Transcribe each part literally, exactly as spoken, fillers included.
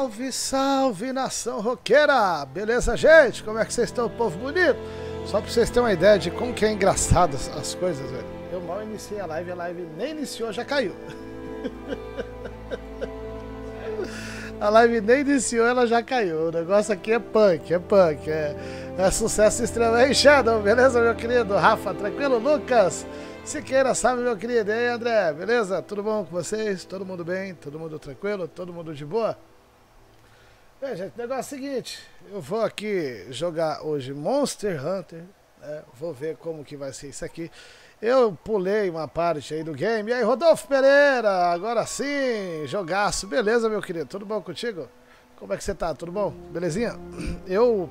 Salve, salve, nação roqueira! Beleza, gente? Como é que vocês estão, povo bonito? Só pra vocês terem uma ideia de como que é engraçado as coisas, velho. Eu mal iniciei a live, a live nem iniciou, já caiu. A live nem iniciou, ela já caiu. O negócio aqui é punk, é punk, é, é sucesso extremo. Aí, Shadow, beleza, meu querido? Rafa, tranquilo? Lucas, Siqueira, sabe, meu querido? E aí, André, beleza? Tudo bom com vocês? Todo mundo bem? Todo mundo tranquilo? Todo mundo de boa? Bem, gente, o negócio é o seguinte. Eu vou aqui jogar hoje Monster Hunter, né? Vou ver como que vai ser isso aqui. Eu pulei uma parte aí do game. E aí, Rodolfo Pereira, agora sim, jogaço. Beleza, meu querido? Tudo bom contigo? Como é que você tá? Tudo bom? Belezinha? Eu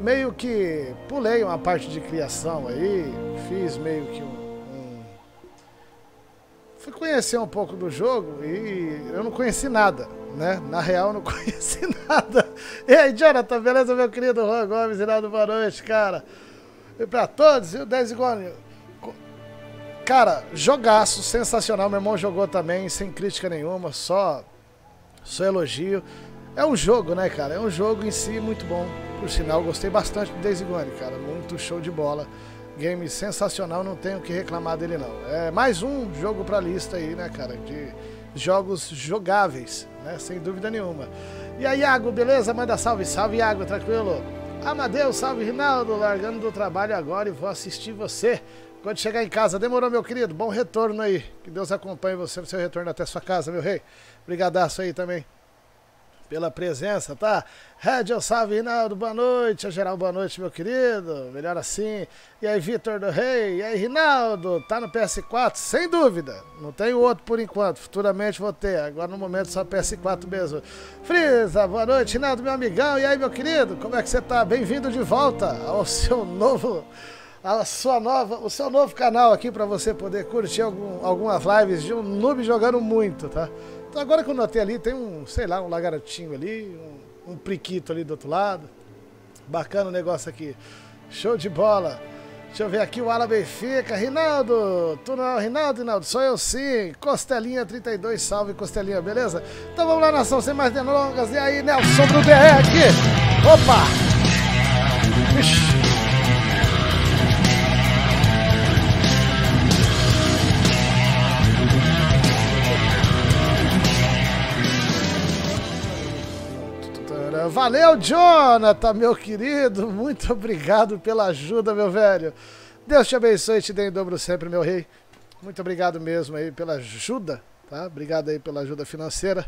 meio que pulei uma parte de criação aí. Fiz meio que um... um... Fui conhecer um pouco do jogo e eu não conheci nada, né? Na real, eu não conheci nada. E aí, Jonathan, beleza, meu querido? Juan Gomes, Rinaldo, boa noite, cara. E pra todos, e o dez igual... Cara, jogaço, sensacional, meu irmão jogou também, sem crítica nenhuma, só, só elogio. É um jogo, né, cara? É um jogo em si muito bom, por sinal, gostei bastante do Days Gone, cara, muito show de bola. Game sensacional, não tenho o que reclamar dele, não. É mais um jogo pra lista aí, né, cara, de jogos jogáveis, né, sem dúvida nenhuma. E aí, Iago, beleza? Manda salve, salve, Iago, tranquilo? Amadeu, salve, Rinaldo, largando do trabalho agora e vou assistir você. Quando chegar em casa, demorou, meu querido? Bom retorno aí. Que Deus acompanhe você no seu retorno até sua casa, meu rei. Brigadaço aí também pela presença, tá? Red, eu salve, Rinaldo, boa noite. A geral, boa noite, meu querido. Melhor assim. E aí, Vitor do Rei. E aí, Rinaldo, tá no P S quatro? Sem dúvida. Não tem outro por enquanto. Futuramente vou ter. Agora, no momento, só P S quatro mesmo. Frieza, boa noite, Rinaldo, meu amigão. E aí, meu querido, como é que você tá? Bem-vindo de volta ao seu novo... A sua nova, o seu novo canal aqui para você poder curtir algum, algumas lives de um noob jogando muito, tá? Então agora que eu notei ali, tem um, sei lá, um lagartinho ali, um, um priquito ali do outro lado. Bacana o negócio aqui. Show de bola. Deixa eu ver aqui o Ala Benfica. Rinaldo, tu não é o Rinaldo, Rinaldo? Sou eu sim. Costelinha trinta e dois, salve Costelinha, beleza? Então vamos lá, nação, sem mais delongas. E aí, Nelson do D R aqui. Opa! Ixi. Valeu, Jonathan, meu querido, muito obrigado pela ajuda, meu velho. Deus te abençoe e te dê em dobro sempre, meu rei. Muito obrigado mesmo aí pela ajuda, tá? Obrigado aí pela ajuda financeira.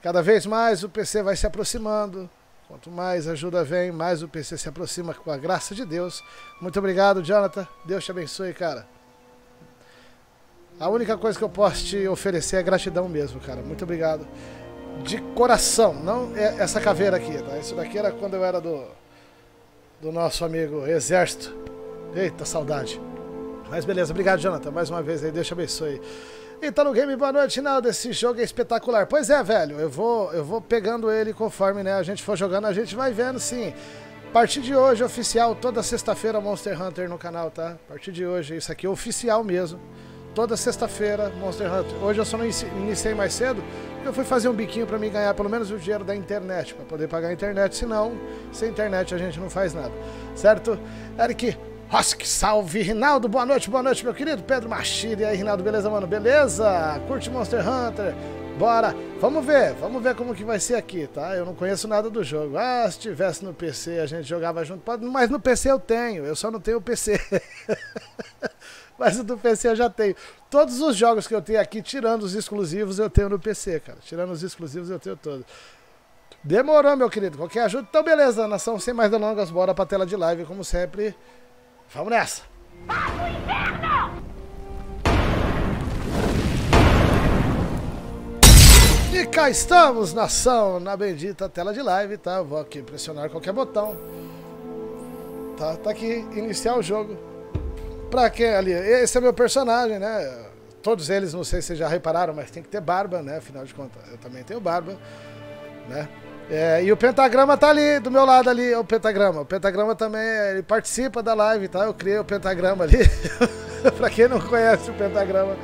Cada vez mais o P C vai se aproximando. Quanto mais ajuda vem, mais o P C se aproxima, com a graça de Deus. Muito obrigado, Jonathan. Deus te abençoe, cara. A única coisa que eu posso te oferecer é gratidão mesmo, cara. Muito obrigado. De coração, não é essa caveira aqui, tá? Isso daqui era quando eu era do do nosso amigo Exército. Eita, saudade. Mas beleza, obrigado, Jonathan, mais uma vez aí, Deus te abençoe. Então, no game, boa noite, Naldo, esse jogo é espetacular. Pois é, velho, eu vou, eu vou pegando ele conforme, né, a gente for jogando, a gente vai vendo, sim. A partir de hoje, oficial, toda sexta-feira, Monster Hunter no canal, tá? A partir de hoje, isso aqui é oficial mesmo. Toda sexta-feira, Monster Hunter. Hoje eu só não iniciei mais cedo, porque eu fui fazer um biquinho pra mim ganhar pelo menos o dinheiro da internet, pra poder pagar a internet, senão, sem internet a gente não faz nada, certo? Eric Rosk, salve, Rinaldo, boa noite, boa noite, meu querido. Pedro Machida, e aí, Rinaldo, beleza, mano? Beleza? Curte Monster Hunter? Bora! Vamos ver, vamos ver como que vai ser aqui, tá? Eu não conheço nada do jogo. Ah, se tivesse no P C a gente jogava junto, mas no P C eu tenho, eu só não tenho o P C. Mas o do P C eu já tenho. Todos os jogos que eu tenho aqui, tirando os exclusivos, eu tenho no P C, cara. Tirando os exclusivos, eu tenho todos. Demorou, meu querido. Qualquer ajuda? Então, beleza, nação. Sem mais delongas, bora pra tela de live, como sempre. Vamos nessa. Ah, o inferno! E cá estamos, nação, na bendita tela de live, tá? Eu vou aqui pressionar qualquer botão. Tá, tá aqui. Iniciar o jogo. Pra quem ali, esse é meu personagem, né? Todos eles, não sei se vocês já repararam, mas tem que ter barba, né? Afinal de contas, eu também tenho barba, né? É, e o Pentagrama tá ali, do meu lado ali, é o Pentagrama. O Pentagrama também, ele participa da live, tá? Eu criei o Pentagrama ali. Pra quem não conhece o Pentagrama,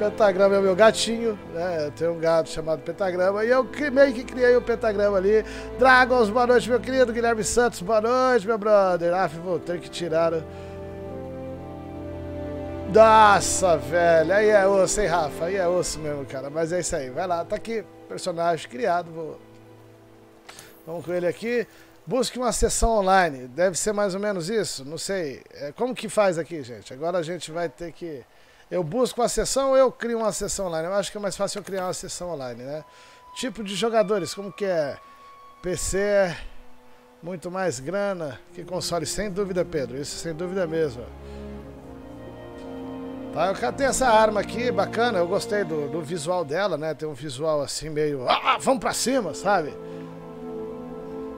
Pentagrama é o meu gatinho, né? Eu tenho um gato chamado Pentagrama e eu meio que criei o Pentagrama ali. Dragons, boa noite, meu querido. Guilherme Santos, boa noite, meu brother. Ah, vou ter que tirar o... Nossa, velho. Aí é osso, hein, Rafa? Aí é osso mesmo, cara. Mas é isso aí. Vai lá, tá aqui. Personagem criado. Vou... Vamos com ele aqui. Busque uma sessão online. Deve ser mais ou menos isso? Não sei. Como que faz aqui, gente? Agora a gente vai ter que... Eu busco uma sessão ou eu crio uma sessão online? Eu acho que é mais fácil eu criar uma sessão online, né? Tipo de jogadores, como que é? P C, muito mais grana que console. Sem dúvida, Pedro. Isso sem dúvida mesmo. Tá, eu catei essa arma aqui, bacana. Eu gostei do, do visual dela, né? Tem um visual assim meio... Ah, vamos pra cima, sabe?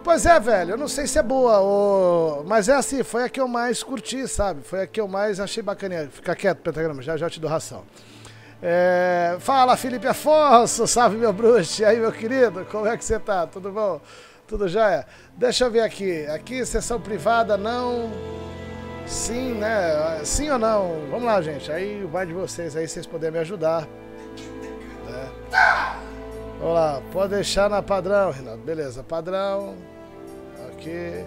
Pois é, velho, eu não sei se é boa, ou... mas é assim, foi a que eu mais curti, sabe? Foi a que eu mais achei bacaninha. Fica quieto, Pentagrama, já já te dou ração. É... Fala, Felipe Afonso, salve, meu bruxo. E aí, meu querido, como é que você tá? Tudo bom? Tudo jóia? Deixa eu ver aqui. Aqui, sessão privada, não... Sim, né? Sim ou não? Vamos lá, gente. Aí vai de vocês, aí vocês podem me ajudar. É. Vamos lá, pode deixar na padrão, Rinaldo. Beleza, padrão. Aqui. É,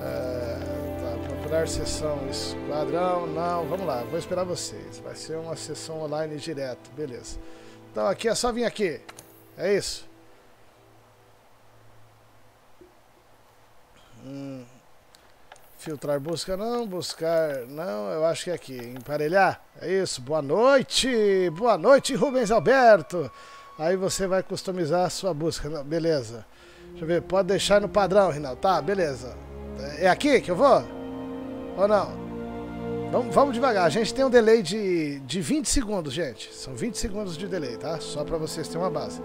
tá, procurar sessão esquadrão. Não, vamos lá, vou esperar vocês. Vai ser uma sessão online direto, beleza. Então aqui é só vir aqui. É isso. Hum, filtrar busca não, buscar não, eu acho que é aqui. Emparelhar. É isso, boa noite. Boa noite, Rubens Alberto. Aí você vai customizar a sua busca, beleza. Deixa eu ver, pode deixar no padrão, Rinaldo. Tá, beleza. É aqui que eu vou? Ou não? Vamos, vamos devagar, a gente tem um delay de, de vinte segundos, gente. São vinte segundos de delay, tá? Só pra vocês terem uma base.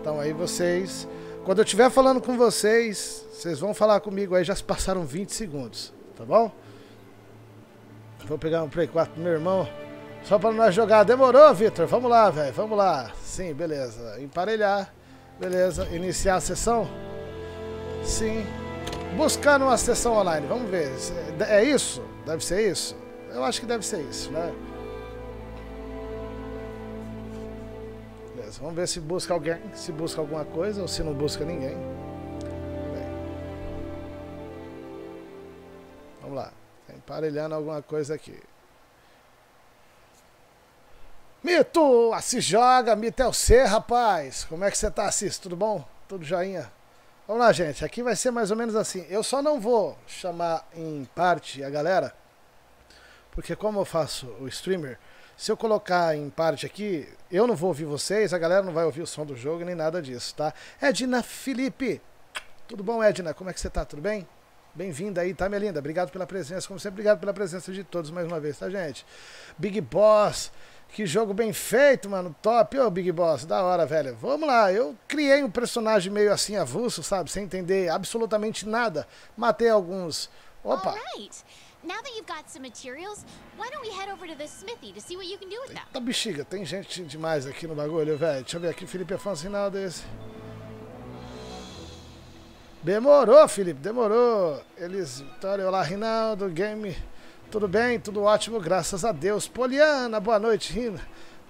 Então aí vocês... Quando eu estiver falando com vocês, vocês vão falar comigo aí, já se passaram vinte segundos, tá bom? Vou pegar um Play quatro pro meu irmão. Só para nós jogar. Demorou, Vitor? Vamos lá, velho. Vamos lá. Sim, beleza. Emparelhar. Beleza. Iniciar a sessão? Sim. Buscar uma sessão online. Vamos ver. É isso? Deve ser isso? Eu acho que deve ser isso, né? Beleza. Vamos ver se busca alguém. Se busca alguma coisa ou se não busca ninguém. Bem. Vamos lá. Emparelhando alguma coisa aqui. Mito, Assis joga, Mito é o C, rapaz. Como é que você tá, Assis? Tudo bom? Tudo joinha? Vamos lá, gente. Aqui vai ser mais ou menos assim. Eu só não vou chamar em parte a galera, porque como eu faço o streamer, se eu colocar em parte aqui, eu não vou ouvir vocês, a galera não vai ouvir o som do jogo nem nada disso, tá? Edna Felipe. Tudo bom, Edna? Como é que você tá? Tudo bem? Bem-vinda aí, tá, minha linda? Obrigado pela presença. Como sempre, obrigado pela presença de todos mais uma vez, tá, gente? Big Boss... Que jogo bem feito, mano. Top. Ô, Big Boss, da hora, velho. Vamos lá. Eu criei um personagem meio assim, avulso, sabe? Sem entender absolutamente nada. Matei alguns. Opa. Eita bexiga. Tem gente demais aqui no bagulho, velho. Deixa eu ver aqui. Felipe Afonso, final desse. Demorou, Felipe. Demorou. Eles... Olá, Rinaldo. Game... Tudo bem, tudo ótimo, graças a Deus. Poliana, boa noite, Rina.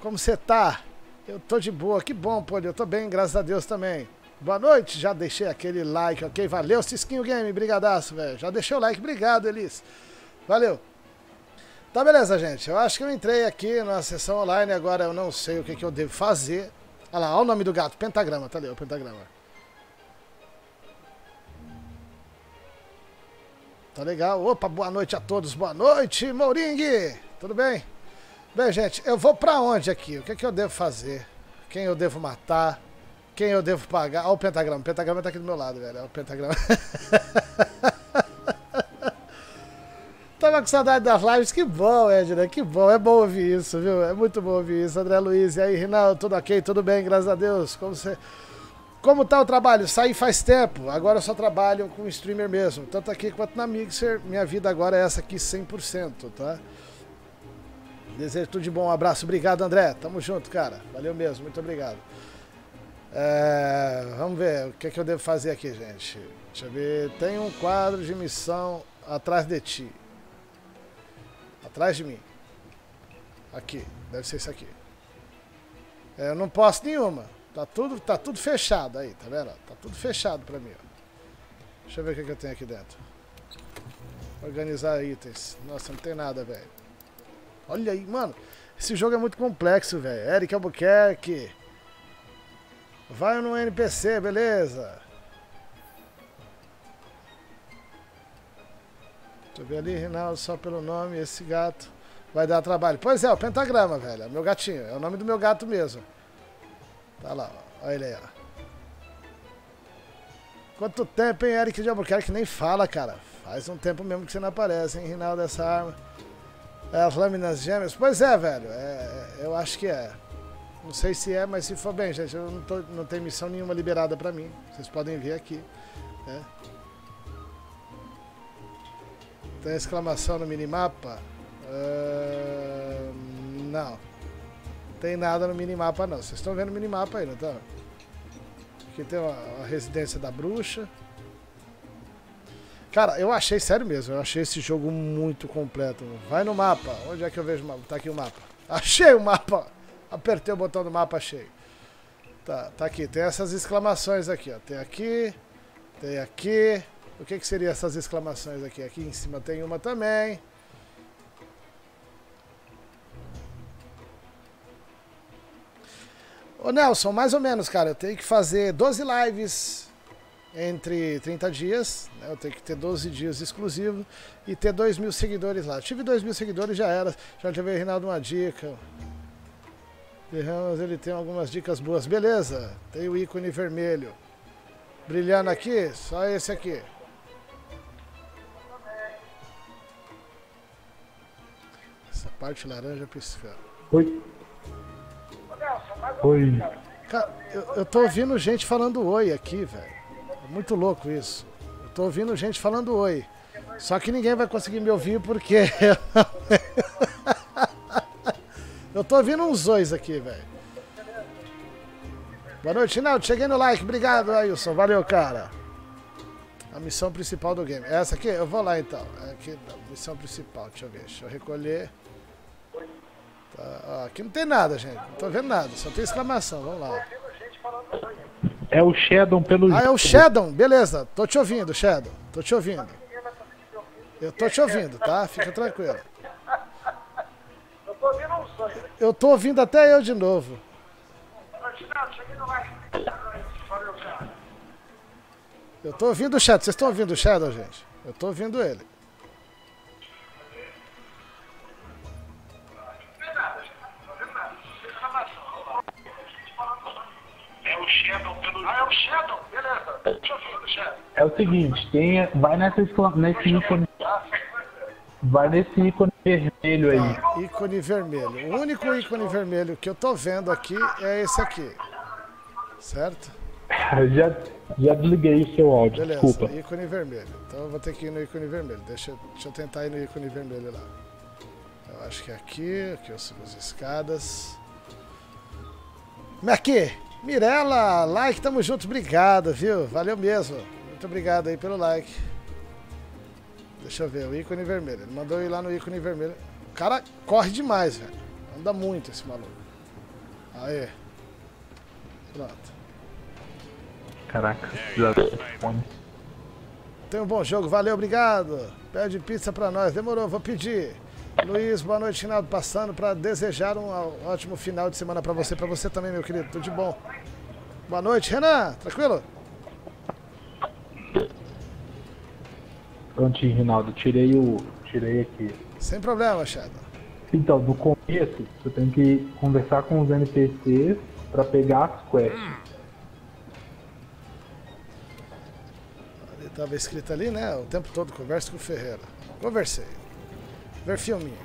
Como você tá? Eu tô de boa, que bom, Poli. Eu tô bem, graças a Deus também. Boa noite, já deixei aquele like, ok? Valeu, Cisquinho Game, brigadaço, velho. Já deixei o like, obrigado, Elis. Valeu. Tá, beleza, gente. Eu acho que eu entrei aqui na sessão online, agora eu não sei o que, que eu devo fazer. Olha lá, olha o nome do gato, Pentagrama, tá ali, o Pentagrama. Tá legal. Opa, boa noite a todos. Boa noite, Mouringue. Tudo bem? Bem, gente, eu vou pra onde aqui? O que é que eu devo fazer? Quem eu devo matar? Quem eu devo pagar? Olha o Pentagrama. O Pentagrama tá aqui do meu lado, velho. Olha o Pentagrama. Tava com saudade das lives. Que bom, Edna. Que bom. É bom ouvir isso, viu? É muito bom ouvir isso. André Luiz. E aí, Rinaldo? Tudo ok? Tudo bem? Graças a Deus. Como você... Como tá o trabalho? Saí faz tempo, agora eu só trabalho com streamer mesmo, tanto aqui quanto na Mixer, minha vida agora é essa aqui cem por cento, tá? Desejo tudo de bom, um abraço, obrigado, André, tamo junto, cara, valeu mesmo, muito obrigado. É, vamos ver, o que é que eu devo fazer aqui, gente? Deixa eu ver, tem um quadro de missão atrás de ti. Atrás de mim. Aqui, deve ser isso aqui. Eu não posto nenhuma. Tá tudo, tá tudo fechado aí, tá vendo? Tá tudo fechado pra mim. Deixa eu ver o que, que eu tenho aqui dentro. Organizar itens. Nossa, não tem nada, velho. Olha aí, mano. Esse jogo é muito complexo, velho. Eric Albuquerque. Vai no N P C, beleza. Deixa eu ver ali, Rinaldo, só pelo nome. Esse gato vai dar trabalho. Pois é, o Pentagrama, velho. É o meu gatinho. É o nome do meu gato mesmo. Tá lá, ó. Olha ele aí, ó. Quanto tempo, hein, Eric de Albuquerque? Nem fala, cara. Faz um tempo mesmo que você não aparece, hein, Rinaldo, essa arma. É, as lâminas gêmeas. Pois é, velho. É, eu acho que é. Não sei se é, mas se for bem, gente, eu não, tô, não tenho missão nenhuma liberada pra mim. Vocês podem ver aqui. É. Tem exclamação no minimapa? Uh, não. Não tem nada no minimapa, não. Vocês estão vendo o minimapa aí, não estão? Aqui tem a residência da bruxa. Cara, eu achei, sério mesmo, eu achei esse jogo muito completo. Vai no mapa. Onde é que eu vejo o mapa? Tá aqui o mapa. Achei o mapa! Apertei o botão do mapa, achei. Tá, tá aqui. Tem essas exclamações aqui, ó. Tem aqui, tem aqui. O que que seria essas exclamações aqui? Aqui em cima tem uma também. Ô Nelson, mais ou menos, cara. Eu tenho que fazer doze lives... entre trinta dias, né? Eu tenho que ter doze dias exclusivo e ter dois mil seguidores lá. Eu tive dois mil seguidores, já era. Já tive o Rinaldo uma dica. Derramos, ele tem algumas dicas boas. Beleza, tem o ícone vermelho. Brilhando aqui, só esse aqui. Essa parte laranja piscando. Oi. Oi. Cara, eu, eu tô ouvindo gente falando oi aqui, velho. Muito louco isso. Eu tô ouvindo gente falando oi. Só que ninguém vai conseguir me ouvir porque... eu tô ouvindo uns ois aqui, velho. Boa noite, Naldo. Cheguei no like. Obrigado, Ailson. Valeu, cara. A missão principal do game. Essa aqui? Eu vou lá, então. Aqui, missão principal. Deixa eu ver. Deixa eu recolher. Tá. Ó, aqui não tem nada, gente. Não tô vendo nada. Só tem exclamação. Vamos lá. É o Shadow pelo... Ah, é o Shadow? Beleza. Tô te ouvindo, Shadow. Tô te ouvindo. Eu tô te ouvindo, tá? Fica tranquilo. Eu tô ouvindo um sonho. Eu tô ouvindo até eu de novo. Eu tô ouvindo o Shadow. Vocês estão ouvindo o Shadow, gente? Eu tô ouvindo ele. Ah, é o Shadow? Beleza. Deixa eu falar do Shadow. É o seguinte, tem, vai nessa, nesse ícone. Vai nesse ícone vermelho aí. Ah, ícone vermelho. O único ícone vermelho que eu tô vendo aqui é esse aqui. Certo? já, já desliguei seu áudio, beleza, desculpa. Ícone vermelho. Então eu vou ter que ir no ícone vermelho. Deixa, deixa eu tentar ir no ícone vermelho lá. Eu acho que é aqui, aqui eu subo as escadas. Aqui! Mirela, like, tamo junto, obrigado, viu? Valeu mesmo. Muito obrigado aí pelo like. Deixa eu ver, o ícone vermelho. Ele mandou eu ir lá no ícone vermelho. O cara corre demais, velho. Anda muito esse maluco. Aê. Pronto. Caraca. Tem um bom jogo, valeu, obrigado. Pede pizza pra nós, demorou, vou pedir. Luiz, boa noite, Rinaldo, passando para desejar um ótimo final de semana para você, para você também, meu querido, tudo de bom. Boa noite, Renan, tranquilo? Prontinho, Rinaldo, tirei o... tirei aqui. Sem problema, Shadow. Então, no começo, você tem que conversar com os N P Cs para pegar as quests. Ele tava escrito ali, né, o tempo todo, conversa com o Ferreira. Conversei. Ver filminho.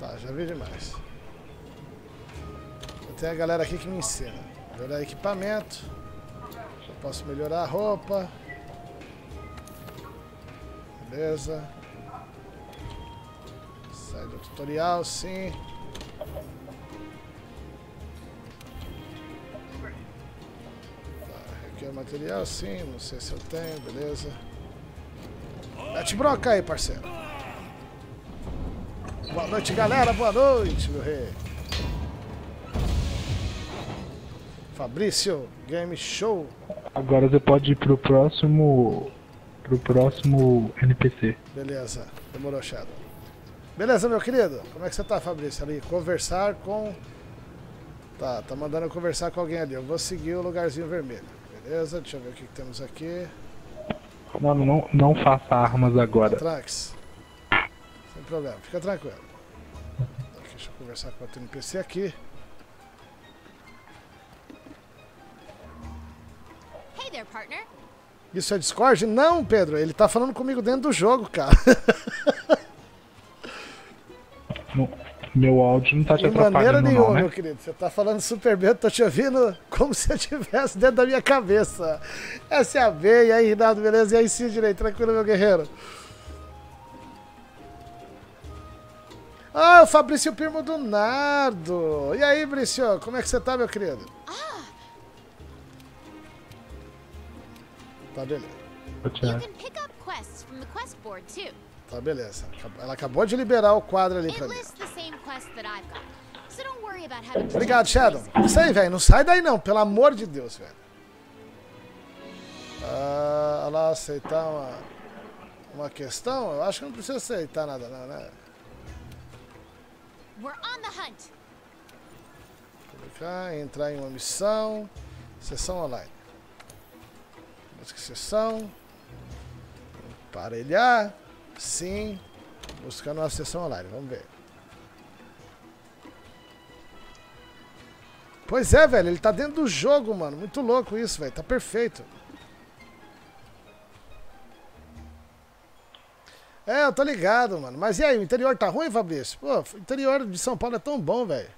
Tá, já vi demais. Eu tenho a galera aqui que me ensina. Melhorar equipamento. Eu posso melhorar a roupa. Beleza. Sai do tutorial, sim. Material, sim, não sei se eu tenho, beleza. Mete bronca aí, parceiro. Boa noite, galera. Boa noite, meu rei. Fabrício, Game Show. Agora você pode ir pro próximo... Pro próximo N P C. Beleza. Demorou, Shadow. Beleza, meu querido. Como é que você tá, Fabrício? Ali, conversar com... Tá, tá mandando eu conversar com alguém ali. Eu vou seguir o lugarzinho vermelho. Beleza, deixa eu ver o que, que temos aqui. Não, não, não faça armas agora. Trax. Sem problema, fica tranquilo. Deixa eu conversar com outro N P C aqui. Hey there, partner. Isso é Discord? Não, Pedro, ele tá falando comigo dentro do jogo, cara. Não, meu áudio não tá te atrapalhando, não, né? De maneira nenhuma, meu querido. Você tá falando super bem, eu tô te ouvindo como se eu estivesse dentro da minha cabeça. Essa é a B, e aí, Rinaldo, beleza? E aí, Sidney, tranquilo, meu guerreiro? Ah, o Fabrício Primo do Nardo. E aí, Bricio, como é que você tá, meu querido? Ah. Tá, beleza. Tá, beleza. Ela acabou de liberar o quadro ali pra mim. Obrigado, Shadow. Isso aí, velho. Não sai daí, não. Pelo amor de Deus, velho. Ah, olha lá, aceitar uma, uma questão? Eu acho que não precisa aceitar nada, não, né? We're on the hunt. Clicar, entrar em uma missão. Sessão online. Busca sessão. Emparelhar. Sim. Buscando uma sessão online. Vamos ver. Pois é, velho. Ele tá dentro do jogo, mano. Muito louco isso, velho. Tá perfeito. É, eu tô ligado, mano. Mas e aí, o interior tá ruim, Fabrício? Pô, o interior de São Paulo é tão bom, velho.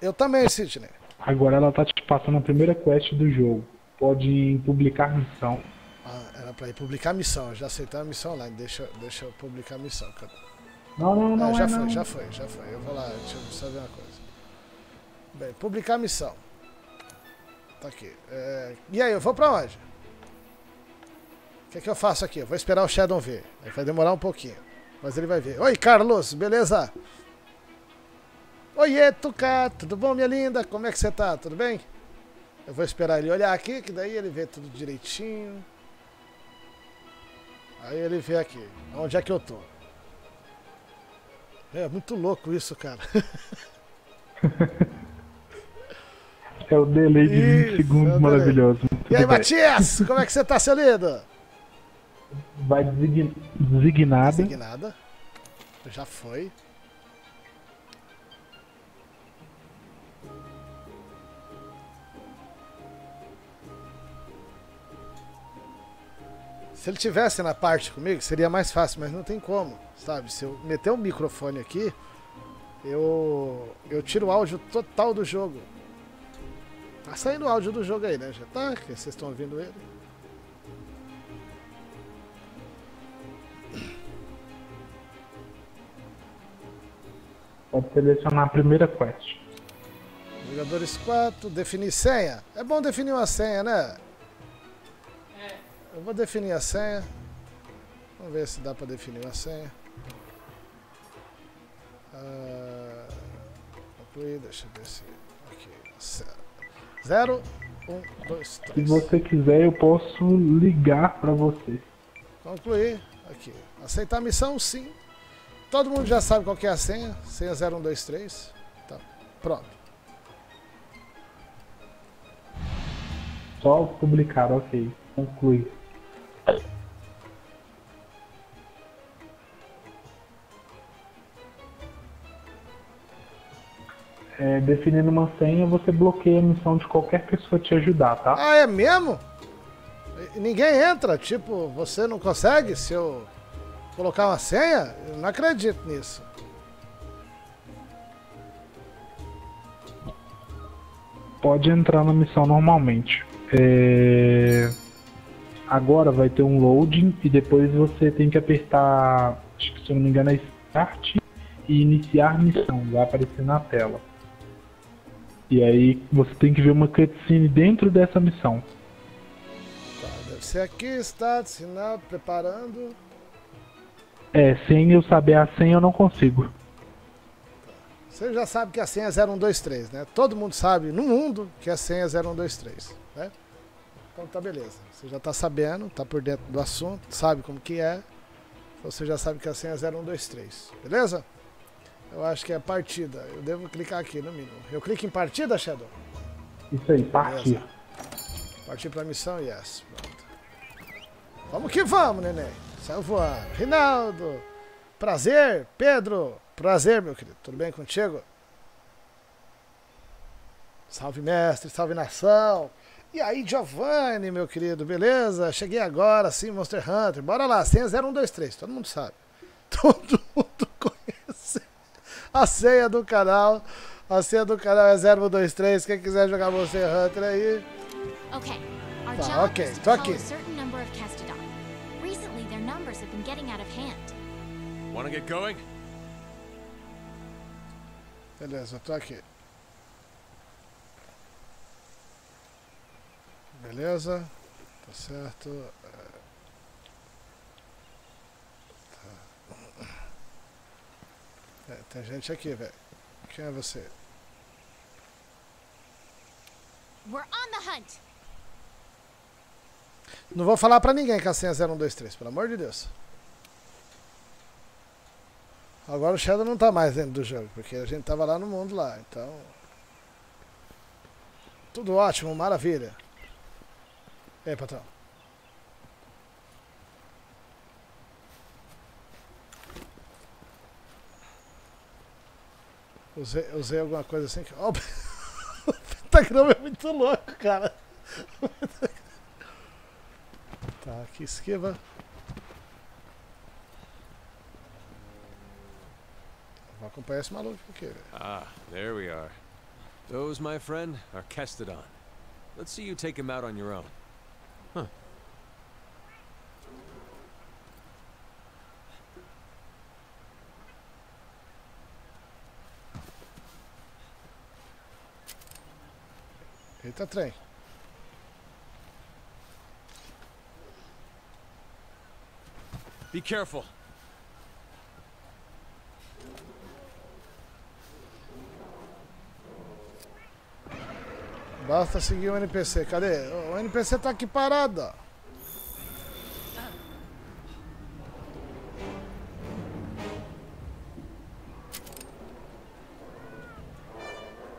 Eu também, Sidney. Agora ela tá te passando a primeira quest do jogo. Pode publicar missão. Ah, era pra ir publicar missão. Eu já aceitei a missão online. Deixa, deixa eu publicar a missão. Cara. Não, não, não. É, já é, foi, não. já foi, já foi. Eu vou lá, deixa eu só ver uma coisa. Bem, publicar missão. Tá aqui. É... E aí, eu vou pra onde? O que é que eu faço aqui? Eu vou esperar o Shadow ver. Vai demorar um pouquinho. Mas ele vai ver. Oi, Carlos, beleza? Oiê, Tuca, tudo bom, minha linda? Como é que você tá? Tudo bem? Eu vou esperar ele olhar aqui, que daí ele vê tudo direitinho. Aí ele vê aqui. Onde é que eu tô? É muito louco isso, cara. É o delay de vinte segundos, é maravilhoso. E aí, Matias, como é que você tá, seu lindo? Vai design... designada. Designada. Já foi. Se ele estivesse na parte comigo, seria mais fácil, mas não tem como, sabe? Se eu meter um microfone aqui, eu, eu tiro o áudio total do jogo. Tá saindo o áudio do jogo aí, né? Já tá? Vocês estão ouvindo ele? Pode selecionar a primeira quest. Jogadores quatro, definir senha. É bom definir uma senha, né? É. Eu vou definir a senha. Vamos ver se dá pra definir uma senha. Ah, deixa eu ver se... Aqui. zero, um, dois, três. Se você quiser, eu posso ligar pra você. Concluir. Aqui. Aceitar a missão? Sim. Todo mundo já sabe qual que é a senha. Senha zero um dois três. Tá. Pronto. Só publicar, ok. Concluir. É, definindo uma senha, você bloqueia a missão de qualquer pessoa te ajudar, tá? Ah, é mesmo? Ninguém entra? Tipo, você não consegue se eu... Colocar uma senha? Eu não acredito nisso. Pode entrar na missão normalmente. É... Agora vai ter um loading e depois você tem que apertar, acho que se eu não me engano, é Start e Iniciar Missão. Vai aparecer na tela. E aí você tem que ver uma cutscene dentro dessa missão. Você aqui está, sinal, preparando. É, sem eu saber a senha eu não consigo. Você já sabe que a senha é zero um dois três, né? Todo mundo sabe no mundo que a senha é zero um dois três, né? Então tá beleza. Você já tá sabendo, tá por dentro do assunto, sabe como que é. Você já sabe que a senha é zero um dois três, beleza? Eu acho que é partida. Eu devo clicar aqui, no mínimo. Eu clico em partida, Shadow? Isso aí, partida. Partir pra missão, yes. Pronto. Vamos que vamos, neném. Saiu voando. Rinaldo. Prazer, Pedro. Prazer, meu querido. Tudo bem contigo? Salve, mestre. Salve, nação. E aí, Giovanni, meu querido. Beleza? Cheguei agora, sim, Monster Hunter. Bora lá. Senha zero um dois três. Todo mundo sabe. Todo mundo conhece. A senha do canal, a senha do canal é zero um dois três, quem quiser jogar Monster Hunter aí. Ok, tá, ok, tô aqui. Beleza, tô aqui. Beleza, tá certo. É, tem gente aqui, velho. Quem é você? We're on the hunt. Não vou falar pra ninguém que a senha é zero um dois três, pelo amor de Deus. Agora o Shadow não tá mais dentro do jogo, porque a gente tava lá no mundo lá, então... Tudo ótimo, maravilha. E aí, patrão? Usei, usei alguma coisa assim que... Oh, o Pentagrama é muito louco, cara. Tá, aqui esquiva. Vou acompanhar esse maluco aqui, velho. Ah, there we are. Those, my friend, are Kestodon. Let's see you take him out on your own. Huh. Eita, trem. Be careful. Basta seguir o N P C. Cadê? O N P C tá aqui parado, ó.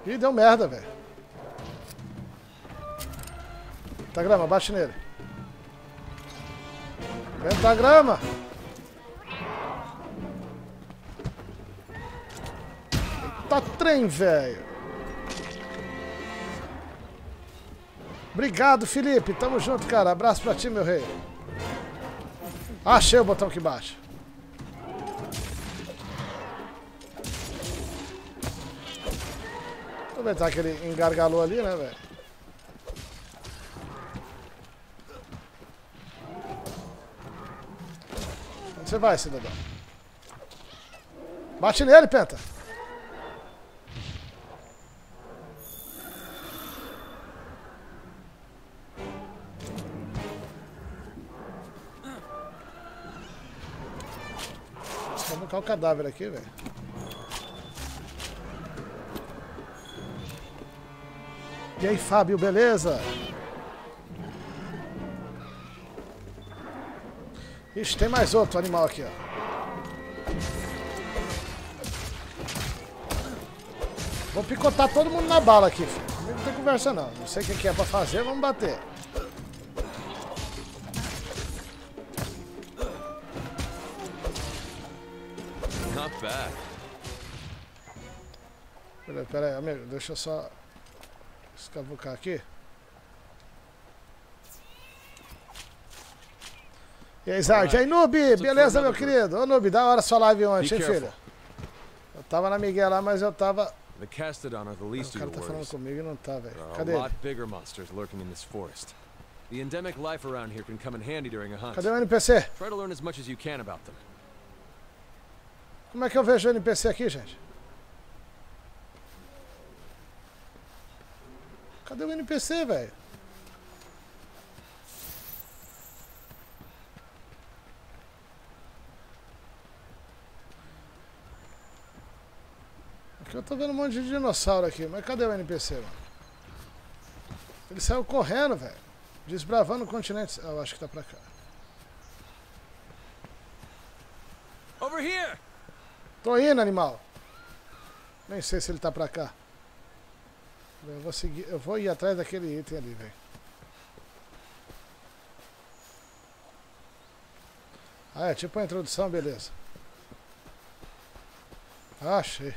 Ih, deu merda, velho. Pentagrama, bate nele. Pentagrama! Tá trem, velho. Obrigado, Felipe. Tamo junto, cara. Abraço pra ti, meu rei. Achei o botão que baixa. Aproveitar que ele engargalou ali, né, velho? Você vai, cidadão. Bate nele, Penta. Vou colocar o cadáver aqui, velho. E aí, Fábio, beleza? Ixi, tem mais outro animal aqui, ó. Vou picotar todo mundo na bala aqui, filho. Comigo não tem conversa, não. Não sei o que é pra fazer, vamos bater. Not bad. Peraí, peraí, amigo. Deixa eu só escavucar aqui. E aí, Zard? E aí, Noob? Beleza, meu querido? Ô, Noob, da hora sua live ontem, hein, filho? Eu tava na Miguel lá, mas eu tava... O cara tá falando comigo e não tá, velho. Cadê ele? Cadê o N P C? Como é que eu vejo o N P C aqui, gente? Cadê o N P C, velho? Eu tô vendo um monte de dinossauro aqui, mas cadê o N P C, mano? Ele saiu correndo, velho. Desbravando o continente. Ah, eu acho que tá pra cá. Over here. Tô indo, animal. Nem sei se ele tá pra cá. Eu vou seguir, eu vou ir atrás daquele item ali, velho. Ah, é tipo a introdução, beleza. Achei.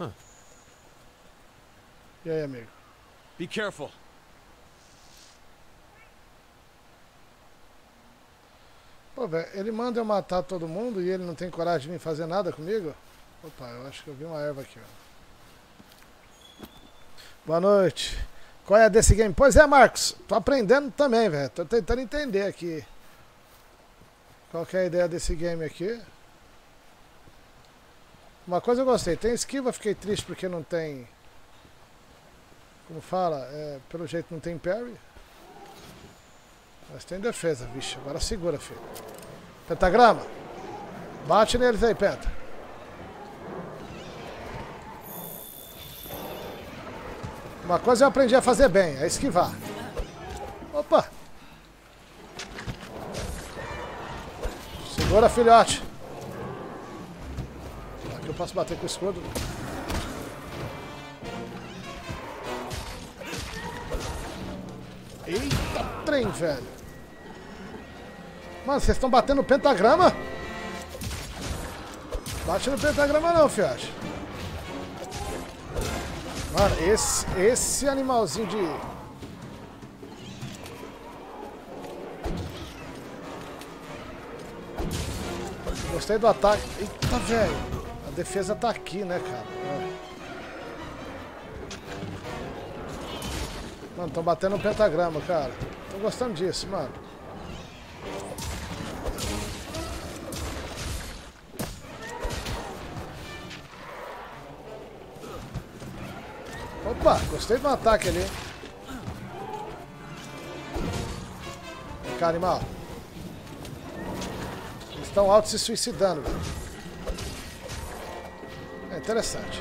Huh. E aí, amigo? Be careful. Pô, velho, ele manda eu matar todo mundo e ele não tem coragem de vir fazer nada comigo? Opa, eu acho que eu vi uma erva aqui, ó. Boa noite. Qual é a desse game? Pois é, Marcos. Tô aprendendo também, velho. Tô tentando entender aqui. Qual que é a ideia desse game aqui? Uma coisa eu gostei. Tem esquiva, fiquei triste porque não tem... Como fala? É, pelo jeito não tem parry. Mas tem defesa, vixe. Agora segura, filho. Pentagrama. Bate neles aí, Penta. Uma coisa eu aprendi a fazer bem, é esquivar. Opa! Segura, filhote. Aqui eu posso bater com o escudo. Eita, trem, velho. Mano, vocês estão batendo no pentagrama? Bate no pentagrama não, filhote. Mano, esse, esse animalzinho de... Gostei do ataque. Eita, velho. A defesa tá aqui, né, cara? É. Mano, tão batendo um pentagrama, cara. Tô gostando disso, mano. Opa, gostei do ataque ali. Vem cá, animal. Estão alto se suicidando, velho. É interessante.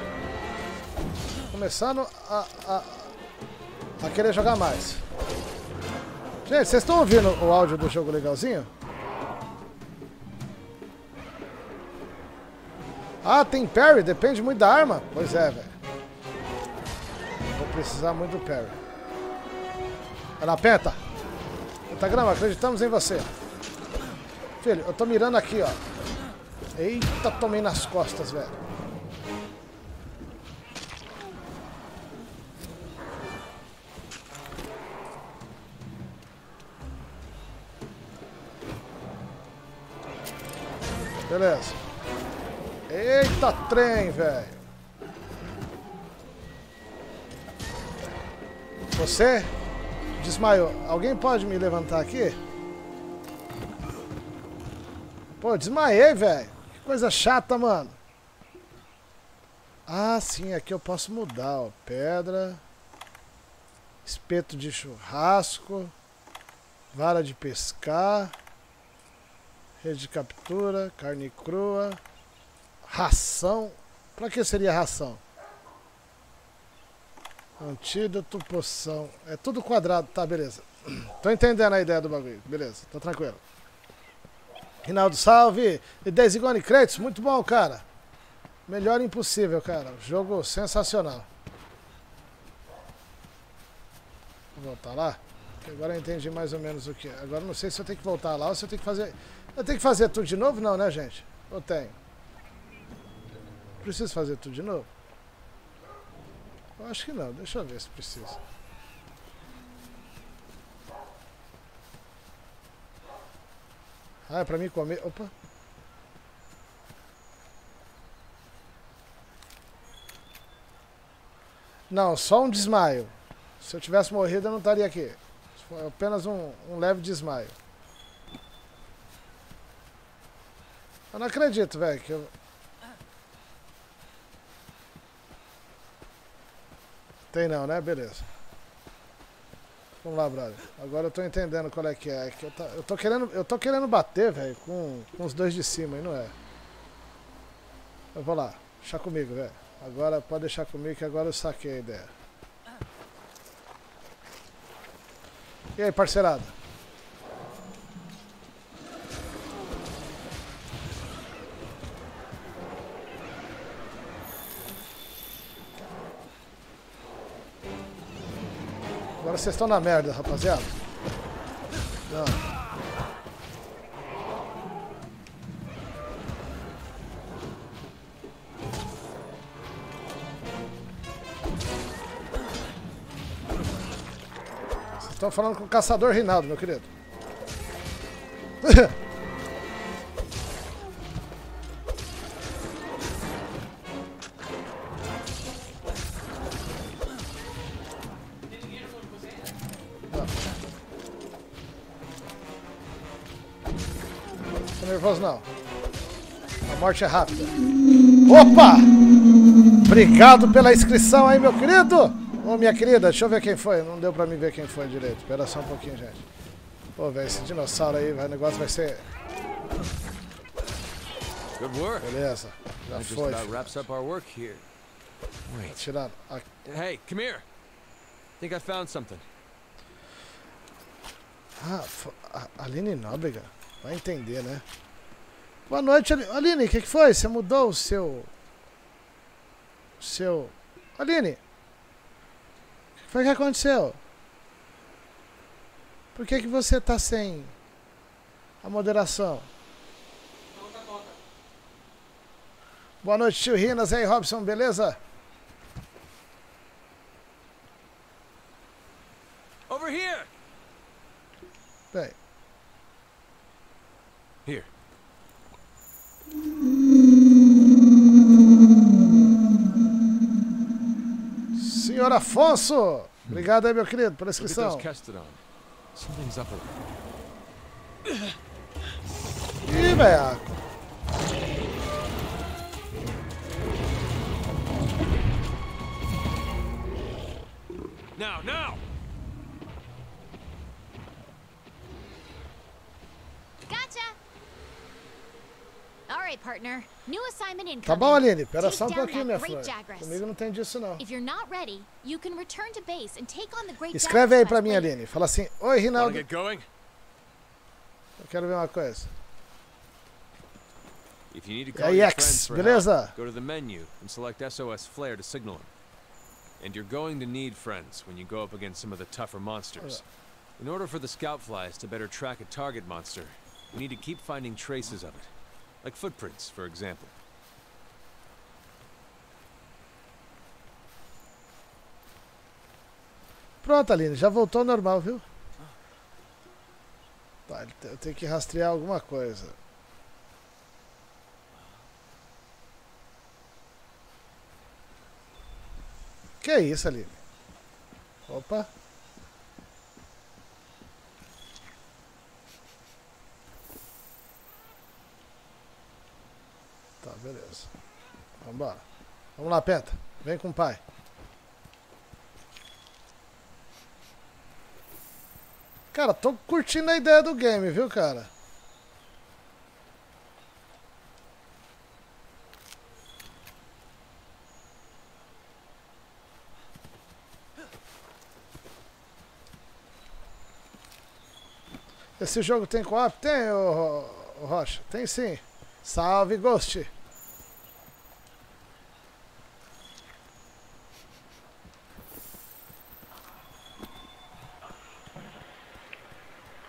Começando a, a, a querer jogar mais. Gente, vocês estão ouvindo o áudio do jogo legalzinho? Ah, tem parry? Depende muito da arma? Pois é, velho. Vou precisar muito do parry. Vai lá, Penta. Pentagrama, acreditamos em você. Filho, eu tô mirando aqui, ó. Eita, tomei nas costas, velho. Beleza. Eita, trem, velho. Você desmaiou. Alguém pode me levantar aqui? Pô, desmaiei, velho. Que coisa chata, mano. Ah, sim, aqui eu posso mudar, ó. Pedra. Espeto de churrasco. Vara de pescar. Rede de captura. Carne crua. Ração. Pra que seria ração? Antídoto, poção. É tudo quadrado, tá, beleza. Tô entendendo a ideia do bagulho, beleza, tô tranquilo. Rinaldo, salve! E Desigone Crates, muito bom, cara. Melhor impossível, cara. Jogo sensacional. Vou voltar lá. Agora eu entendi mais ou menos o que é. Agora não sei se eu tenho que voltar lá ou se eu tenho que fazer... Eu tenho que fazer tudo de novo? Não, né, gente? Eu tenho. Preciso fazer tudo de novo? Eu acho que não. Deixa eu ver se precisa. Ah, é pra mim comer... Opa! Não, só um desmaio. Se eu tivesse morrido, eu não estaria aqui. Foi apenas um, um leve desmaio. Eu não acredito, velho, que eu... Tem não, né? Beleza. Vamos lá, brother. Agora eu tô entendendo qual é que é. Eu tô, eu tô, querendo, eu tô querendo bater, velho, com, com os dois de cima, e não é. Mas vamos lá, deixa comigo, velho. Agora pode deixar comigo que agora eu saquei a ideia. E aí, parceirada? Agora vocês estão na merda, rapaziada. Não. Estão falando com o caçador Rinaldo, meu querido. Não. Não tô nervoso, não. A morte é rápida. Opa! Obrigado pela inscrição aí, meu querido. Ô, minha querida, deixa eu ver quem foi. Não deu pra mim ver quem foi direito. Espera só um pouquinho, gente. Pô, velho, esse dinossauro aí, o negócio vai ser... Beleza. Já foi. Tá tirando. Hey, come here. Think I found something. Ah, a Aline Nóbrega. Vai entender, né? Boa noite, Aline. O que, que foi? Você mudou o seu... O seu... Aline! Foi o que aconteceu? Por que que você tá sem a moderação? Toca, toca. Boa noite, tio Rinas. E aí, Robson, beleza? Over here. Bem. Here. Senhor Afonso, obrigado aí, meu querido, pela inscrição. Ih, velho. Now, now. Gotcha. All right, partner. New assignment incoming. Tá bom, Aline, pera só um pouquinho, minha filha. Comigo não tem disso, não. Escreve aí pra mim, Aline. Fala assim, oi, Rinaldo. Eu quero ver uma coisa. E aí, X, beleza? Go to the menu and select S O S Flare to signal him. And you're going to need friends when you go up against some of the tougher monsters. In order for the scout flies to better track a target monster, we need to keep finding traces of it. Like footprints, for example. Pronto, Aline, já voltou ao normal, viu? Tá, eu tenho que rastrear alguma coisa. Que é isso, Aline? Opa! Tá, beleza. Vambora. Vamos lá, Penta. Vem com o pai. Cara, tô curtindo a ideia do game, viu, cara? Esse jogo tem co-op? Tem, ô, ô, Rocha? Tem sim. Salve, Ghost!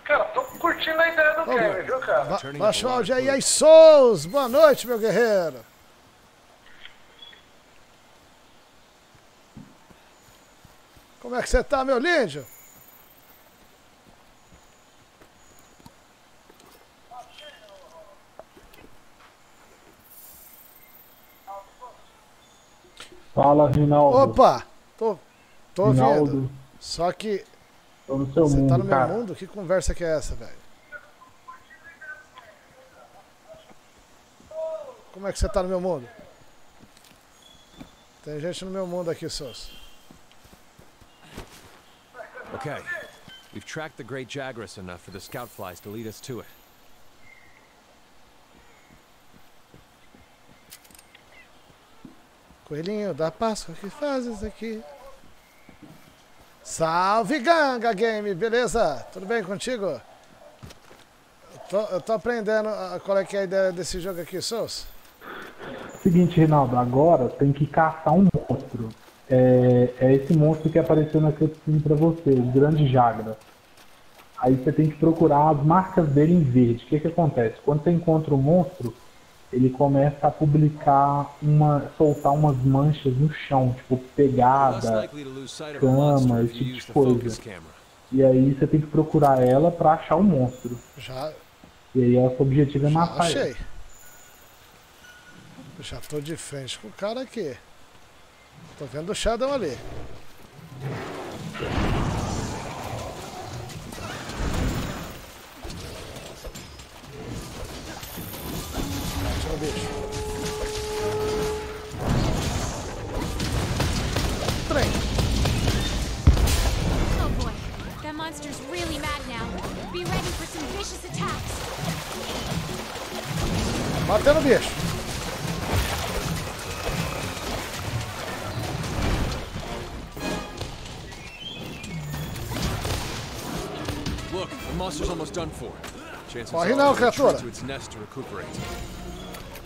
Cara, tô curtindo a ideia do game, viu, cara? Ba Baixa o áudio aí, aí, Souls! Boa noite, meu guerreiro! Como é que você tá, meu lindo? Fala, Rinaldo. Opa! Tô, tô ouvindo. Só que... Tô no seu mundo, tá no meu cara. Mundo? Que conversa que é essa, velho? Como é que você tá no meu mundo? Tem gente no meu mundo aqui, Sos. Ok. We've tracked the Great Jagras enough for the scout flies to lead us to it. Coelhinho da Páscoa, que fazes aqui? Salve, Ganga Game, beleza? Tudo bem contigo? Eu tô, eu tô aprendendo a, qual é que é a ideia desse jogo aqui, Souls. Seguinte, Rinaldo, agora tem que caçar um monstro. É, é esse monstro que apareceu na cutscene pra você, o Grande Jagra. Aí você tem que procurar as marcas dele em verde. O que que acontece? Quando você encontra o monstro, ele começa a publicar, uma, soltar umas manchas no chão, tipo pegada, cama, esse tipo de coisa. E aí você tem que procurar ela pra achar o monstro. Já. E aí o seu objetivo é matar achei. Ela. Já tô de frente com o cara aqui. Tô vendo o Shadow ali. Tira o bicho. Trem. Oh boy, that monster's really mad now. Be ready for some vicious attacks. Matando o bicho. Monster's almost done for. Chances are to its nest to recuperate.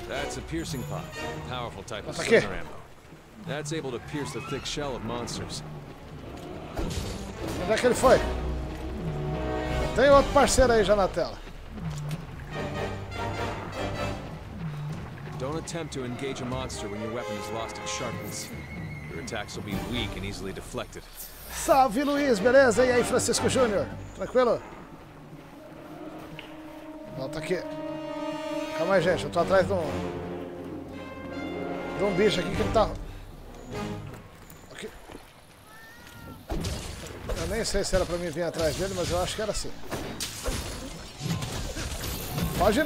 That's a piercing pod, powerful type of sonar ammo. That's able to pierce the thick shell of monsters. Onde é que ele foi? Tem outro parceiro aí já na tela. Don't attempt to engage a monster when your weapon is lost in sharpness. Your attacks will be weak and easily deflected. Salve, Luiz, beleza? E aí, Francisco Júnior? Tranquilo? Volta aqui. Calma aí, gente. Eu tô atrás de um... De um bicho aqui que ele tá... Aqui. Eu nem sei se era pra mim vir atrás dele, mas eu acho que era assim. Foge.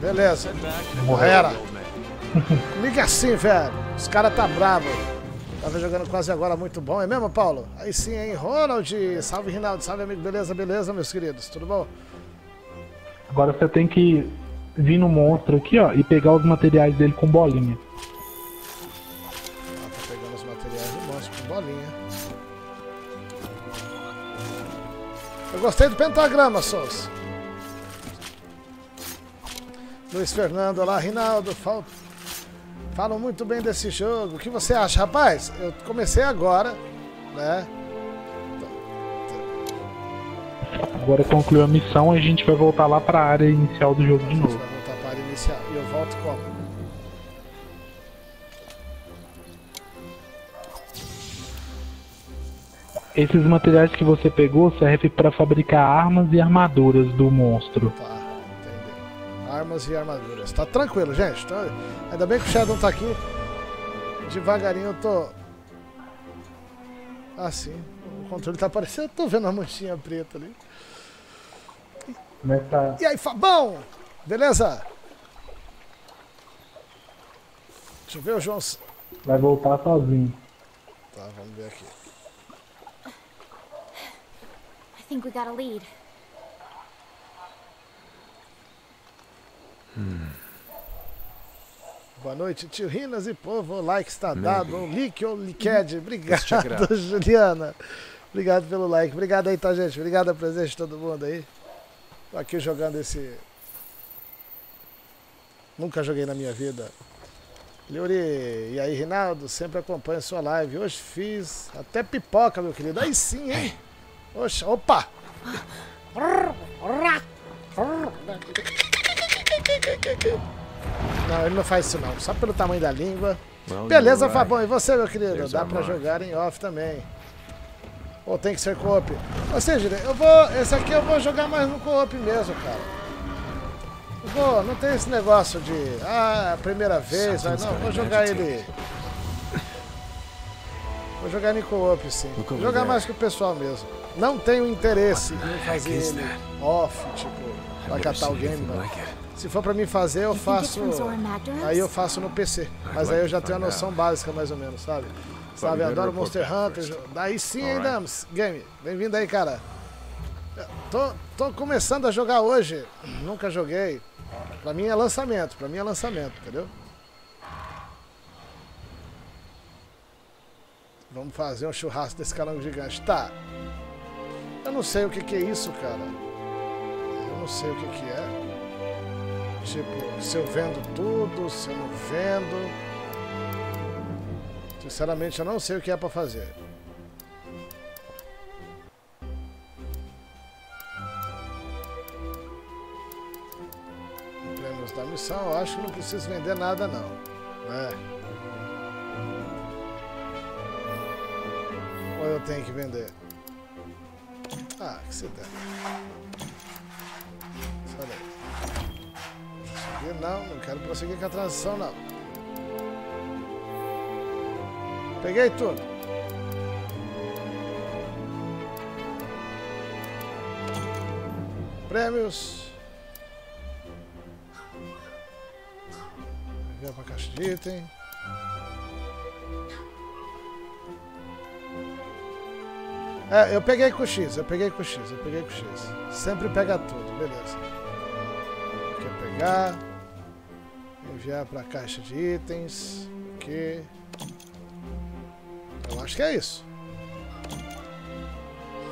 Beleza. Morrera. Liga assim, velho. Os caras tá bravos. Tava jogando quase agora, muito bom. É mesmo, Paulo? Aí sim, hein? Ronald. Salve, Rinaldo. Salve, amigo. Beleza, beleza, meus queridos. Tudo bom? Agora você tem que vir no monstro aqui, ó, e pegar os materiais dele com bolinha. Ah, tá pegando os materiais do monstro com bolinha. Eu gostei do pentagrama, Souls. Luiz Fernando, olá, Rinaldo. Fal... Falam muito bem desse jogo. O que você acha, rapaz? Eu comecei agora, né? Agora concluiu a missão, a gente vai voltar lá para a área inicial do jogo de novo. Vai voltar para a área inicial e eu volto como? Esses materiais que você pegou servem para fabricar armas e armaduras do monstro. Tá, entendi. Armas e armaduras. Tá tranquilo, gente. Tá... Ainda bem que o Shadow tá aqui. Devagarinho eu tô... Assim. O controle tá aparecendo. Eu tô vendo a manchinha preta ali. E aí, Fabão? Beleza? Deixa eu ver o João. Vai voltar sozinho. Tá, vamos ver aqui. I think we got a lead. Hmm. Boa noite, tio Rinas e povo. O like está dado. O like ou liked. Obrigado, Juliana. Obrigado pelo like. Obrigado aí, tá, gente? Obrigado a presença de todo mundo aí. Tô aqui jogando esse... Nunca joguei na minha vida. Yuri, e aí, Rinaldo? Sempre acompanho sua live. Hoje fiz até pipoca, meu querido. Aí sim, hein? Oxa, opa! Não, ele não faz isso não, só pelo tamanho da língua. Beleza, Fabão, e você, meu querido? Dá pra jogar em off também. Ou tem que ser co-op? Ou seja, eu vou, esse aqui eu vou jogar mais no co-op mesmo, cara. Eu vou, não tem esse negócio de, ah, primeira vez, mas não, vou jogar ele... Vou jogar ele em co-op, sim. Vou jogar mais que o pessoal mesmo. Não tenho interesse em fazer ele off, tipo, pra catar o game, não. Se for pra mim fazer, eu faço... Aí eu faço no P C. Mas aí eu já tenho a noção básica, mais ou menos, sabe? Sabe, eu adoro Monster Hunter. Daí sim, hein, Dams? Game, bem-vindo aí, cara. Tô, tô começando a jogar hoje. Nunca joguei. Pra mim é lançamento, pra mim é lançamento, entendeu? Vamos fazer um churrasco desse calango gigante. Tá. Eu não sei o que que é isso, cara. Eu não sei o que que é. Tipo, se eu vendo tudo, se eu não vendo. Sinceramente, eu não sei o que é pra fazer. Prêmios da missão. Eu acho que não preciso vender nada, não. É. Ou eu tenho que vender? Ah, que se der. Sai daí. Prosseguir não, não quero prosseguir com a transição não. Peguei tudo. Prêmios. Peguei uma caixa de item. É, eu peguei com o X, eu peguei com o X, eu peguei com o X. Sempre pega tudo, beleza. Quer pegar. Enviar pra caixa de itens. Aqui. Eu acho que é isso.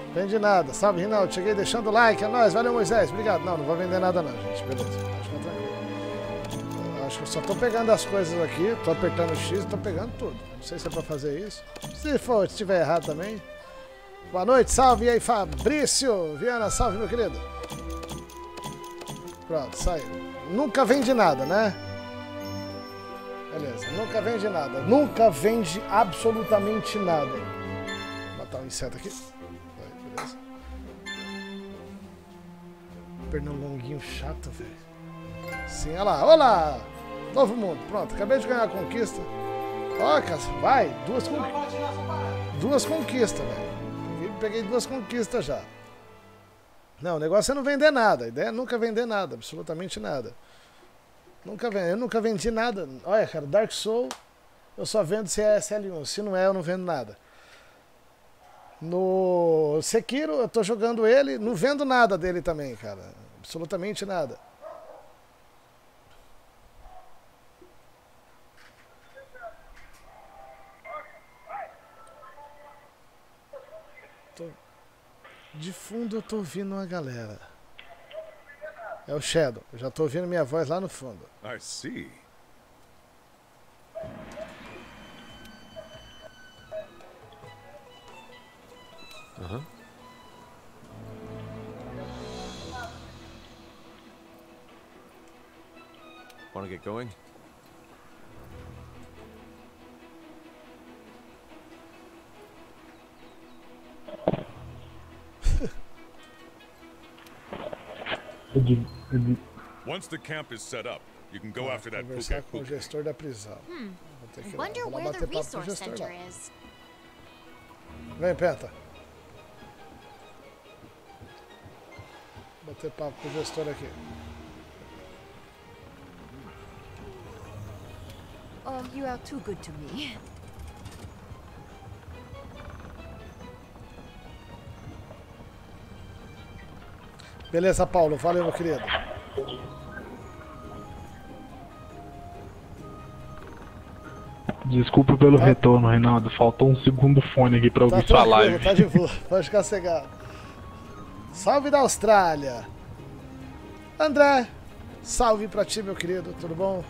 Não vende nada. Salve, Rinaldo. Cheguei deixando o like. É nóis. Valeu, Moisés. Obrigado. Não, não vou vender nada não, gente. Beleza. Acho que é tranquilo. Eu acho que eu só tô pegando as coisas aqui. Tô apertando o X e tô pegando tudo. Não sei se é pra fazer isso. Se for, se estiver errado também... Boa noite, salve, e aí Fabrício Viana, salve meu querido. Pronto, saiu. Nunca vende nada, né? Beleza, nunca vende nada. Nunca vende absolutamente nada. Vou matar um inseto aqui. Aí, beleza. Pernilonguinho chato, velho. Sim, olha lá, olha lá. Novo mundo, pronto, acabei de ganhar a conquista. Ó, oh, vai, duas conquistas. Duas conquistas, velho. Peguei duas conquistas já. Não, o negócio é não vender nada. A ideia é nunca vender nada, absolutamente nada. Nunca vende, eu nunca vendi nada. Olha, cara, Dark Souls eu só vendo se é S L um. Se não é, eu não vendo nada. No Sekiro, eu tô jogando ele, não vendo nada dele também, cara. Absolutamente nada. De fundo eu tô ouvindo uma galera. É o Shadow. Eu já tô ouvindo minha voz lá no fundo. I see. Uhum. Wanna get going? Once the camp is set up, you can go after that Pukei-Pukei. Hmm. I wonder where the resource center is. Vem, Penta. Bater papo com o gestor aqui. Oh, you are too good to me. Beleza, Paulo. Valeu, meu querido. Desculpa pelo tá. retorno, Reinaldo. Faltou um segundo fone aqui pra tá ouvir sua live. Tá de boa. Pode ficar cegado. Salve da Austrália. André, salve pra ti, meu querido. Tudo bom?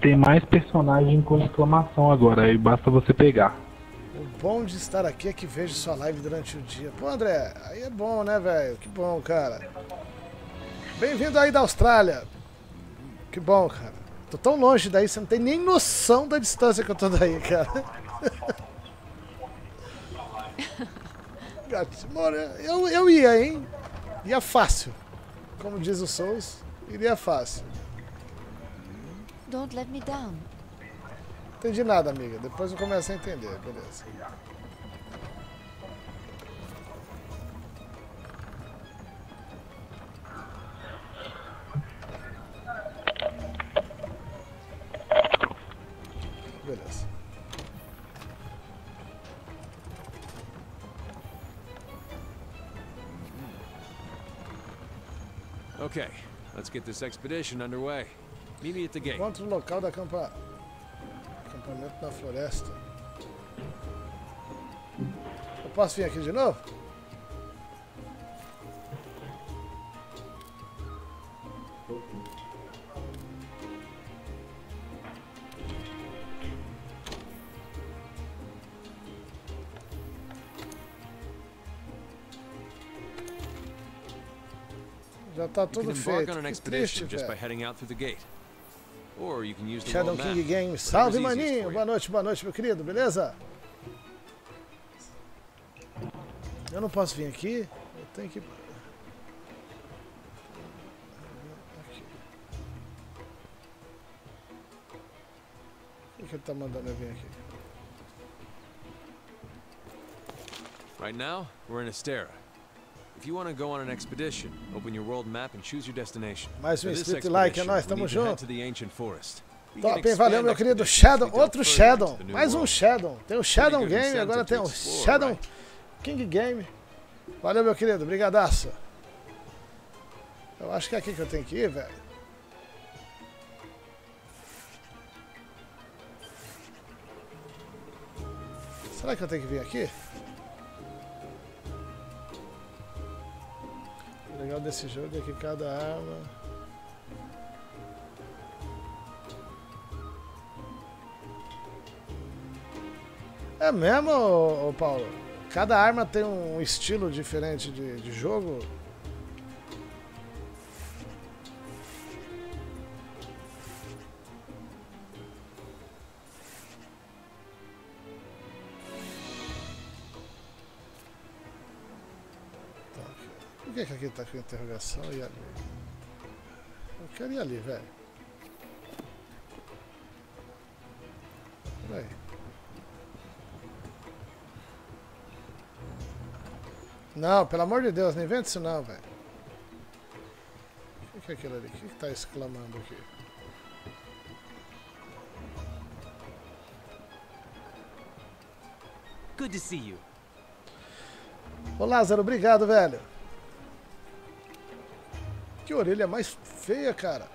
Tem mais personagem com exclamação agora. Aí basta você pegar. O bom de estar aqui é que vejo sua live durante o dia. Pô, André, aí é bom, né, velho? Que bom, cara. Bem-vindo aí da Austrália. Que bom, cara. Tô tão longe daí, você não tem nem noção da distância que eu tô daí, cara. eu, eu ia, hein? Ia fácil. Como diz o Souls, iria fácil. Don't let me down. Não entendi nada, amiga. Depois eu começo a entender, beleza. Beleza. Okay, let's get this expedition underway. Meet me at the gate. Encontre o local da campanha. Acampamento na floresta. Posso vir aqui de novo? Já tá tudo feito. Que triste, velho. Shadow King Games. Salve, maninho. Boa noite, boa noite, meu querido. Beleza? Eu não posso vir aqui. Eu tenho que... O que ele tá mandando eu vir aqui? Right now, we're in Astera. If you want to go on an expedition, open your world map and choose your destination. Mais um inscrito e like, é nóis, tamo junto. Top, hein? Valeu, meu querido Shadow. Outro Shadow. Mais um Shadow. Tem o Shadow Game, agora tem o Shadow King Game. Valeu, meu querido. Brigadaço. Eu acho que é aqui que eu tenho que ir, velho. Será que eu tenho que vir aqui? O legal desse jogo é que cada arma... É mesmo, ô, ô Paulo? Cada arma tem um estilo diferente de, de jogo? Por que aqui tá com interrogação e ali? Eu quero ir ali, velho. Peraí. Não, pelo amor de Deus, não inventa isso não, velho. O que é aquilo ali? O que que tá exclamando aqui? Good to see you. Ô Lázaro, obrigado, velho. Que orelha mais feia, cara.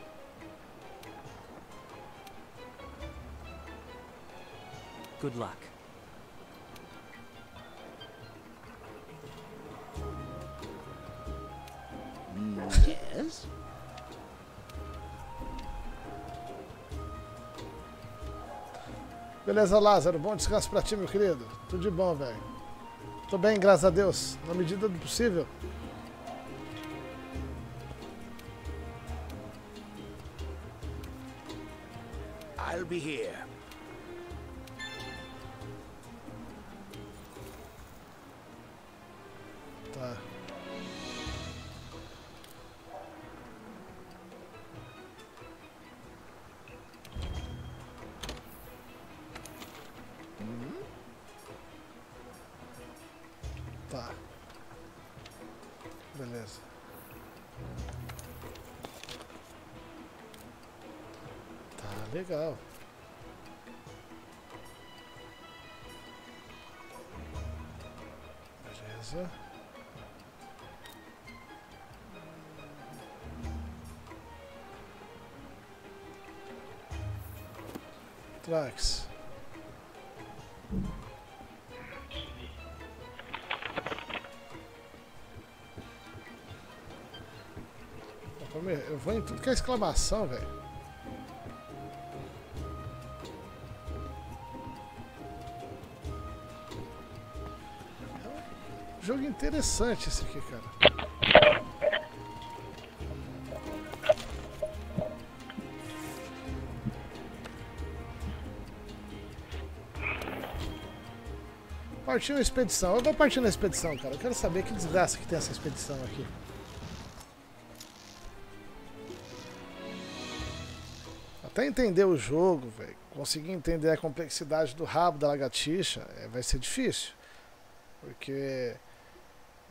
Good luck. Yes. Beleza, Lázaro. Bom descanso pra ti, meu querido. Tudo de bom, velho. Tô bem, graças a Deus. Na medida do possível. I'll be here. Tá. Mm-hmm. Tá. Beleza. Tá legal. Trax. Eu vou em tudo que é exclamação, velho. Jogo interessante esse aqui, cara. Partiu a expedição. Eu vou partir na expedição, cara. Eu quero saber que desgraça que tem essa expedição aqui. Até entender o jogo, velho. Conseguir entender a complexidade do rabo da lagartixa é, vai ser difícil. Porque...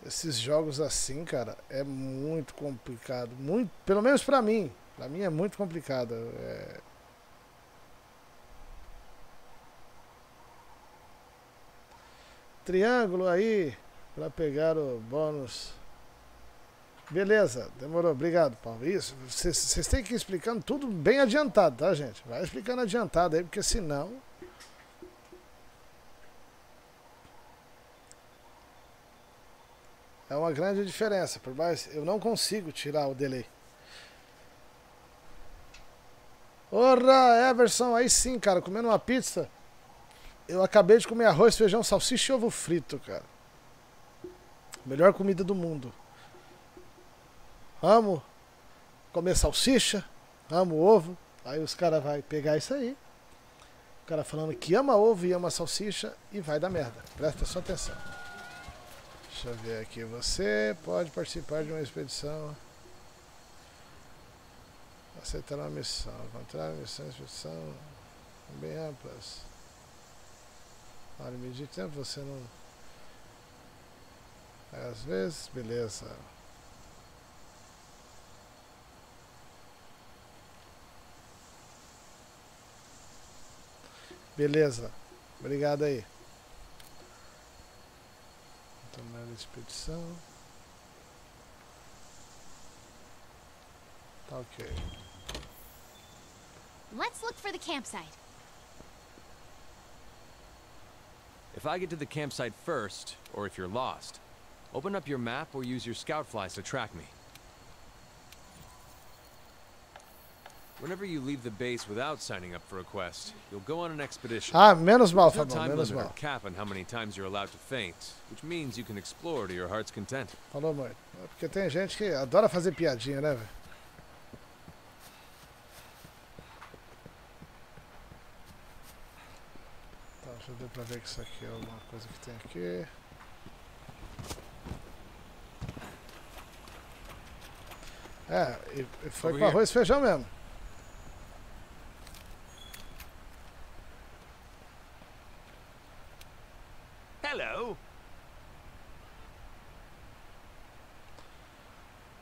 esses jogos assim, cara, é muito complicado, muito, pelo menos pra mim, pra mim é muito complicado. É... Triângulo aí, pra pegar o bônus. Beleza, demorou, obrigado, Paulo. Isso, vocês têm que ir explicando tudo bem adiantado, tá, gente? Vai explicando adiantado aí, porque senão... É uma grande diferença, por mais eu não consigo tirar o delay. Ora, Everson, aí sim, cara, comendo uma pizza. Eu acabei de comer arroz, feijão, salsicha e ovo frito, cara. Melhor comida do mundo. Amo comer salsicha, amo ovo. Aí os caras vão pegar isso aí. O cara falando que ama ovo e ama salsicha e vai dar merda. Presta só atenção. Deixa eu ver aqui. Você pode participar de uma expedição. Aceitar uma missão. Encontrar missão, expedição. Bem amplas. Para medir tempo, você não. Às vezes, beleza. Beleza, obrigado aí. Tomar a expedição. Tá ok. Let's look for the campsite. If I get to the campsite first, or if you're lost, open up your map or use your scout flies to track me. Whenever you leave the base without signing up for a quest, you'll go on an expedition. Ah, menos mal, Fabão, menos mal. Cap on how many times you're allowed to faint, which means you can explore to your heart's content. Falou, mãe. É porque tem gente que adora fazer piadinha, né, velho? Tá, já deu pra ver que isso aqui é alguma coisa que tem aqui. É, e foi com arroz e feijão mesmo.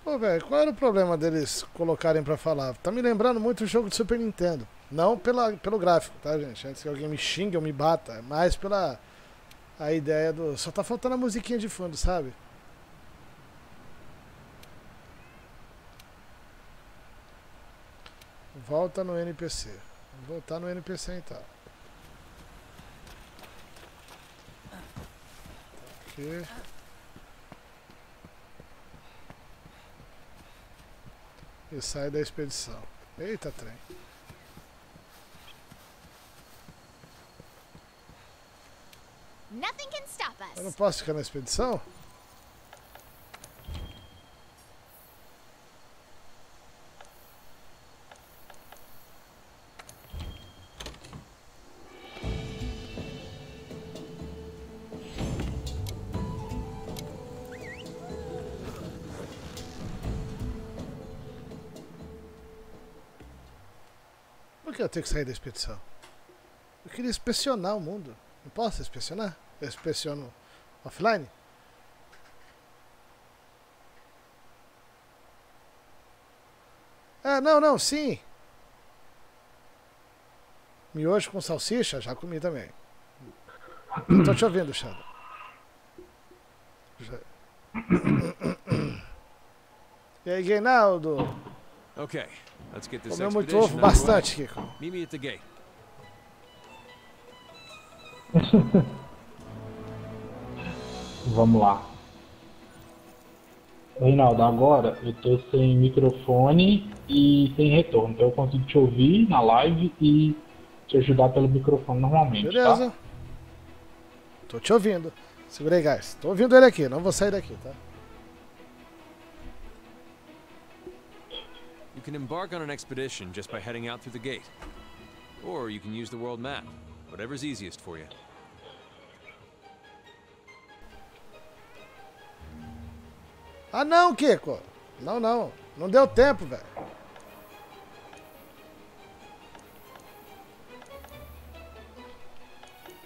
Pô, velho, qual era o problema deles colocarem pra falar? Tá me lembrando muito o jogo do Super Nintendo. Não pela, pelo gráfico, tá, gente? Antes que alguém me xingue ou me bata, mas pela a ideia do... Só tá faltando a musiquinha de fundo, sabe? Volta no N P C. Vou voltar no N P C então. Aqui. E sai da expedição. Eita, trem. Eu não posso ficar na expedição? Eu tenho que sair da expedição. Eu queria inspecionar o mundo. Não posso inspecionar? Eu inspeciono offline? Ah, não, não, sim. Miojo com salsicha? Já comi também. Eu tô te ouvindo, Shadow. Já... E aí, Reinaldo? Ok. Comeu muito ovo, bastante, Kiko. Vamos lá. Reinaldo, agora eu tô sem microfone e sem retorno, então eu consigo te ouvir na live e te ajudar pelo microfone normalmente. Beleza. Tá? Tô te ouvindo. Segurei, guys. Tô ouvindo ele aqui, não vou sair daqui, tá? You can embark on an expedition just by heading out through the gate. Or you can use the world map, whatever's easiest for you. Ah não, Kiko! Não, não. Não deu tempo, velho.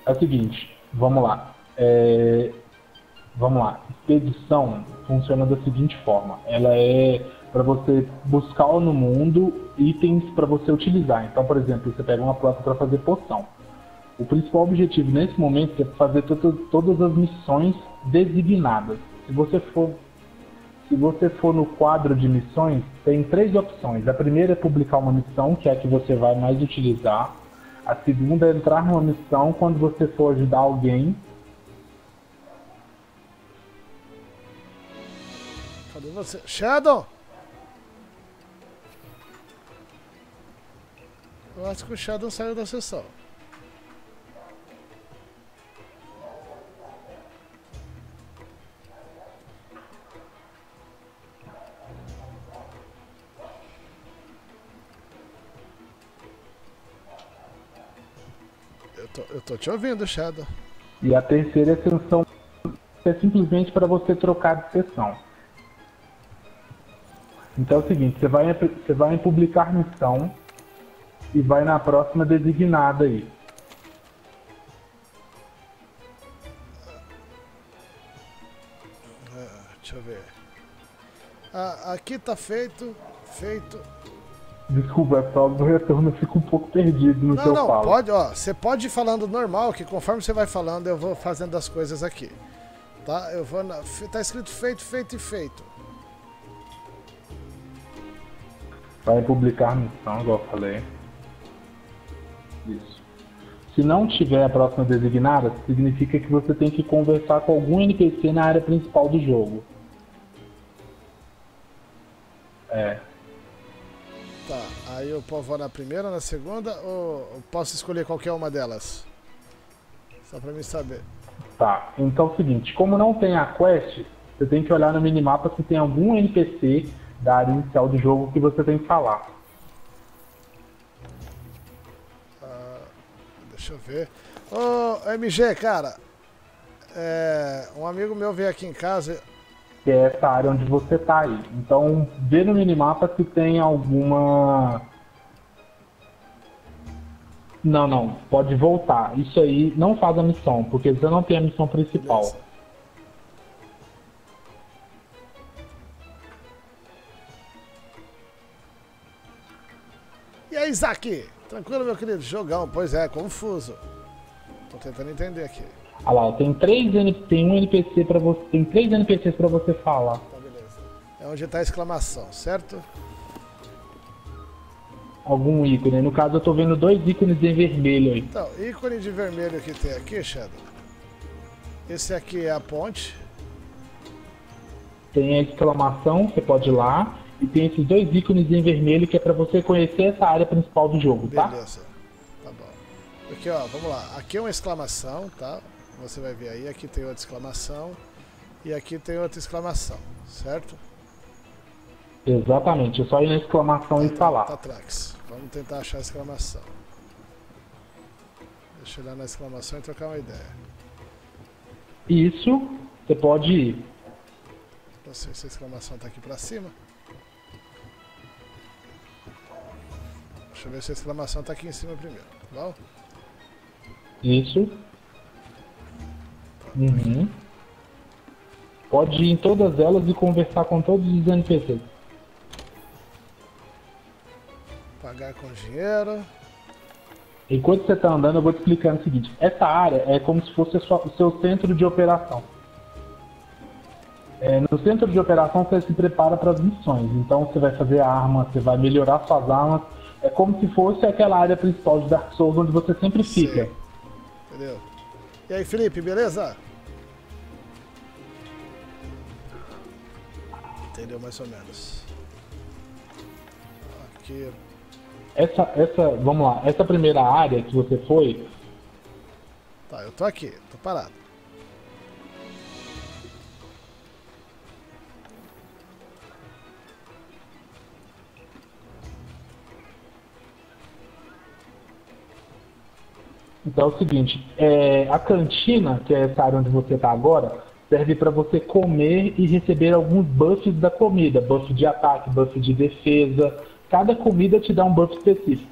É o seguinte, vamos lá. É... Vamos lá. Expedição funciona da seguinte forma. Ela é... para você buscar no mundo itens para você utilizar. Então, por exemplo, você pega uma planta para fazer poção. O principal objetivo nesse momento é fazer to todas as missões designadas. Se você for, se você for no quadro de missões, tem três opções. A primeira é publicar uma missão, que é a que você vai mais utilizar. A segunda é entrar numa missão quando você for ajudar alguém. E você? Shadow? Eu acho que o Shadow saiu da sessão. Eu tô, eu tô te ouvindo, Shadow. E a terceira sessão é simplesmente para você trocar de sessão. Então é o seguinte, você vai, você vai em publicar missão e vai na próxima designada aí. Ah, deixa eu ver. Ah, aqui tá feito, feito. Desculpa, é só do retorno, eu fico um pouco perdido no não, que eu não, falo. Não, pode, ó, você pode ir falando normal, que conforme você vai falando, eu vou fazendo as coisas aqui. Tá? Eu vou na, tá escrito feito, feito e feito. Vai publicar missão, igual eu falei. Isso. Se não tiver a próxima designada, significa que você tem que conversar com algum N P C na área principal do jogo. É. Tá, aí eu vou na primeira, na segunda, ou posso escolher qualquer uma delas? Só pra mim saber. Tá, então é o seguinte, como não tem a quest, você tem que olhar no minimapa se tem algum N P C da área inicial do jogo que você tem que falar. Ah, deixa eu ver. Ô, M G, cara, é, um amigo meu veio aqui em casa. Que é essa área onde você tá aí. Então, vê no minimapa se tem alguma... Não, não, pode voltar. Isso aí não faz a missão, porque você não tem a missão principal. Beleza. E aí, Isaac? Tranquilo, meu querido? Jogão. Pois é, confuso. Tô tentando entender aqui. Ah lá, tem três tem um N P C pra você, tem três N P Cs pra você falar. Tá, beleza. É onde tá a exclamação, certo? Algum ícone. No caso, eu tô vendo dois ícones em vermelho aí. Então, ícone de vermelho que tem aqui, Shadow. Esse aqui é a ponte. Tem a exclamação, você pode ir lá. E tem esses dois ícones em vermelho que é pra você conhecer essa área principal do jogo, beleza. Tá? Beleza, tá bom. Aqui, ó, vamos lá. Aqui é uma exclamação, tá? Você vai ver aí. Aqui tem outra exclamação. E aqui tem outra exclamação, certo? Exatamente. É só ir na exclamação e falar. Tá, Trax. Vamos tentar achar a exclamação. Deixa eu olhar na exclamação e trocar uma ideia. Isso. Você pode ir. Não sei se a exclamação tá aqui pra cima. Deixa eu ver se a exclamação tá aqui em cima primeiro, tá bom? Isso. Uhum. Pode ir em todas elas e conversar com todos os N P Cs. Pagar com dinheiro. Enquanto você tá andando, eu vou te explicando o seguinte. Essa área é como se fosse a sua, o seu centro de operação. É, no centro de operação você se prepara para as missões. Então você vai fazer arma, você vai melhorar suas armas. É como se fosse aquela área principal de Dark Souls, onde você sempre fica. Sim. Entendeu? E aí, Felipe, beleza? Entendeu mais ou menos. Aqui. Essa, essa, vamos lá, essa primeira área que você foi... Tá, eu tô aqui, tô parado. Então é o seguinte, é, a cantina, que é essa área onde você está agora, serve para você comer e receber alguns buffs da comida. Buff de ataque, buff de defesa. Cada comida te dá um buff específico.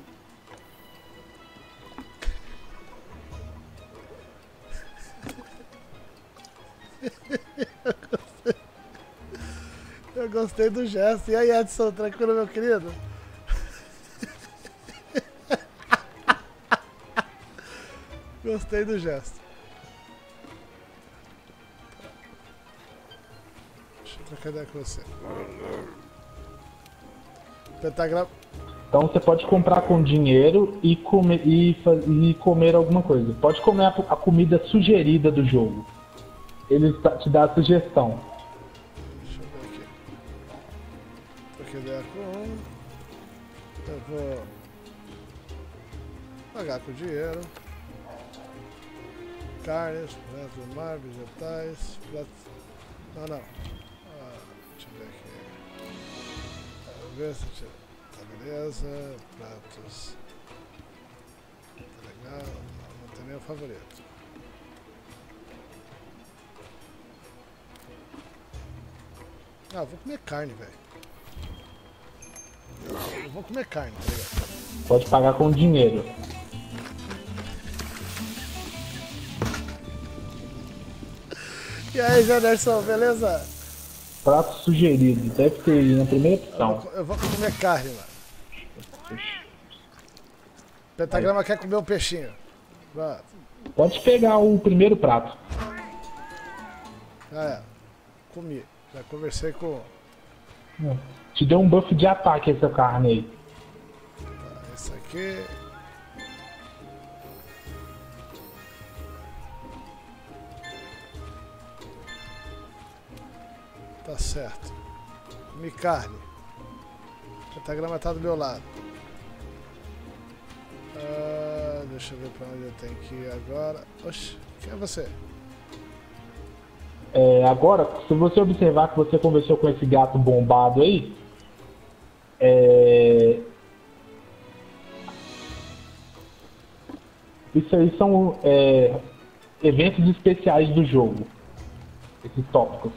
Eu gostei do gesto. E aí, Edson, tranquilo, meu querido? Gostei do gesto. Deixa eu trocar ideia com você. Pentagrama. Então você pode comprar com dinheiro e comer, e, e comer alguma coisa. Pode comer a, a comida sugerida do jogo. Ele te dá a sugestão. Deixa eu ver aqui. quedar com um. Eu vou pagar com dinheiro. Carnes, plantas do mar, vegetais, plantas... Não, não. Ah, deixa eu ver aqui. Vamos ver se tira. Tá, beleza. Pratos. Tá legal. Não, não tem nenhum favorito. Ah, eu vou comer carne, velho. Eu vou comer carne, tá ligado? Pode pagar com dinheiro. E aí, Janderson, beleza? Prato sugerido, deve ter na primeira opção. Eu vou, eu vou comer carne, mano. Pentagrama aí. Quer comer um peixinho. Pronto. Pode pegar o primeiro prato. Ah, é. Comi. Já conversei com... Te deu um buff de ataque essa carne aí. Tá, essa aqui... Tá certo. Comi carne. O pentagrama tá do meu lado. Ah, deixa eu ver pra onde eu tenho que ir agora. Oxi, quem é você? É, agora, se você observar que você conversou com esse gato bombado aí, é... isso aí são é, eventos especiais do jogo, esses tópicos.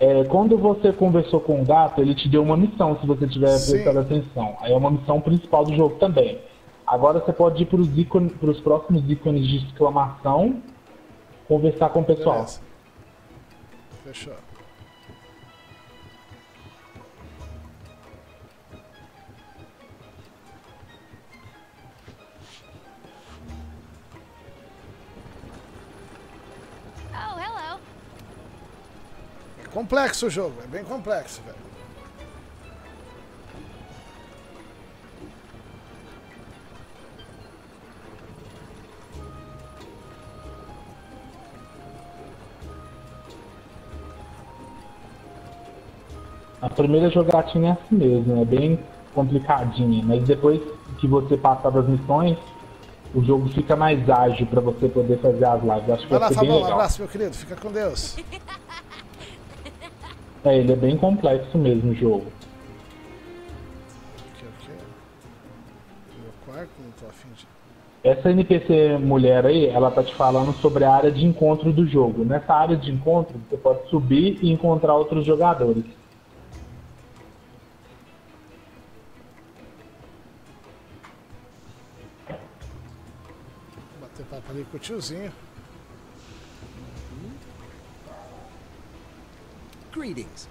É, quando você conversou com o gato, ele te deu uma missão, se você tiver prestado atenção. Aí é uma missão principal do jogo também. Agora você pode ir para os ícone, pros próximos ícones de exclamação, conversar com o pessoal. Beleza. Fechou. Complexo o jogo, é bem complexo, velho. A primeira jogatina é assim mesmo, é bem complicadinha, mas depois que você passar das missões, o jogo fica mais ágil pra você poder fazer as lives. Acho que vai ser bem legal. Um abraço, meu querido, fica com Deus. É, ele é bem complexo mesmo o jogo. Aqui, aqui. Meu quarto, não tô afim de... Essa N P C mulher aí, ela tá te falando sobre a área de encontro do jogo. Nessa área de encontro, você pode subir e encontrar outros jogadores. Vou bater papo ali com o tiozinho. Greetings.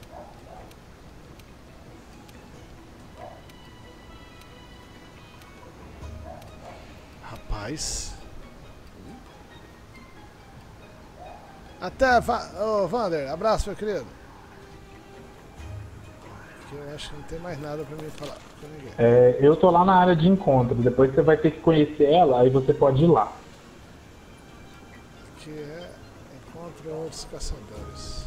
Rapaz. Até, va oh, Vander, abraço, meu querido. Aqui eu acho que não tem mais nada pra mim falar pra ninguém. É, eu tô lá na área de encontro, depois você vai ter que conhecer ela, aí você pode ir lá. Aqui é encontro outros caçadores.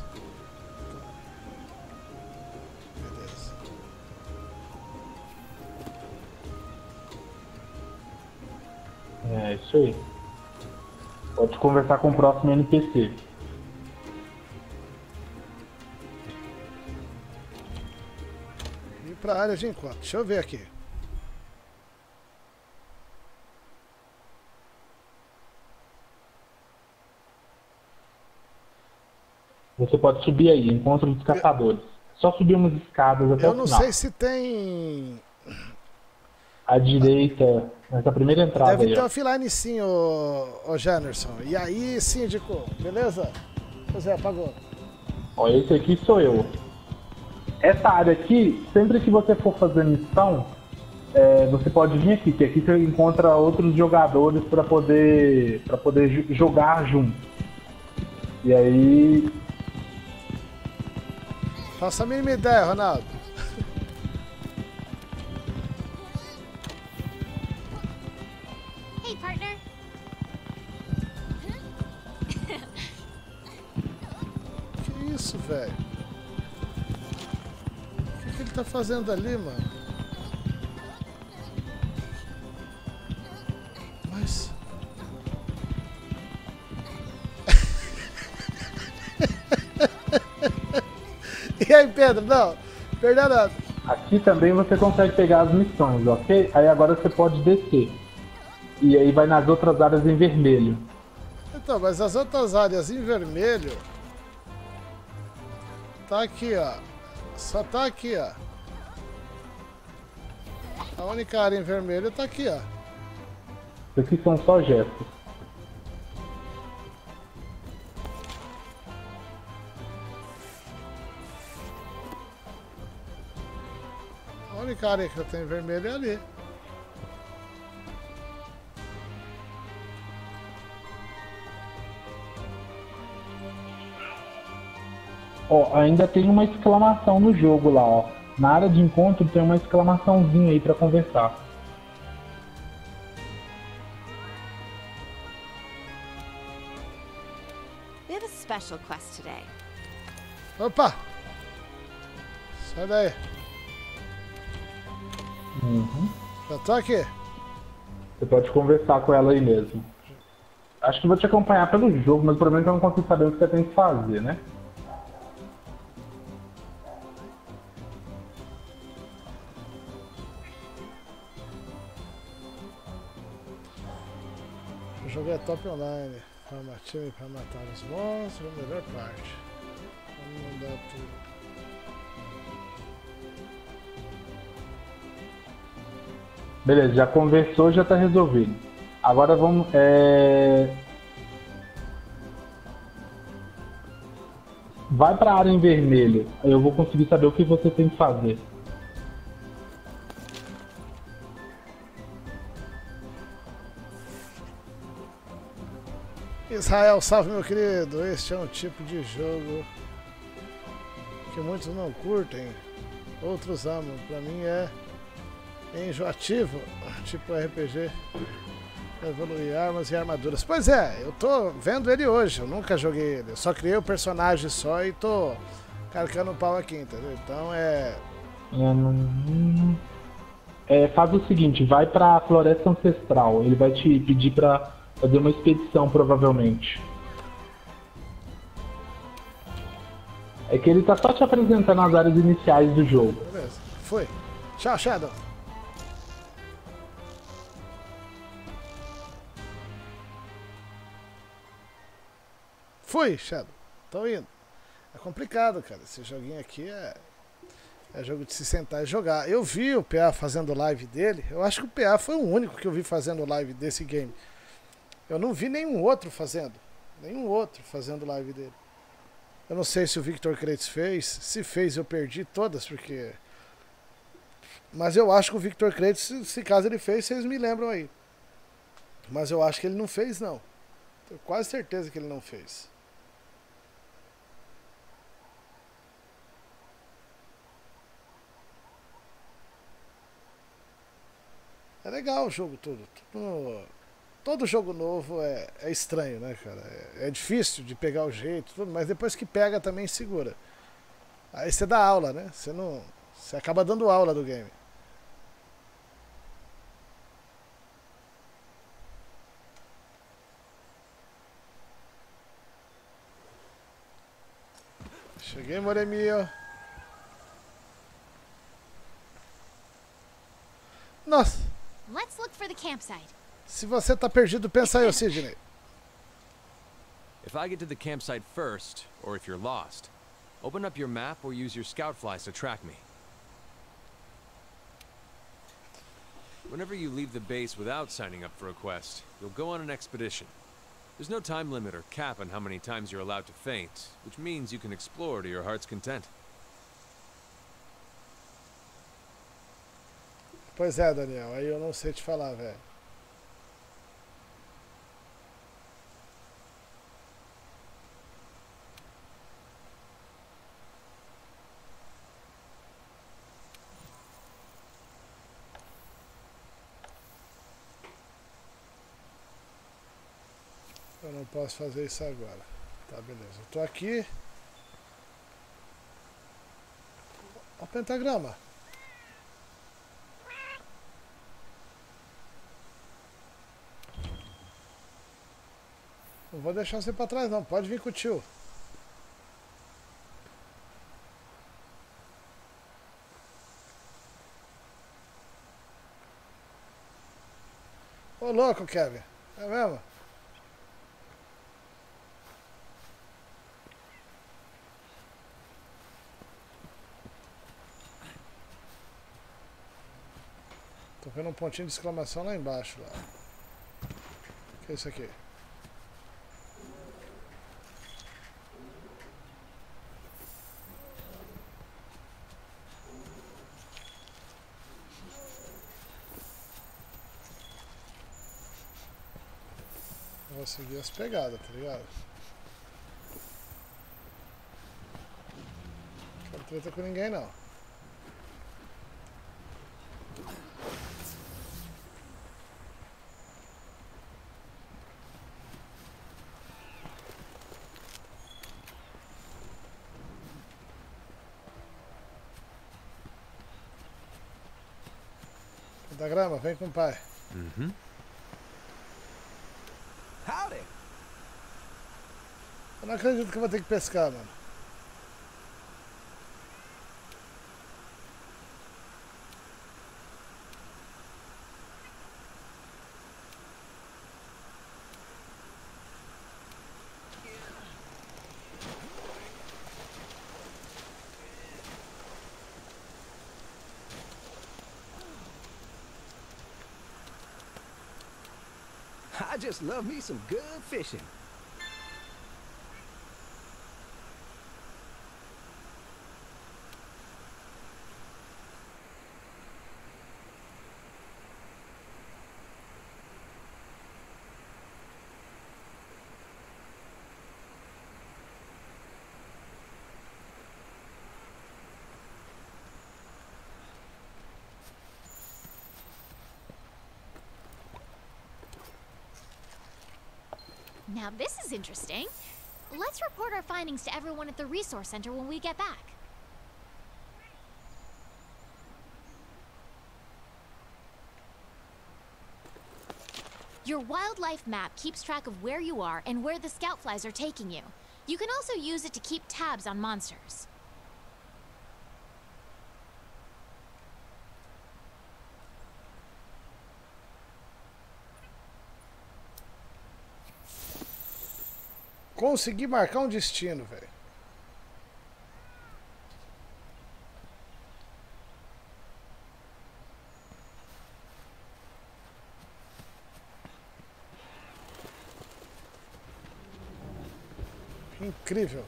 É, isso aí. Pode conversar com o próximo N P C. E pra área de encontro. Deixa eu ver aqui. Você pode subir aí, encontro dos caçadores. Eu... Só subir umas escadas até eu o final. Eu não sei se tem... À direita, nessa primeira entrada. Deve aí. Deve ter um offline sim, ô, ô Janderson. E aí, síndico, beleza? Pois é, apagou. Ó, esse aqui sou eu. Essa área aqui, sempre que você for fazer missão, é, você pode vir aqui, que aqui você encontra outros jogadores para poder, para poder jogar junto. E aí... Faça a mínima ideia, Ronaldo. O que ele tá tá fazendo ali, mano? Mas... E aí, Pedro? Não, perdeu nada. Aqui também você consegue pegar as missões, ok? Aí agora você pode descer. E aí vai nas outras áreas em vermelho. Então, mas as outras áreas em vermelho... Tá aqui, ó. Só tá aqui, ó. A única área em vermelho tá aqui, ó. Isso aqui são só gestos. A única área que eu tenho em vermelho é ali. Ó, oh, ainda tem uma exclamação no jogo lá, ó. Na área de encontro tem uma exclamaçãozinha aí pra conversar. We have a special quest today. Opa! Sai daí. Uhum. Já tô aqui. Você pode conversar com ela aí mesmo. Acho que vou te acompanhar pelo jogo, mas o problema é que eu não consigo saber o que você tem que fazer, né? É top online, forma time para matar os monstros, a melhor parte. Vamos mandar tudo. Beleza, já conversou, já tá resolvido. Agora vamos. É... Vai pra área em vermelho, eu vou conseguir saber o que você tem que fazer. Israel, salve meu querido, este é um tipo de jogo que muitos não curtem, outros amam, pra mim é enjoativo, tipo R P G, evoluir armas e armaduras. Pois é, eu tô vendo ele hoje, eu nunca joguei ele, eu só criei o personagem só e tô carcando o pau aqui, entendeu? Então é... é... Faz o seguinte, vai pra Floresta Ancestral, ele vai te pedir pra... fazer uma expedição, provavelmente. É que ele tá só te apresentando as áreas iniciais do jogo. Beleza, foi. Tchau, Shadow. Foi, Shadow. Tô indo. É complicado, cara. Esse joguinho aqui é... é jogo de se sentar e jogar. Eu vi o P A fazendo live dele. Eu acho que o P A foi o único que eu vi fazendo live desse game. Eu não vi nenhum outro fazendo. Nenhum outro fazendo live dele. Eu não sei se o Victor Crates fez. Se fez, eu perdi todas, porque... Mas eu acho que o Victor Crates, se caso ele fez, vocês me lembram aí. Mas eu acho que ele não fez, não. Tenho quase certeza que ele não fez. É legal o jogo todo. Tudo... Todo jogo novo é, é estranho, né, cara? É, é difícil de pegar o jeito, tudo, mas depois que pega também segura. Aí você dá aula, né? Você não, você acaba dando aula do game. Cheguei, Moremio. Nossa. Let's look for the campsite. Se você tá perdido, pensa eu, Sidney. If I get to the campsite first, or if you're lost, open up your map or use your scout flies to track me. Whenever you leave the base without signing up for a quest, you'll go on an expedition. There's no time limit or cap on how many times you're allowed to faint, which means you can explore to your heart's content. Pois é, Daniel, aí eu não sei te falar, velho. Posso fazer isso agora. Tá, beleza. Eu tô aqui. Ó o pentagrama. Não vou deixar você pra trás não, pode vir com o tio. Ô louco, Kevin, é mesmo? Tô vendo um pontinho de exclamação lá embaixo lá. O que é isso aqui? Vou seguir as pegadas, tá ligado? Não quero treta com ninguém não. Pentagrama, vem com o pai. Uhum. Eu não acredito que eu vou ter que pescar, mano. I just love me some good fishing. Now this is interesting. Let's report our findings to everyone at the resource center when we get back. Your wildlife map keeps track of where you are and where the scout flies are taking you. You can also use it to keep tabs on monsters. Consegui marcar um destino, velho. Incrível.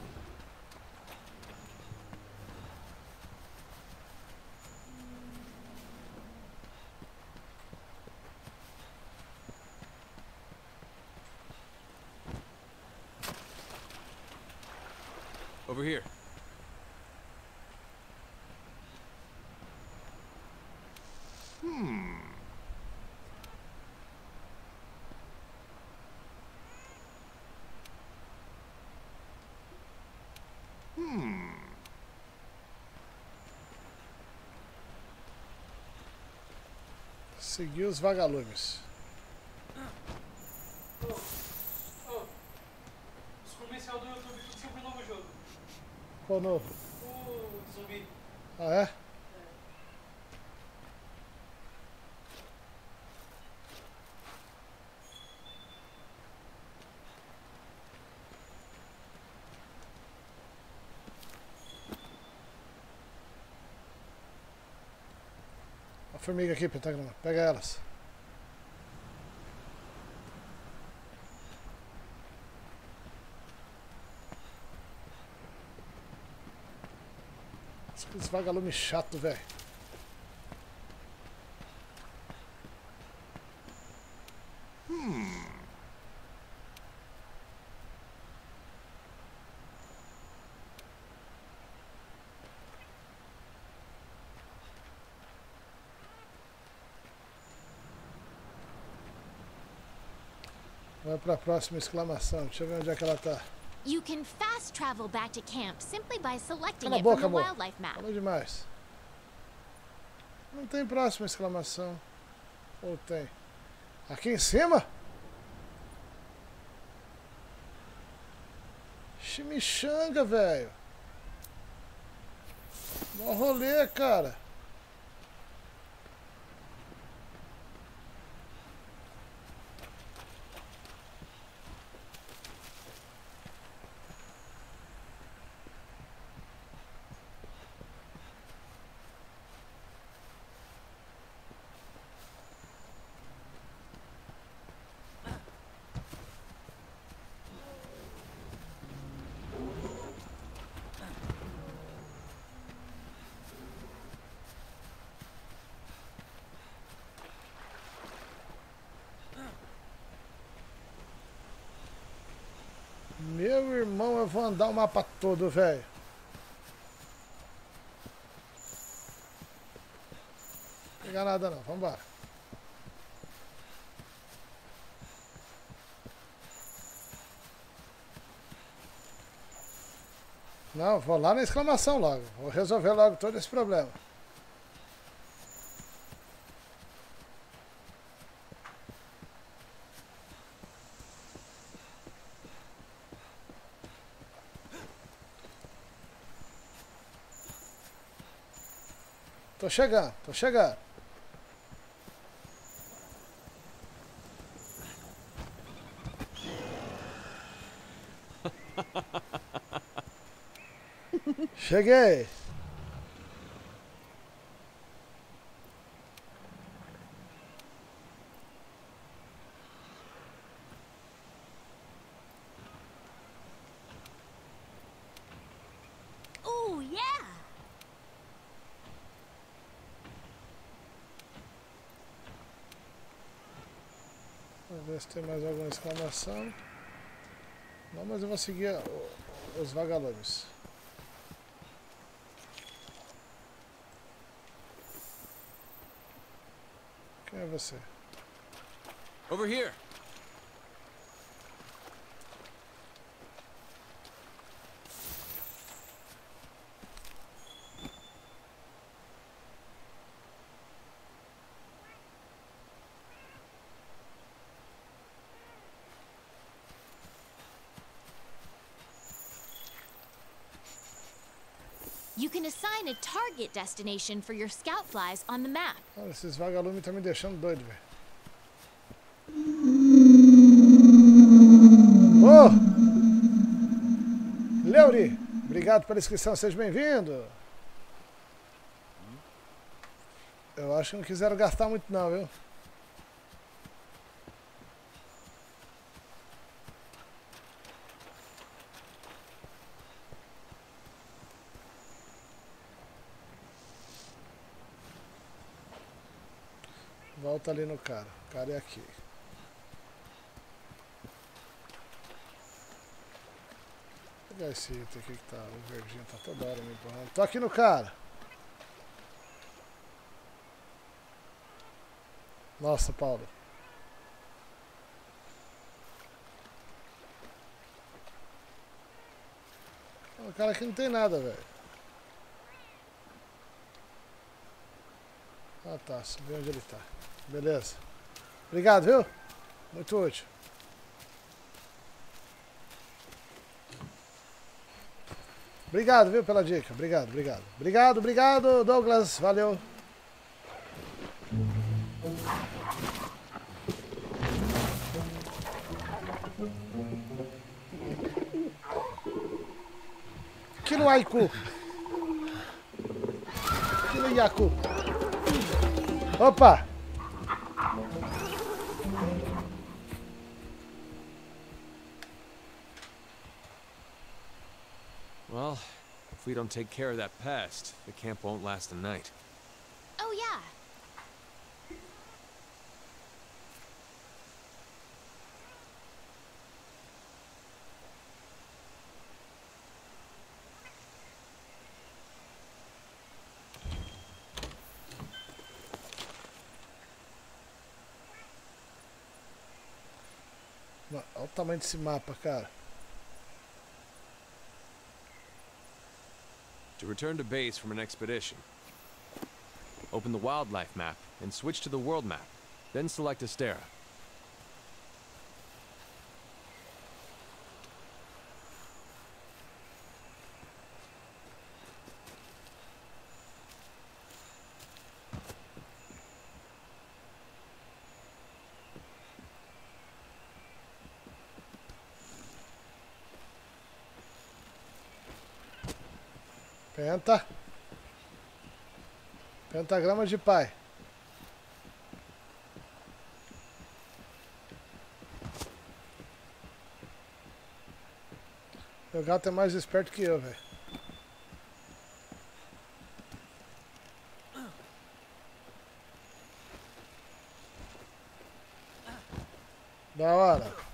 Over here. Hmm. Hmm. Seguiu os vagalumes. Qual novo? O zumbi. Ah, é? É. A formiga aqui, Pentagrama. Pega elas. Esse vagalume chato, velho. Hmm. Vai para a próxima exclamação. Deixa eu ver onde é que ela tá. You can fast travel back to camp simply by selecting it from the wildlife map. Falou demais. Não tem próxima exclamação. Ou tem? Aqui em cima? Chimichanga, velho. Dá um rolê, cara. Meu irmão, eu vou andar o mapa todo, velho. Não pega nada não, vambora. Não, vou lá na exclamação logo. Vou resolver logo todo esse problema. Tô chegando, tô chegando. Cheguei. Tem mais alguma exclamação? Não, mas eu vou seguir os vagalumes. Quem é você? Over here. Assign a target destination for your scout flies on the map. Olha, esses vagalumes estão me deixando doido, velho. Oh! Leuri, obrigado pela inscrição, seja bem-vindo. Eu acho que não quiseram gastar muito não, viu? Volta ali no cara. O cara é aqui. Vou pegar esse item aqui que tá. O verdinho tá toda hora me empurrando. Tô aqui no cara. Nossa, Paulo. O cara aqui não tem nada, velho. Ah, tá. Subi onde ele tá. Beleza. Obrigado, viu? Muito útil. Obrigado, viu, pela dica. Obrigado, obrigado. Obrigado, obrigado, Douglas. Valeu. Kilo Aiku. Kilo Yaku. Opa! Well, if we don't take care of that pest, the camp won't last a night. Oh, yeah. Olha o tamanho desse mapa, cara. To return to base from an expedition, open the wildlife map and switch to the world map, then select Astera. Penta. Pentagrama de pai. Meu gato é mais esperto que eu, velho. Da hora.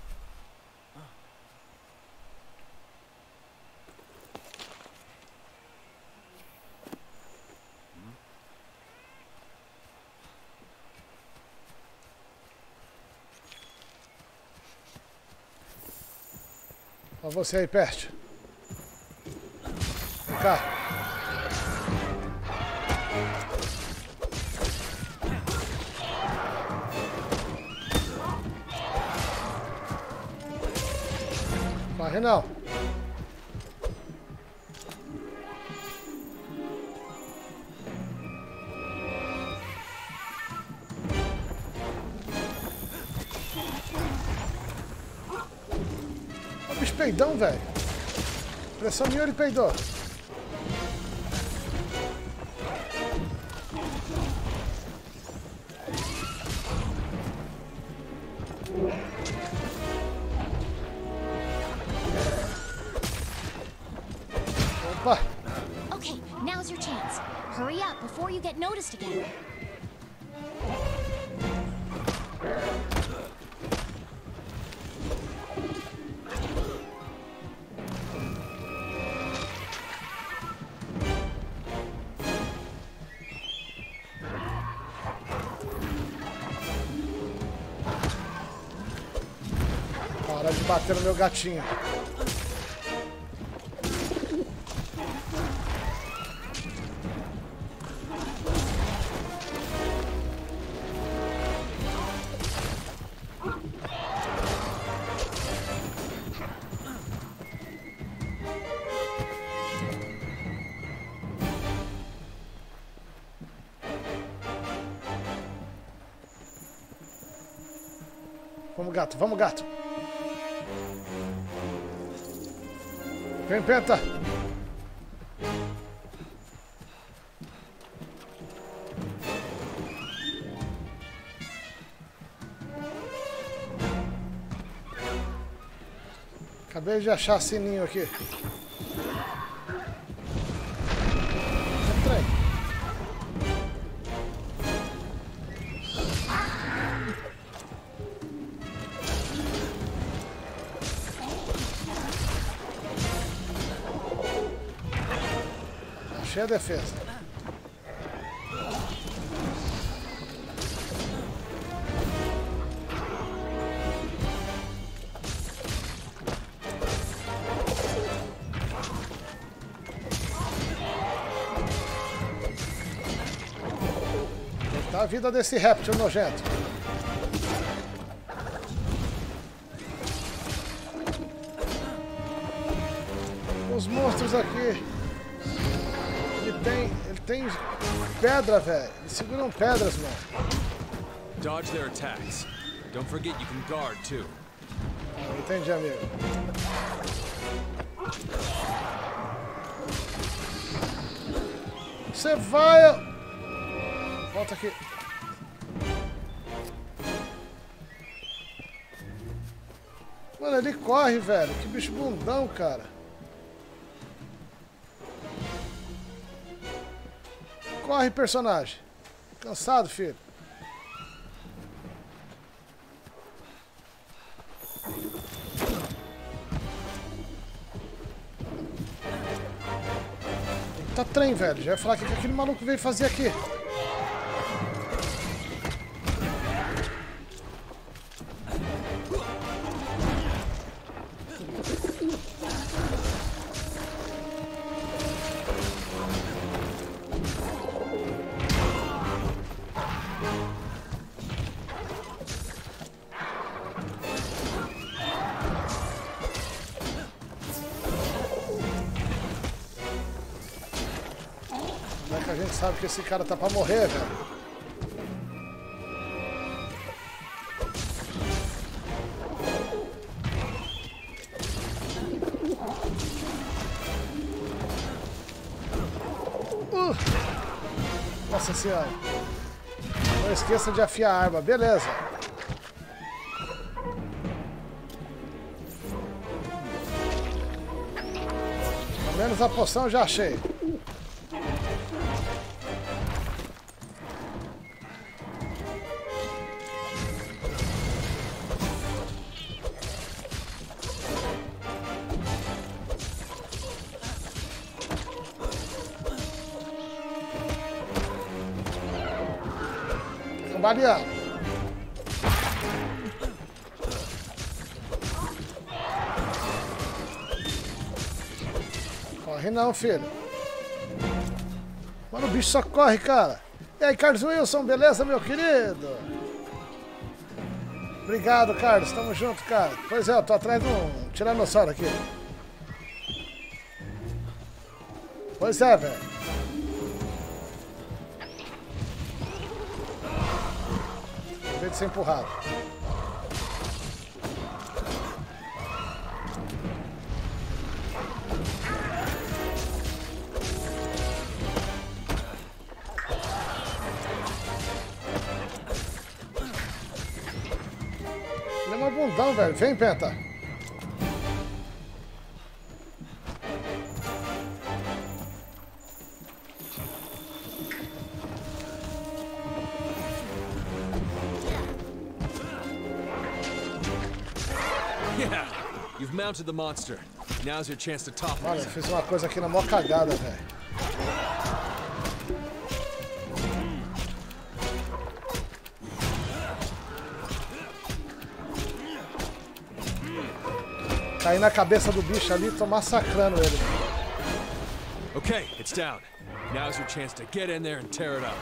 Olha você aí, peste. Vem cá. Corre não. Peidão, velho. Pressão minha, ele peidou. Opa. Okay, now's your chance. Hurry up before you get noticed again. Bater no meu gatinho. Vamos, gato, vamos, gato. Vem, Penta! Acabei de achar sininho aqui. Entra aí. Cheia a defesa. Tá a vida desse réptil nojento. Os monstros aqui. Tem, ele tem pedra, velho. Eles seguram pedras, mano. Dodge their attacks. Don't forget you can guard too. Entendi, amigo. Você vai. Volta aqui. Mano, ele corre, velho. Que bicho bundão, cara. Corre, personagem. Cansado, filho. Tá trem, velho. Já ia falar o que aquele maluco veio fazer aqui. Sabe que esse cara tá pra morrer, velho. Nossa senhora. Não esqueça de afiar a arma. Beleza. Pelo menos a poção eu já achei. Baleando. Corre não, filho. Mano, o bicho só corre, cara. E aí, Carlos Wilson, beleza, meu querido? Obrigado, Carlos. Tamo junto, cara. Pois é, eu tô atrás de um tiranossauro aqui. Pois é, velho. De ser empurrado. Ele é uma bundão, velho. Vem, Penta. The monster. Now's your chance to top it. Olha, fiz uma coisa aqui na maior cagada, velho. Caí na cabeça do bicho ali, tô massacrando ele. Okay, it's down. Now's your chance to get in there and tear it up.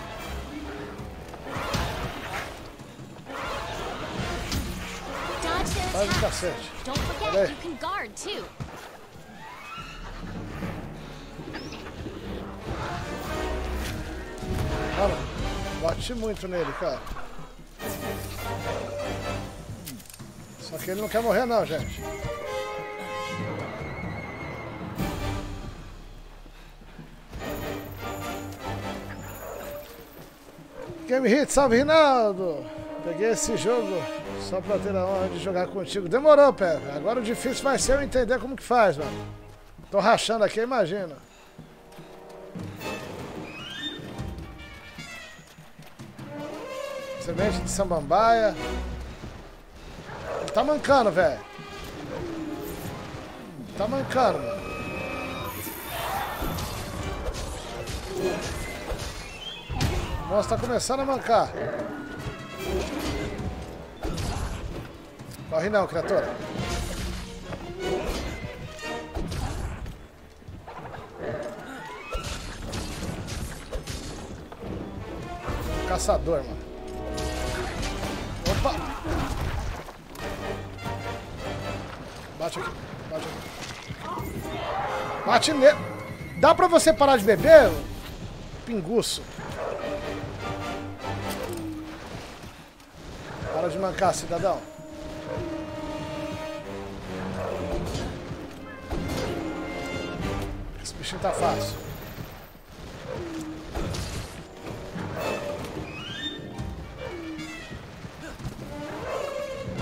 Vai de cacete. Peraí. Mano, bati muito nele, cara. Só que ele não quer morrer não, gente. Game Hit, salve Rinaldo! Peguei esse jogo só pra ter a honra de jogar contigo. Demorou, pé. Agora o difícil vai ser eu entender como que faz, mano. Tô rachando aqui, imagina. Semente de samambaia. Tá mancando, velho. Tá mancando, mano. Nossa, tá começando a mancar. Corre não, criatura. Caçador, mano. Opa! Bate aqui, bate aqui. Bate nele. Dá pra você parar de beber? Pinguço. Para de mancar, cidadão. Tá fácil.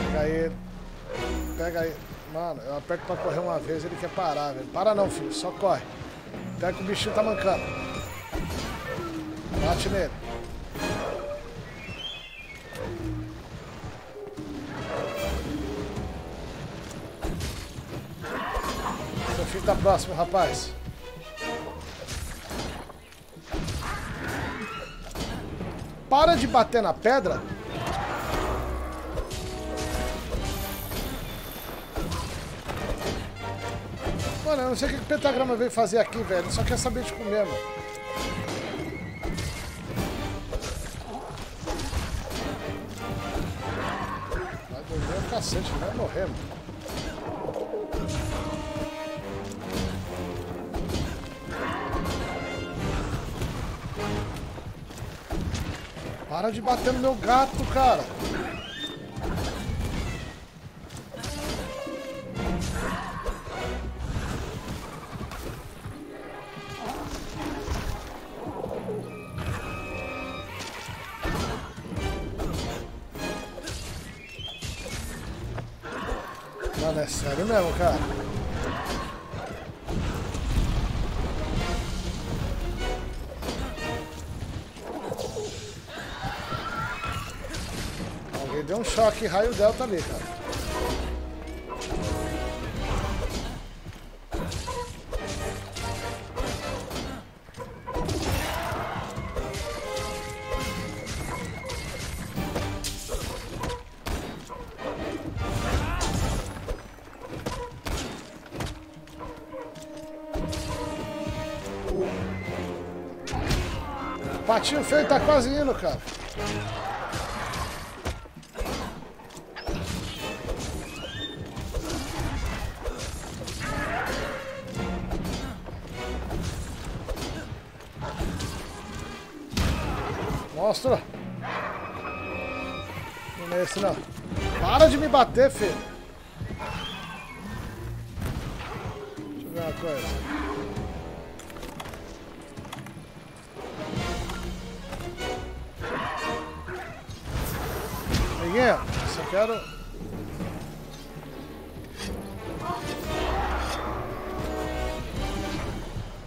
Pega ele. Pega ele. Mano, eu aperto pra correr uma vez, ele quer parar, velho. Para não, filho. Só corre. Pega que o bichinho tá mancando. Bate nele. Seu filho tá próximo, rapaz. Para de bater na pedra. Mano, eu não sei o que o Pentagrama veio fazer aqui, velho. Ele só quer saber de comer, mano. Vai morrer o cacete, vai morrer, mano. Para de bater no meu gato, cara. Mano, é sério mesmo, cara. Alguém deu um choque raio delta ali, cara. Patinho feio tá quase indo, cara. Mostra. Não é esse não. Para de me bater, filho. Deixa eu ver uma coisa. Só quero.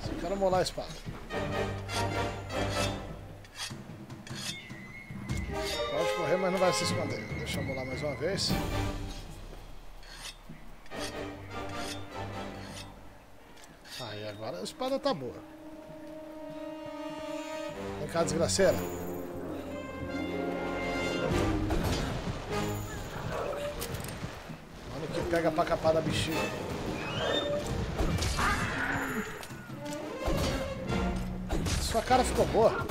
Só quero molar a espada. Pode correr, mas não vai se esconder. Deixa eu molar mais uma vez. Aí, ah, agora a espada tá boa. Vem cá, desgraceira. Pega pra capar da bexiga. Sua cara ficou boa.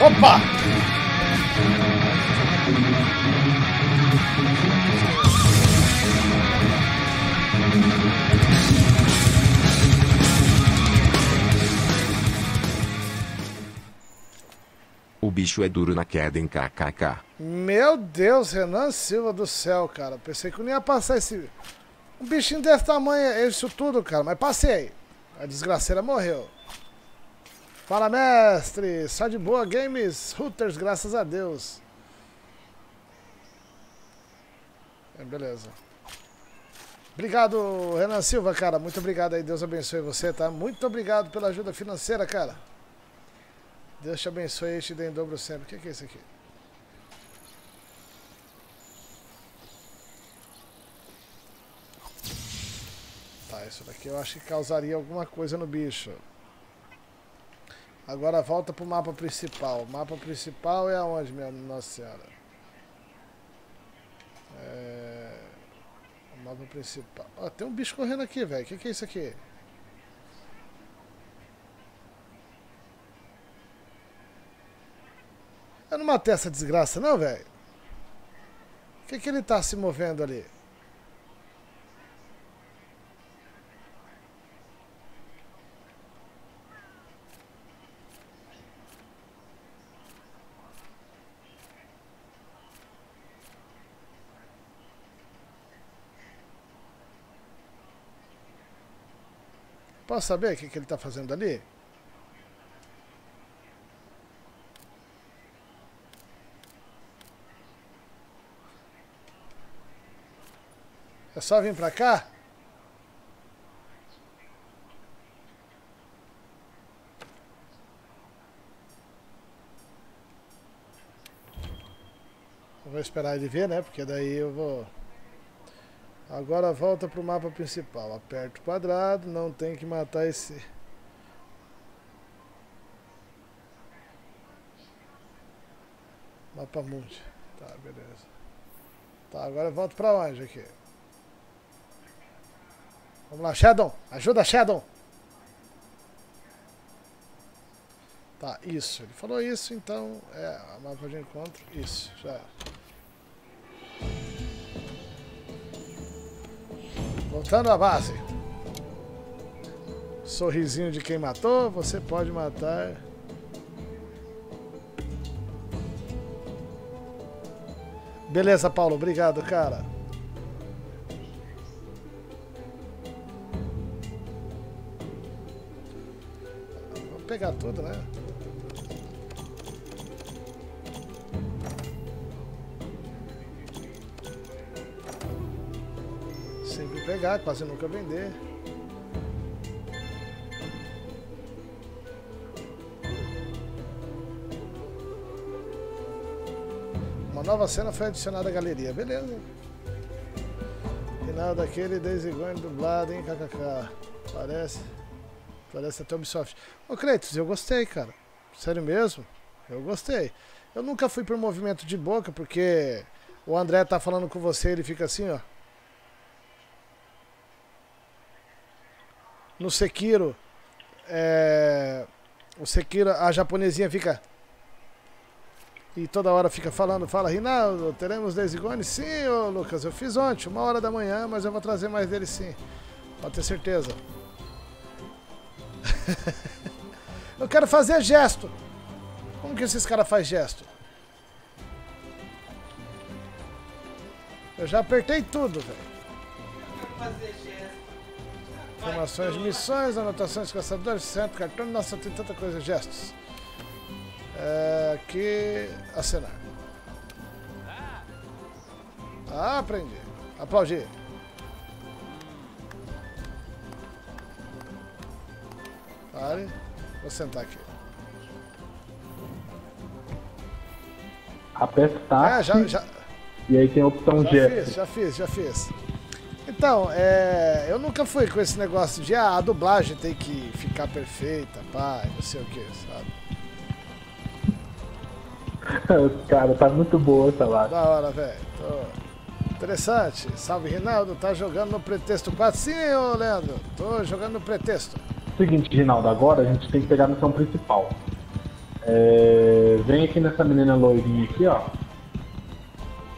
Opa! Bicho é duro na queda em kkk. Meu Deus, Renan Silva do céu, cara. Pensei que eu não ia passar esse... Um bichinho desse tamanho, é isso tudo, cara. Mas passei. A desgraceira morreu. Fala, mestre. Só de boa, Games Hooters, graças a Deus. É, beleza. Obrigado, Renan Silva, cara. Muito obrigado aí. Deus abençoe você, tá? Muito obrigado pela ajuda financeira, cara. Deus te abençoe e te dê em dobro sempre. O que é, que é isso aqui? Tá, isso daqui eu acho que causaria alguma coisa no bicho. Agora volta pro mapa principal. O mapa principal é aonde, minha Nossa Senhora? É... O mapa principal. Ó, tem um bicho correndo aqui, velho. O que é, que é isso aqui? Eu não matei essa desgraça não, velho. Por que que ele tá se movendo ali? Posso saber o que que ele tá fazendo ali? É só vir pra cá? Eu vou esperar ele ver, né? Porque daí eu vou... Agora volta pro mapa principal. Aperta o quadrado, não tem que matar esse... Mapa mundi. Tá, beleza. Tá, agora eu volto pra onde aqui? Vamos lá, Shadow. Ajuda, Shadow. Tá, isso. Ele falou isso, então... É, a mapa de encontro. Isso, já era. Voltando à base. Sorrisinho de quem matou. Você pode matar... Beleza, Paulo. Obrigado, cara. Vou pegar tudo, né? Sempre pegar, quase nunca vender. Nova cena foi adicionada à galeria, beleza. Final daquele Days Gone dublado, hein, kkk. Parece. Parece até Ubisoft. Ô, Kratos, eu gostei, cara. Sério mesmo? Eu gostei. Eu nunca fui pro movimento de boca, porque o André tá falando com você e ele fica assim, ó. No Sekiro, é... o Sekiro, a japonesinha fica... E toda hora fica falando, fala, Rinaldo, teremos Days Gone? Sim, ô Lucas, eu fiz ontem, uma hora da manhã, mas eu vou trazer mais dele sim. Pode ter certeza. Eu quero fazer gesto. Como que esses caras fazem gesto? Eu já apertei tudo, velho. Eu quero fazer gesto. Informações, missões, anotações, caçadores, centro, cartão, nossa, tem tanta coisa, gestos. É, que acenar. Ah, aprendi. Aplaudir. Pare. Vou sentar aqui. Apertar. É, já, já. E aí tem a opção G. Já fiz, já fiz, já fiz. Então, é, eu nunca fui com esse negócio de ah, a dublagem tem que ficar perfeita, pá, não sei o que, sabe? Cara, tá muito boa essa live. Da hora, velho. Tô... Interessante. Salve, Rinaldo. Tá jogando no pretexto quatro? Sim, ô Leandro. Tô jogando no pretexto. Seguinte, Rinaldo. Agora a gente tem que pegar a missão principal. É... Vem aqui nessa menina loirinha aqui, ó.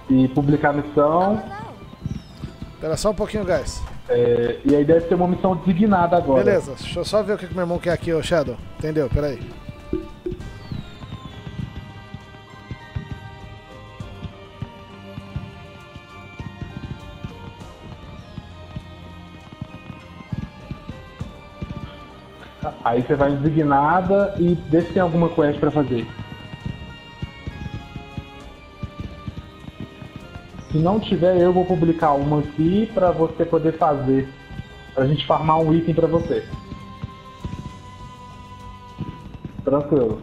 E publicar a missão. Espera só um pouquinho, guys. É... E aí deve ter uma missão designada agora. Beleza. Deixa eu só ver o que meu irmão quer aqui, ô Shadow. Entendeu? Pera aí. Aí você vai designada e vê se tem alguma quest pra fazer. Se não tiver, eu vou publicar uma aqui pra você poder fazer. Pra gente farmar um item pra você. Tranquilo.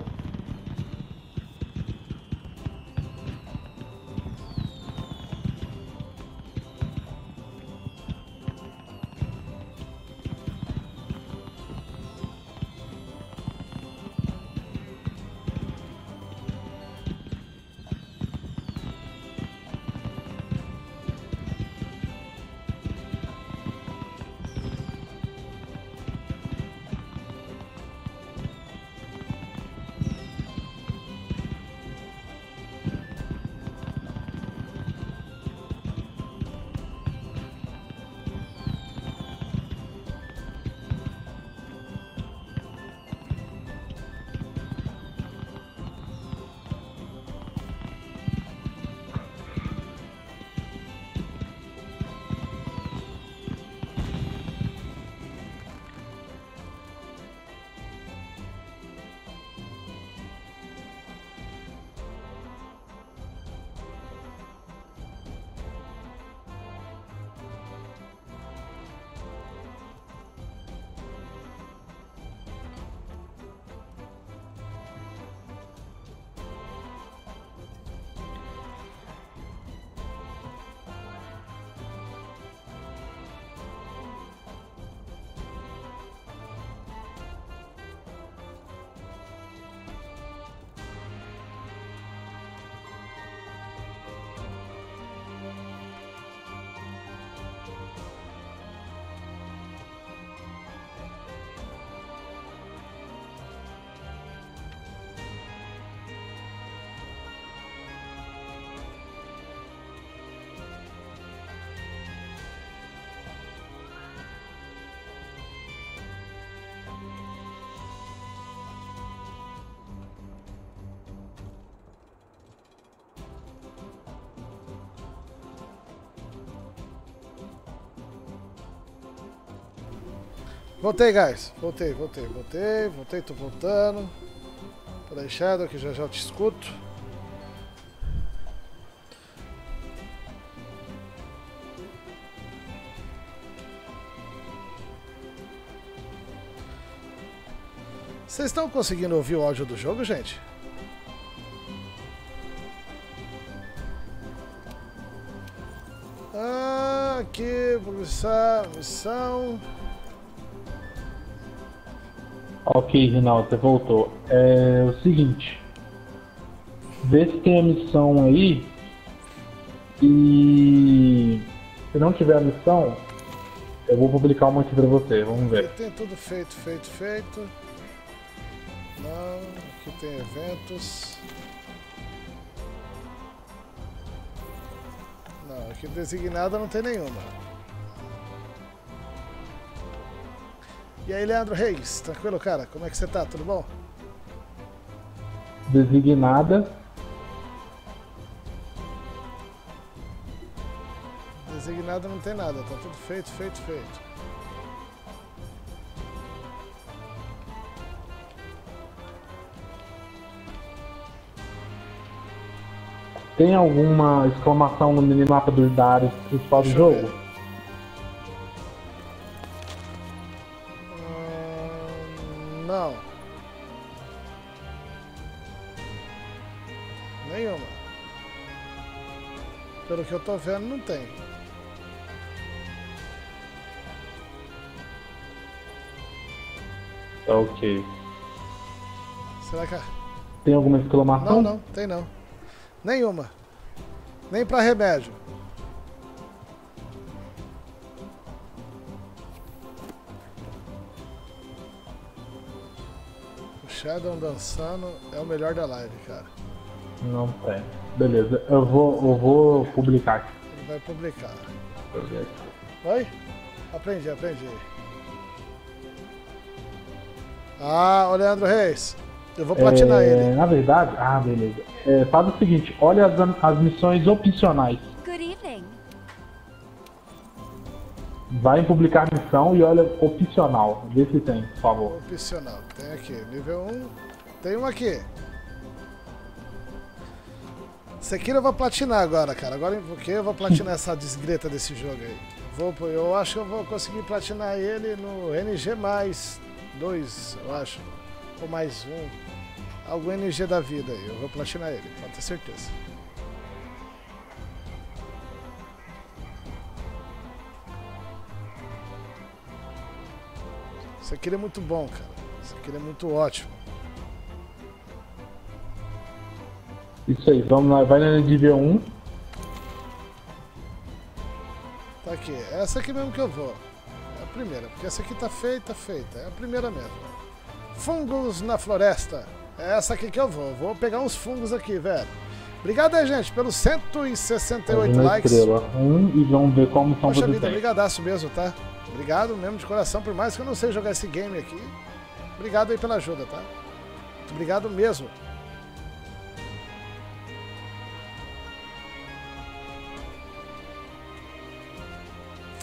Voltei, guys. Voltei, voltei, voltei, voltei, tô voltando. Tô deixado aqui, já já te escuto. Vocês estão conseguindo ouvir o áudio do jogo, gente? Ah, aqui, começar missão. Ok, Rinaldo, você voltou. É o seguinte. Vê se tem a missão aí. E se não tiver a missão, eu vou publicar uma aqui pra você, vamos ver. Aqui tem tudo feito, feito, feito. Não, aqui tem eventos. Não, aqui designada não tem nenhuma. E aí, Leandro Reis, tranquilo, cara? Como é que você tá? Tudo bom? Designada. Designada não tem nada, tá tudo feito, feito, feito. Tem alguma exclamação no minimapa dos áreas principal do jogo? Ver. Hum, não. Nenhuma. Pelo que eu tô vendo, não tem. Ok. Será que... tem alguma exclamação? Não, não, tem não. Nenhuma. Nem pra remédio. O Shadow dançando é o melhor da live, cara. Não tem. Beleza, eu vou, eu vou publicar aqui. Ele vai publicar. Oi? Aprendi, aprendi. Ah, o Leandro Reis. Eu vou platinar é, ele. Na verdade, ah, beleza. É, faz o seguinte, olha as, as missões opcionais. Good evening. Vai em publicar missão e olha opcional. Vê se tem, por favor. Opcional, tem aqui. Nível um, tem um aqui. Sekiro eu vou platinar agora, cara. Agora porque eu vou platinar essa desgreta desse jogo aí. Vou, eu acho que eu vou conseguir platinar ele no N G mais dois, eu acho. Ou mais um. Algum N G da vida aí, eu vou platinar ele, pode ter certeza. Isso aqui é muito bom, cara. Isso aqui é muito ótimo. Isso aí, vamos lá, vai na nível um. Tá aqui, essa aqui mesmo que eu vou. É a primeira, porque essa aqui tá feita, feita. É a primeira mesmo. Fungos na floresta. É essa aqui que eu vou. Vou pegar uns fungos aqui, velho. Obrigado aí, gente, pelos cento e sessenta e oito likes. Estrela. Um, e vamos ver como são vocês. Obrigadaço mesmo, tá? Obrigado mesmo de coração, por mais que eu não sei jogar esse game aqui. Obrigado aí pela ajuda, tá? Muito obrigado mesmo.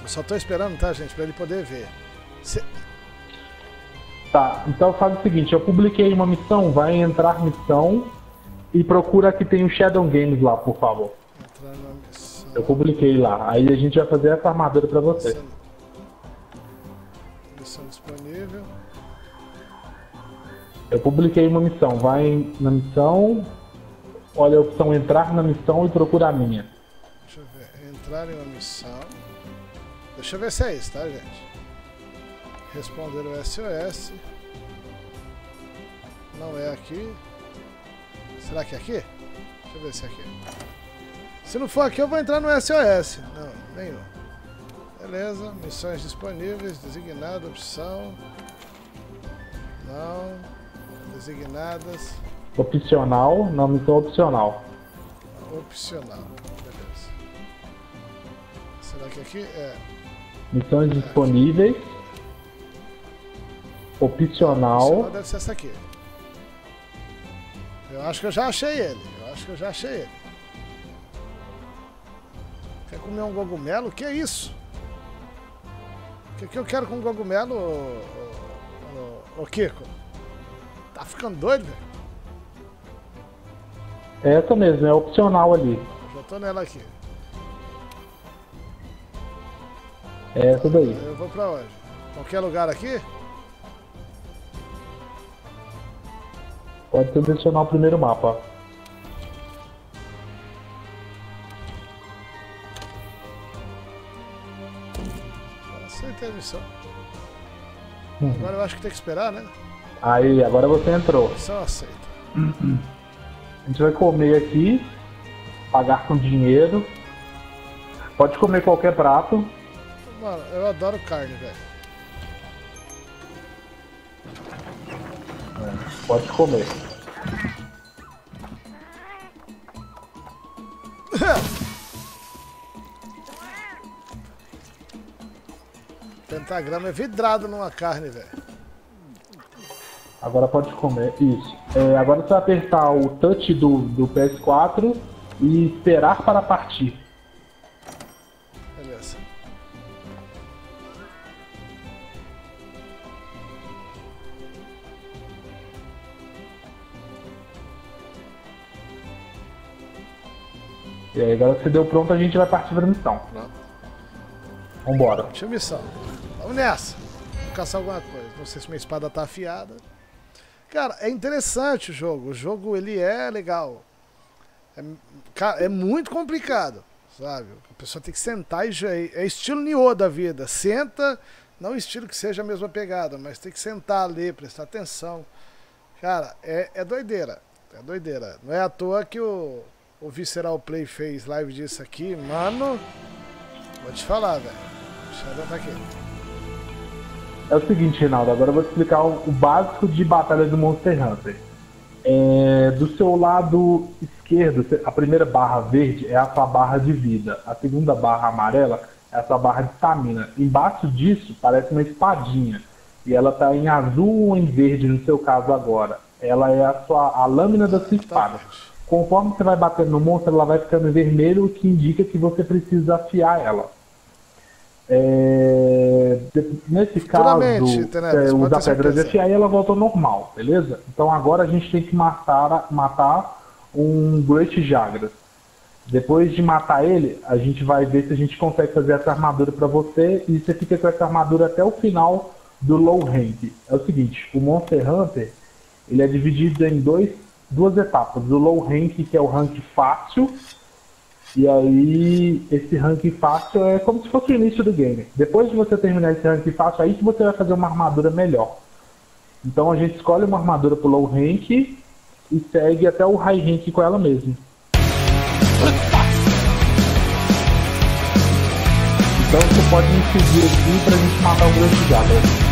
Eu só tô esperando, tá, gente? Pra ele poder ver. Se... Tá, então faz o seguinte, eu publiquei uma missão, vai entrar missão e procura que tem o Shadow Games lá, por favor. Entrar na missão. Eu publiquei lá, aí a gente vai fazer essa armadura pra você. Missão, missão disponível. Eu publiquei uma missão, vai na missão, olha a opção entrar na missão e procura a minha. Deixa eu ver, entrar em uma missão. Deixa eu ver se é isso, tá, gente? Responder o S O S. Não é aqui. Será que é aqui? Deixa eu ver se é aqui. Se não for aqui, eu vou entrar no S O S. Não, nenhum. Beleza. Missões disponíveis. Designada. Opção. Não. Designadas. Opcional. Não, missão opcional. Opcional. Beleza. Será que aqui é? Missões disponíveis. É opcional. Deve ser essa aqui. Eu acho que eu já achei ele. Eu acho que eu já achei ele. Quer comer um cogumelo? Que é isso? O que eu quero com o cogumelo, ô Kiko? Tá ficando doido, velho? Essa mesmo, é opcional ali. Já tô nela aqui. Essa daí. Eu vou pra onde? Qualquer lugar aqui? Pode selecionar o primeiro mapa. Aceitei a missão. Uhum. Agora eu acho que tem que esperar, né? Aí, agora você entrou. Missão aceita. Uhum. A gente vai comer aqui, pagar com dinheiro. Pode comer qualquer prato. Mano, eu adoro carne, velho. Pode comer. Pentagrama é vidrado numa carne, velho. Agora pode comer. Isso. É, agora você vai apertar o touch do, do P S quatro e esperar para partir. Beleza. E aí, agora que você deu pronto, a gente vai partir pra missão. Pronto. Vambora. Deixa eu missão. Vamos nessa. Vou caçar alguma coisa. Não sei se minha espada tá afiada. Cara, é interessante o jogo. O jogo, ele é legal. É, cara, é muito complicado, sabe? A pessoa tem que sentar e... É estilo Niô da vida. Senta, não estilo que seja a mesma pegada, mas tem que sentar ali, prestar atenção. Cara, é, é doideira. É doideira. Não é à toa que o... O Visceral Play fez live disso aqui, mano. Vou te falar, velho. Deixa eu botar aqui. É o seguinte, Rinaldo, agora eu vou te explicar o básico de batalha do Monster Hunter. É, do seu lado esquerdo, a primeira barra verde é a sua barra de vida. A segunda barra amarela é a sua barra de estamina. Embaixo disso parece uma espadinha. E ela tá em azul ou em verde, no seu caso agora. Ela é a sua a lâmina da sua espada. Conforme você vai batendo no monstro, ela vai ficando em vermelho, o que indica que você precisa afiar ela. É... Nesse caso, é, usa a pedra de afiar e ela volta ao normal, beleza? Então agora a gente tem que matar, matar um Great Jagras. Depois de matar ele, a gente vai ver se a gente consegue fazer essa armadura para você e você fica com essa armadura até o final do Low Rank. É o seguinte, o Monster Hunter ele é dividido em dois... duas etapas, o low rank, que é o rank fácil, e aí esse rank fácil é como se fosse o início do game. Depois de você terminar esse rank fácil, aí que você vai fazer uma armadura melhor. Então a gente escolhe uma armadura pro low rank e segue até o high rank com ela mesmo. Então você pode me seguir aqui pra gente matar o Brute Jagras.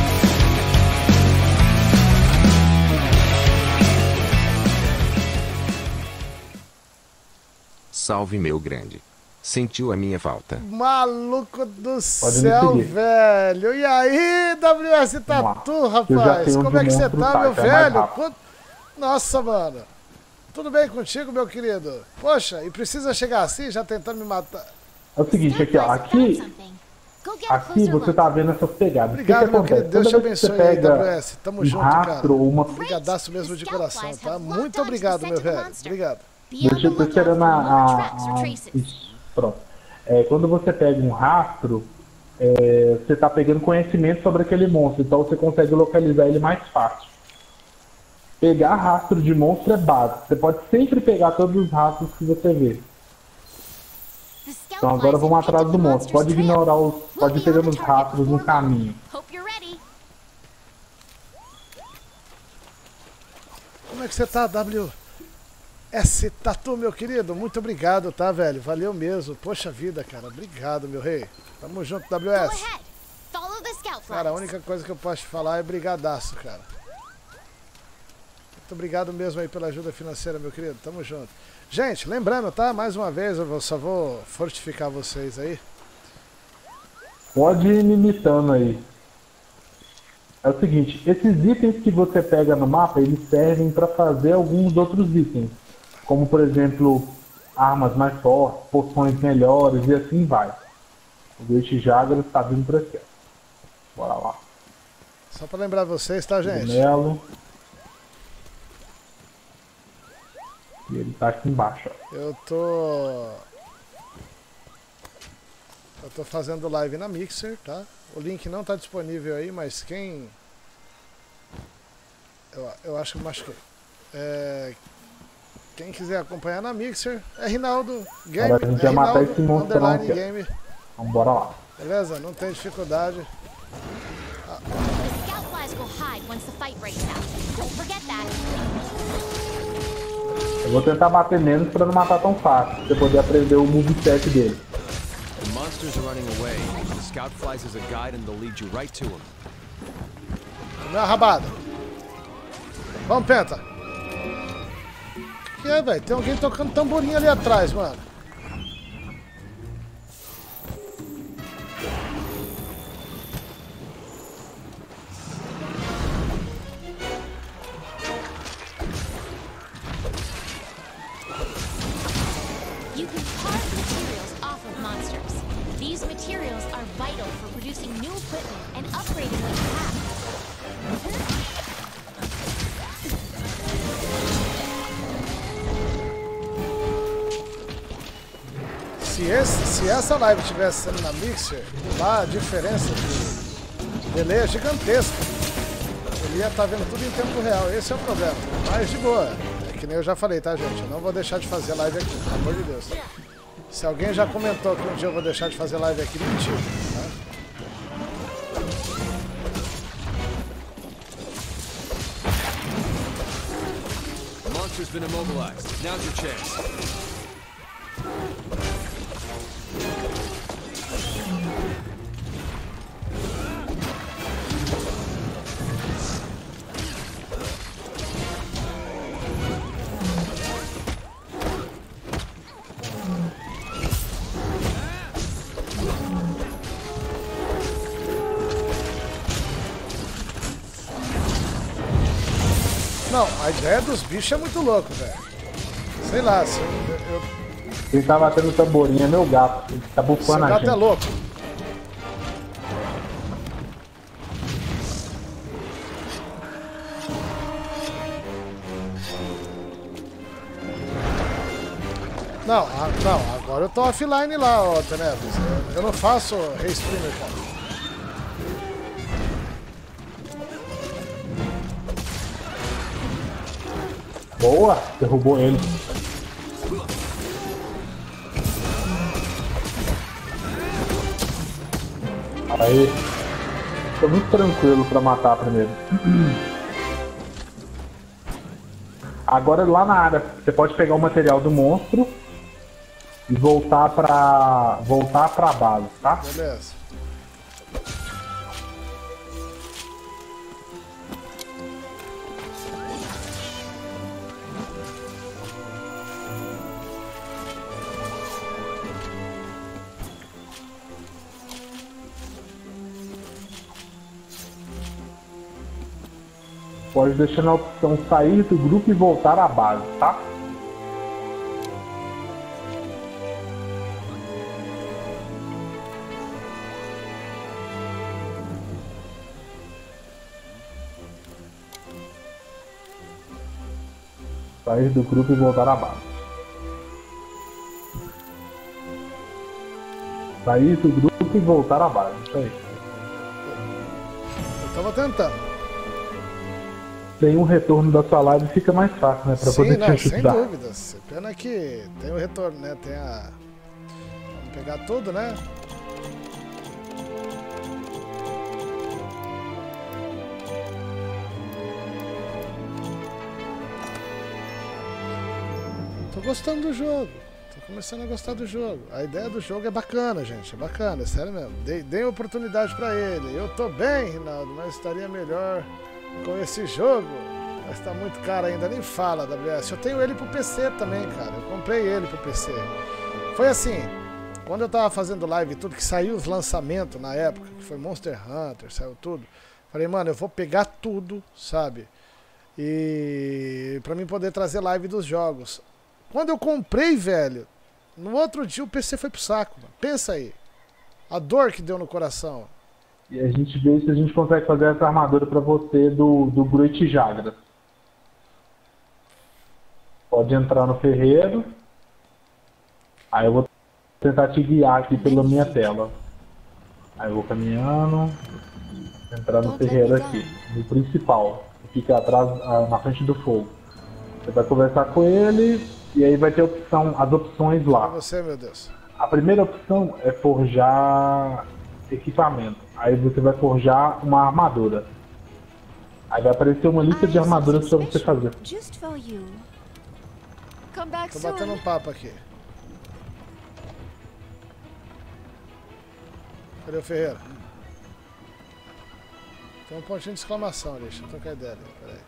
Salve, meu grande. Sentiu a minha falta. Maluco do céu, velho. E aí, W S Tatu, rapaz? Como é que você tá, meu velho? Nossa, mano. Tudo bem contigo, meu querido? Poxa, e precisa chegar assim, já tentando me matar. É o seguinte, aqui, ó. Aqui, aqui você tá vendo essas pegadas. Obrigado, meu querido. Deus te abençoe aí, W S. Tamo junto, cara. Obrigadaço mesmo de coração, tá? Muito obrigado, meu velho. Obrigado. Deixa eu esperando a, a, a... Isso, pronto. É, quando você pega um rastro, é, você está pegando conhecimento sobre aquele monstro, então você consegue localizar ele mais fácil. Pegar rastro de monstro é básico, você pode sempre pegar todos os rastros que você vê. Então agora vamos atrás do monstro, pode ignorar os... pode pegar os rastros no caminho. Como é que você tá, W? Esse Tatu, meu querido, muito obrigado, tá, velho? Valeu mesmo. Poxa vida, cara. Obrigado, meu rei. Tamo junto, W S. Cara, a única coisa que eu posso te falar é brigadaço, cara. Muito obrigado mesmo aí pela ajuda financeira, meu querido. Tamo junto. Gente, lembrando, tá? Mais uma vez, eu só vou fortificar vocês aí. Pode ir me imitando aí. É o seguinte, esses itens que você pega no mapa, eles servem para fazer alguns outros itens. Como, por exemplo, armas mais fortes, poções melhores e assim vai. O Great Jagras está vindo por aqui. Bora lá. Só pra lembrar vocês, tá, gente? Cogumelo. E ele tá aqui embaixo, ó. Eu tô... Eu tô fazendo live na Mixer, tá? O link não tá disponível aí, mas quem... Eu, eu acho que eu machuquei. É... Quem quiser acompanhar na Mixer, é Rinaldo Game. Agora a gente vai matar esse monstro lá. Vamos embora lá. Beleza? Não tem dificuldade. Ah. Eu vou tentar bater menos pra não matar tão fácil, pra poder aprender o moveset dele. The monsters are running away. The scout flies as a guide and they'll lead you right to him. Não é rabada. Vamos, Penta. Que é, velho? Tem alguém tocando tamborinho ali atrás, mano. You can carve materials off of monsters. These materials are vital for producing new equipment and upgrading what you have. Se, esse, se essa live estivesse sendo na Mixer, lá a diferença de delay é gigantesca. Ele ia estar vendo tudo em tempo real, esse é o problema. Mas de boa, é que nem eu já falei, tá, gente? Eu não vou deixar de fazer live aqui, pelo amor de Deus. Se alguém já comentou que um dia eu vou deixar de fazer live aqui, mentira, tá? The monster's been immobilized. Now's your chance. Não, a ideia dos bichos é muito louco, velho. Sei lá, se eu... eu... Ele tá batendo tamborinha, é meu gato. Ele tá bufando a gente. Esse gato é louco. Não, a, não, agora eu tô offline lá, ó, Tenedos. Eu, eu não faço restreamer, cara. Boa! Derrubou ele. Aí, tô muito tranquilo pra matar primeiro. Agora lá na área, você pode pegar o material do monstro e voltar pra, voltar pra base, tá? Beleza. Pode deixar na opção sair do grupo e voltar à base, tá? Sair do grupo e voltar à base. Sair do grupo e voltar à base, isso aí. Eu tava tentando. Tem um retorno da sua live, fica mais fácil, né? Pra Sim, poder não, te ajudar. Sem dúvidas. Pena que tem o retorno, né? Tem a... Vamos pegar tudo, né? Tô gostando do jogo. Tô começando a gostar do jogo. A ideia do jogo é bacana, gente. É bacana, é sério mesmo. Dei, dei oportunidade pra ele. Eu tô bem, Rinaldo, mas estaria melhor... com esse jogo, mas tá muito caro ainda, nem fala, W S. Eu tenho ele pro P C também, cara, eu comprei ele pro P C. Foi assim, quando eu tava fazendo live e tudo, que saiu os lançamentos na época, que foi Monster Hunter, saiu tudo. Falei, mano, eu vou pegar tudo, sabe? E pra mim poder trazer live dos jogos. Quando eu comprei, velho, no outro dia o P C foi pro saco, mano. Pensa aí, a dor que deu no coração. E a gente vê se a gente consegue fazer essa armadura pra você do, do Brute Jagras. Pode entrar no ferreiro. Aí eu vou tentar te guiar aqui pela minha tela. Aí eu vou caminhando. Entrar no ferreiro aqui, no principal. Fica atrás, na frente do fogo. Você vai conversar com ele e aí vai ter opção, as opções lá. Pra você, meu Deus. A primeira opção é forjar equipamento. Aí você vai forjar uma armadura. Aí vai aparecer uma lista de armaduras pra você fazer. Tô batendo um papo aqui. Cadê o ferreiro? Tem um pontinho de exclamação ali, deixa eu trocar ideia ali, peraí.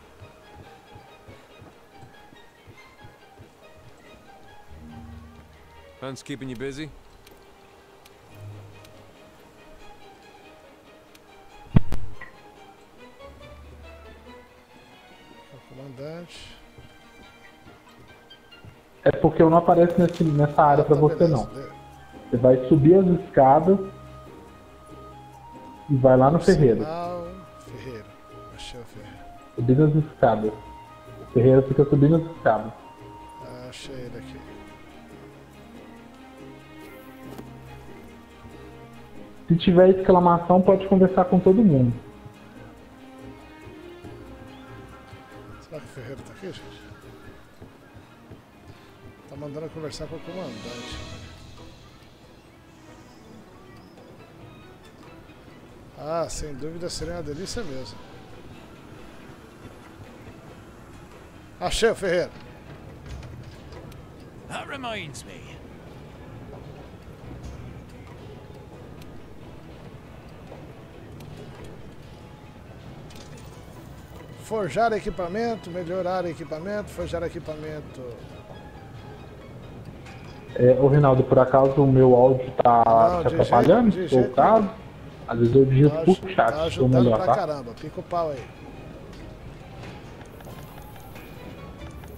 Hunt's keeping you busy? Comandante. É porque eu não apareço nesse, nessa área ah, pra tá você beleza. Não. Você vai subir as escadas e vai lá no ferreiro. Ferreiro. Achei o ferreiro. Subindo as escadas. O ferreiro fica subindo as escadas. Ah, achei ele aqui. Se tiver exclamação, pode conversar com todo mundo. Será que o ferreiro tá aqui, gente? Tá mandando conversar com o comandante. Ah, sem dúvida seria uma delícia mesmo. Achei o ferreiro. That reminds me. Forjar equipamento, melhorar equipamento, forjar equipamento. É, ô Rinaldo, por acaso o meu áudio tá não, te atrapalhando? Jeito, ou caso? Às vezes eu digito tá, por chat, tá ajudando melhor, pra tá? caramba, pica o pau aí.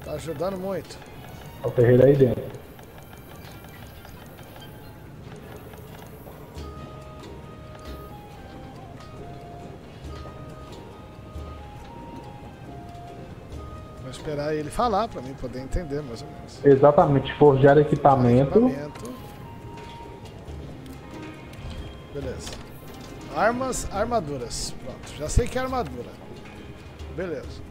Tá ajudando muito. Olha o ferreiro aí dentro. Esperar ele falar para mim poder entender mais ou menos. Exatamente, forjar equipamento. equipamento. Beleza. Armas, armaduras. Pronto, já sei que é armadura. Beleza.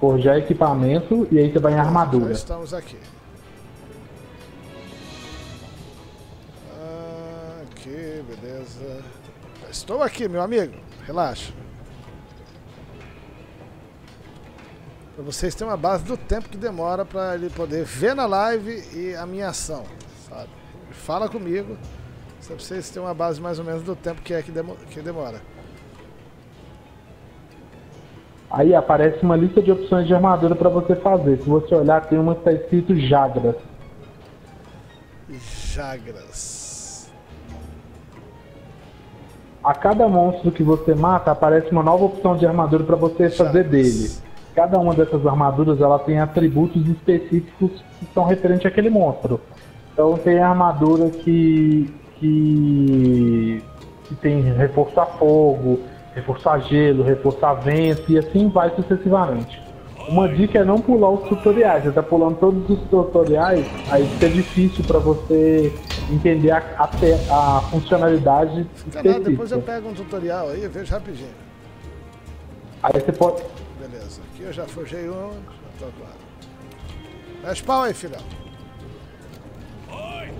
Forjar equipamento e aí você vai em armadura. Então estamos aqui. Ah, aqui, beleza. Estou aqui, meu amigo. Relaxa. Pra vocês terem uma base do tempo que demora pra ele poder ver na live e a minha ação, sabe? Ele fala comigo, só pra vocês terem uma base mais ou menos do tempo que é que, demo que demora. Aí aparece uma lista de opções de armadura pra você fazer. Se você olhar, tem uma que tá escrito Jagras. Jagras. A cada monstro que você mata, aparece uma nova opção de armadura para você fazer dele. Cada uma dessas armaduras, ela tem atributos específicos que são referentes àquele monstro. Então tem a armadura que, que, que tem reforço a fogo, reforço a gelo, reforço a vento e assim vai sucessivamente. Uma dica é não pular os tutoriais. Você tá pulando todos os tutoriais, aí fica difícil para você entender a, a, a funcionalidade específica. Depois eu pego um tutorial aí, eu vejo rapidinho. Aí você pode... Beleza, aqui eu já forjei um, já tô claro. Mas pau aí, filhão. Oi.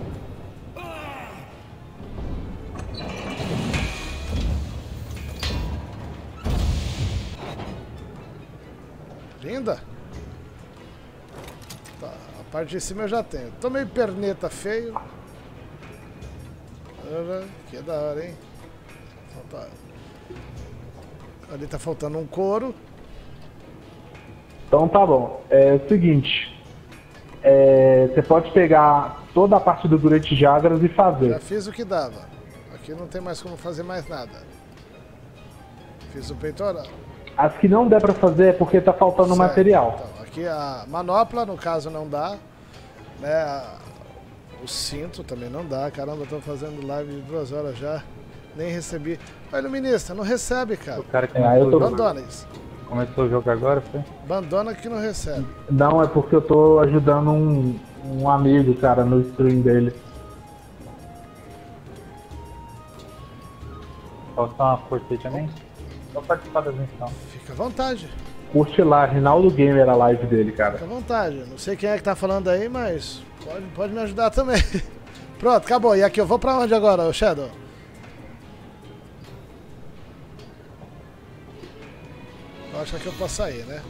Linda. Tá, a parte de cima eu já tenho. Tomei perneta feio. Que da hora, hein? Falta... Ali tá faltando um couro. Então tá bom. É o seguinte. É, você pode pegar toda a parte do Brute Jagras e fazer. Já fiz o que dava. Aqui não tem mais como fazer mais nada. Fiz o peitoral. As que não der pra fazer é porque tá faltando certo. Material. Então, aqui a manopla, no caso, não dá. Né? O cinto também não dá. Caramba, estamos fazendo live de duas horas já. Nem recebi. Olha, iluminista, não recebe, cara. O cara que... ah, eu tô... Abandona isso. Começou o jogo agora, foi? Abandona que não recebe. Não, é porque eu tô ajudando um, um amigo, cara, no stream dele. Falta uma curtida também? Só participar da missão. Fica à vontade. Curte lá, Rinaldo Gamer, a live dele, cara. Fica à vontade. Não sei quem é que tá falando aí, mas pode, pode me ajudar também. Pronto, acabou. E aqui, eu vou pra onde agora, Shadow? Acho que eu posso sair, né?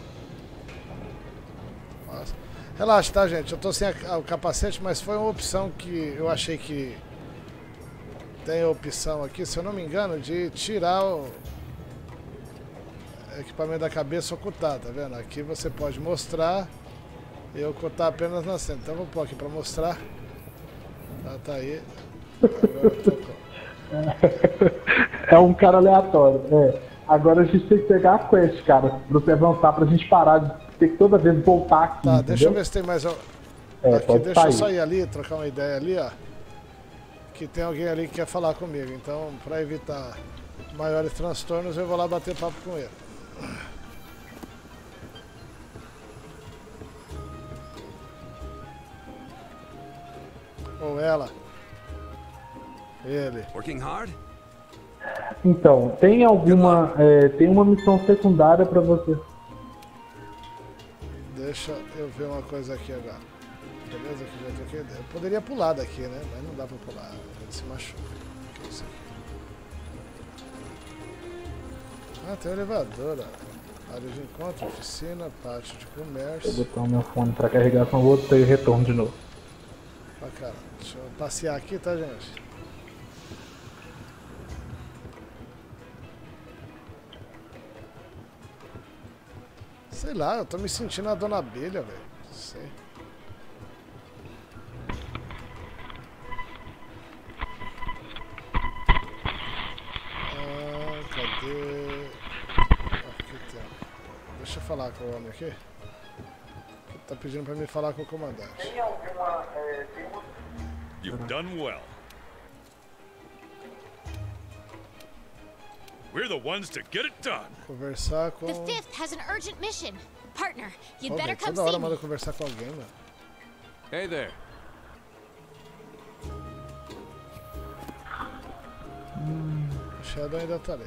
Nossa. Relaxa, tá, gente? Eu tô sem a, a, o capacete, mas foi uma opção que eu achei que... Tem a opção aqui, se eu não me engano, de tirar o equipamento da cabeça e ocultar, tá vendo? Aqui você pode mostrar e ocultar apenas na cena. Então vou pôr aqui pra mostrar. Ah, tá aí. Agora eu tô... É um cara aleatório, é. Agora a gente tem que pegar a quest, cara, pra você avançar, pra gente parar de ter que toda vez voltar aqui. Tá, entendeu? Deixa eu ver se tem mais um. É, aqui, deixa sair. eu só ir ali, trocar uma ideia ali, ó. Que tem alguém ali que quer falar comigo, então pra evitar maiores transtornos eu vou lá bater papo com ele. Ou ela. Ele. Working hard? Então, tem alguma... É, tem uma missão secundária pra você. Deixa eu ver uma coisa aqui agora. Beleza? Aqui já troquei ideia. Eu poderia pular daqui, né? Mas não dá pra pular. Ele se machuca. O que é isso aqui? Ah, tem um elevador. Ó. Área de encontro, oficina, pátio de comércio. Vou botar o meu fone pra carregar, senão vou ter retorno de novo. Bacana. Deixa eu passear aqui, tá, gente? Sei lá, eu tô me sentindo a Dona Abelha, velho. Não sei. Ah, cadê? Aqui tem. Deixa eu falar com o homem aqui. Tá pedindo pra me falar com o comandante. Tem alguma... You've done well. We're the ones to get it done. Conversar com... The fifth has an urgent mission. Partner, you'd better come see me. Conversar com alguém, mano. Hey there. Hum, o Shadow ainda tá ali.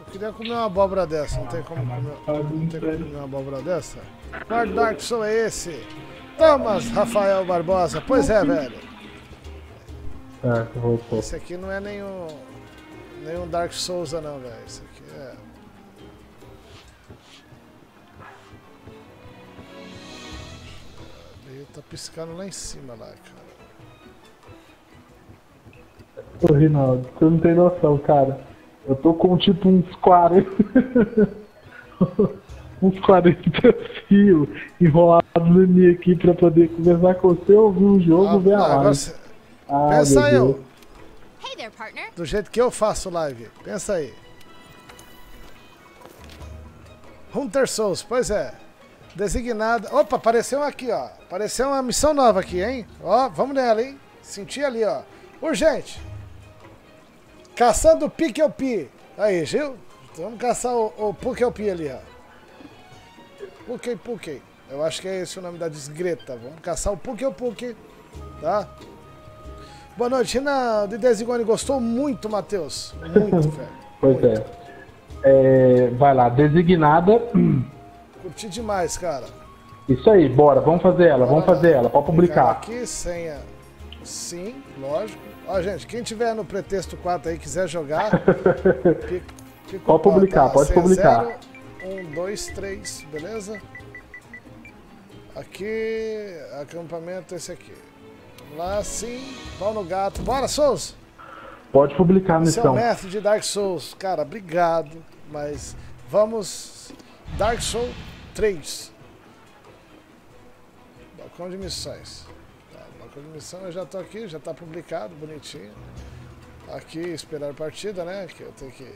Eu queria comer uma abóbora dessa, não tem como comer, não tem como comer uma abóbora dessa? Qual Dark Souls é esse? Thomas Rafael Barbosa, pois é, velho. Ah, voltou. Esse aqui não é nenhum nenhum Dark Souls não, velho. Esse aqui é... Ele tá piscando lá em cima, lá, cara. Ô, Rinaldo, você não tem noção, cara. Eu tô com tipo uns quarenta... uns quarenta fios enrolados na minha aqui pra poder conversar com você, ouvir um jogo, ah, ver a live. Você... Ah, pensa eu. Hey there, partner. Do jeito que eu faço live. Pensa aí. Hunter Souls, pois é. Designada. Opa, apareceu aqui, ó. Apareceu uma missão nova aqui, hein? Ó, vamos nela, hein? Senti ali, ó. Urgente. Caçando o Pukei-Pukei. Aí, viu? Vamos caçar o, o Pukei-Pukei ali, ó. Pukei-Pukei. Eu acho que é esse o nome da desgreta. Vamos caçar o Pukei-Pukei, tá? Boa noite, Renan. De Desigone gostou muito, Matheus. Muito, velho. Pois muito. É. é. Vai lá, designada. Curti demais, cara. Isso aí, bora. Vamos fazer ela, bora. Vamos fazer ela. Pode publicar. Aqui, senha. Sim, lógico. Ó, gente, quem tiver no pretexto quatro aí, quiser jogar. Pico, pico, pode publicar, tá? Pode publicar. Zero, um, dois, três, beleza? Aqui, acampamento esse aqui. Vamos lá, sim, pau no gato. Bora, Souls! Pode publicar a missão. Seu mestre de Dark Souls, cara, obrigado, mas vamos... Dark Souls três. Balcão de missões. Tá, balcão de missão eu já tô aqui, já tá publicado, bonitinho. Aqui, esperar partida, né? Que eu tenho que...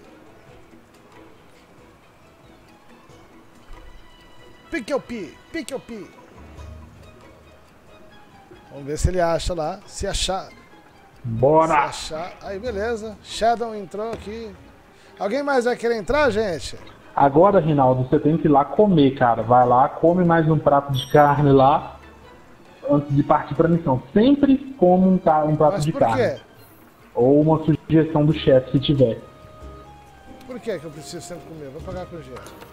Pukei-Pukei, Pukei-Pukei. Vamos ver se ele acha lá. Se achar. Bora! Se achar. Aí, beleza. Shadow entrou aqui. Alguém mais vai querer entrar, gente? Agora, Rinaldo, você tem que ir lá comer, cara. Vai lá, come mais um prato de carne lá. Antes de partir pra missão. Sempre come um, um prato Mas de por carne. Quê? Ou uma sugestão do chefe, se tiver. Por que é que eu preciso sempre comer? Vou pagar com jeito.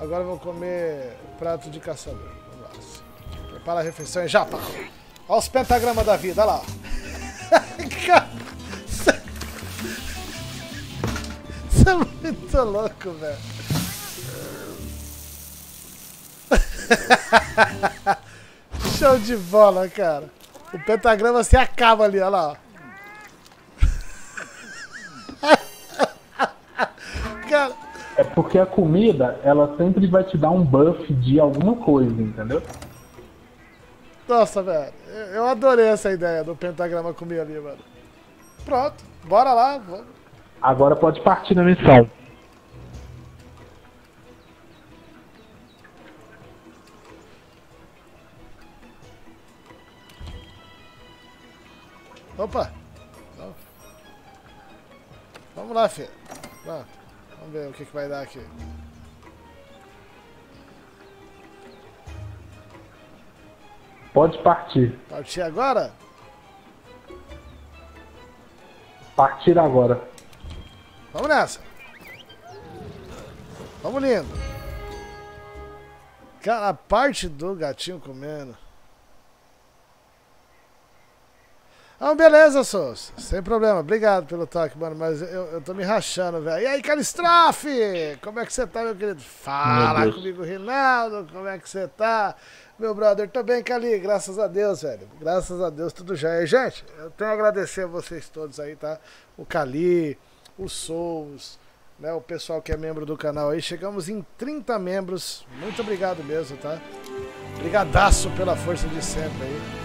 Agora eu vou comer prato de caçador. Vamos lá. Prepara a refeição e já pá. Olha os pentagramas da vida, olha lá. Isso é muito louco, velho. Show de bola, cara. O pentagrama se acaba ali, olha lá. Cara. É porque a comida, ela sempre vai te dar um buff de alguma coisa, entendeu? Nossa, velho. Eu adorei essa ideia do pentagrama comer ali, mano. Pronto. Bora lá. Vamos. Agora pode partir na missão. Opa. Então. Vamos lá, filho. Pronto. Vamos ver o que, que vai dar aqui. Pode partir. Partir agora? Partir agora. Vamos nessa. Vamos lindo. Cara, a parte do gatinho comendo. Ah, beleza, Souza. Sem problema. Obrigado pelo toque, mano. Mas eu, eu tô me rachando, velho. E aí, Calistrofe? Como é que você tá, meu querido? Fala comigo, Rinaldo. Como é que você tá? Meu brother, tô bem, Cali. Graças a Deus, velho. Graças a Deus, tudo já. E, gente, eu tenho a agradecer a vocês todos aí, tá? O Cali, o Souza, né? O pessoal que é membro do canal aí. Chegamos em trinta membros. Muito obrigado mesmo, tá? Obrigadaço pela força de sempre aí.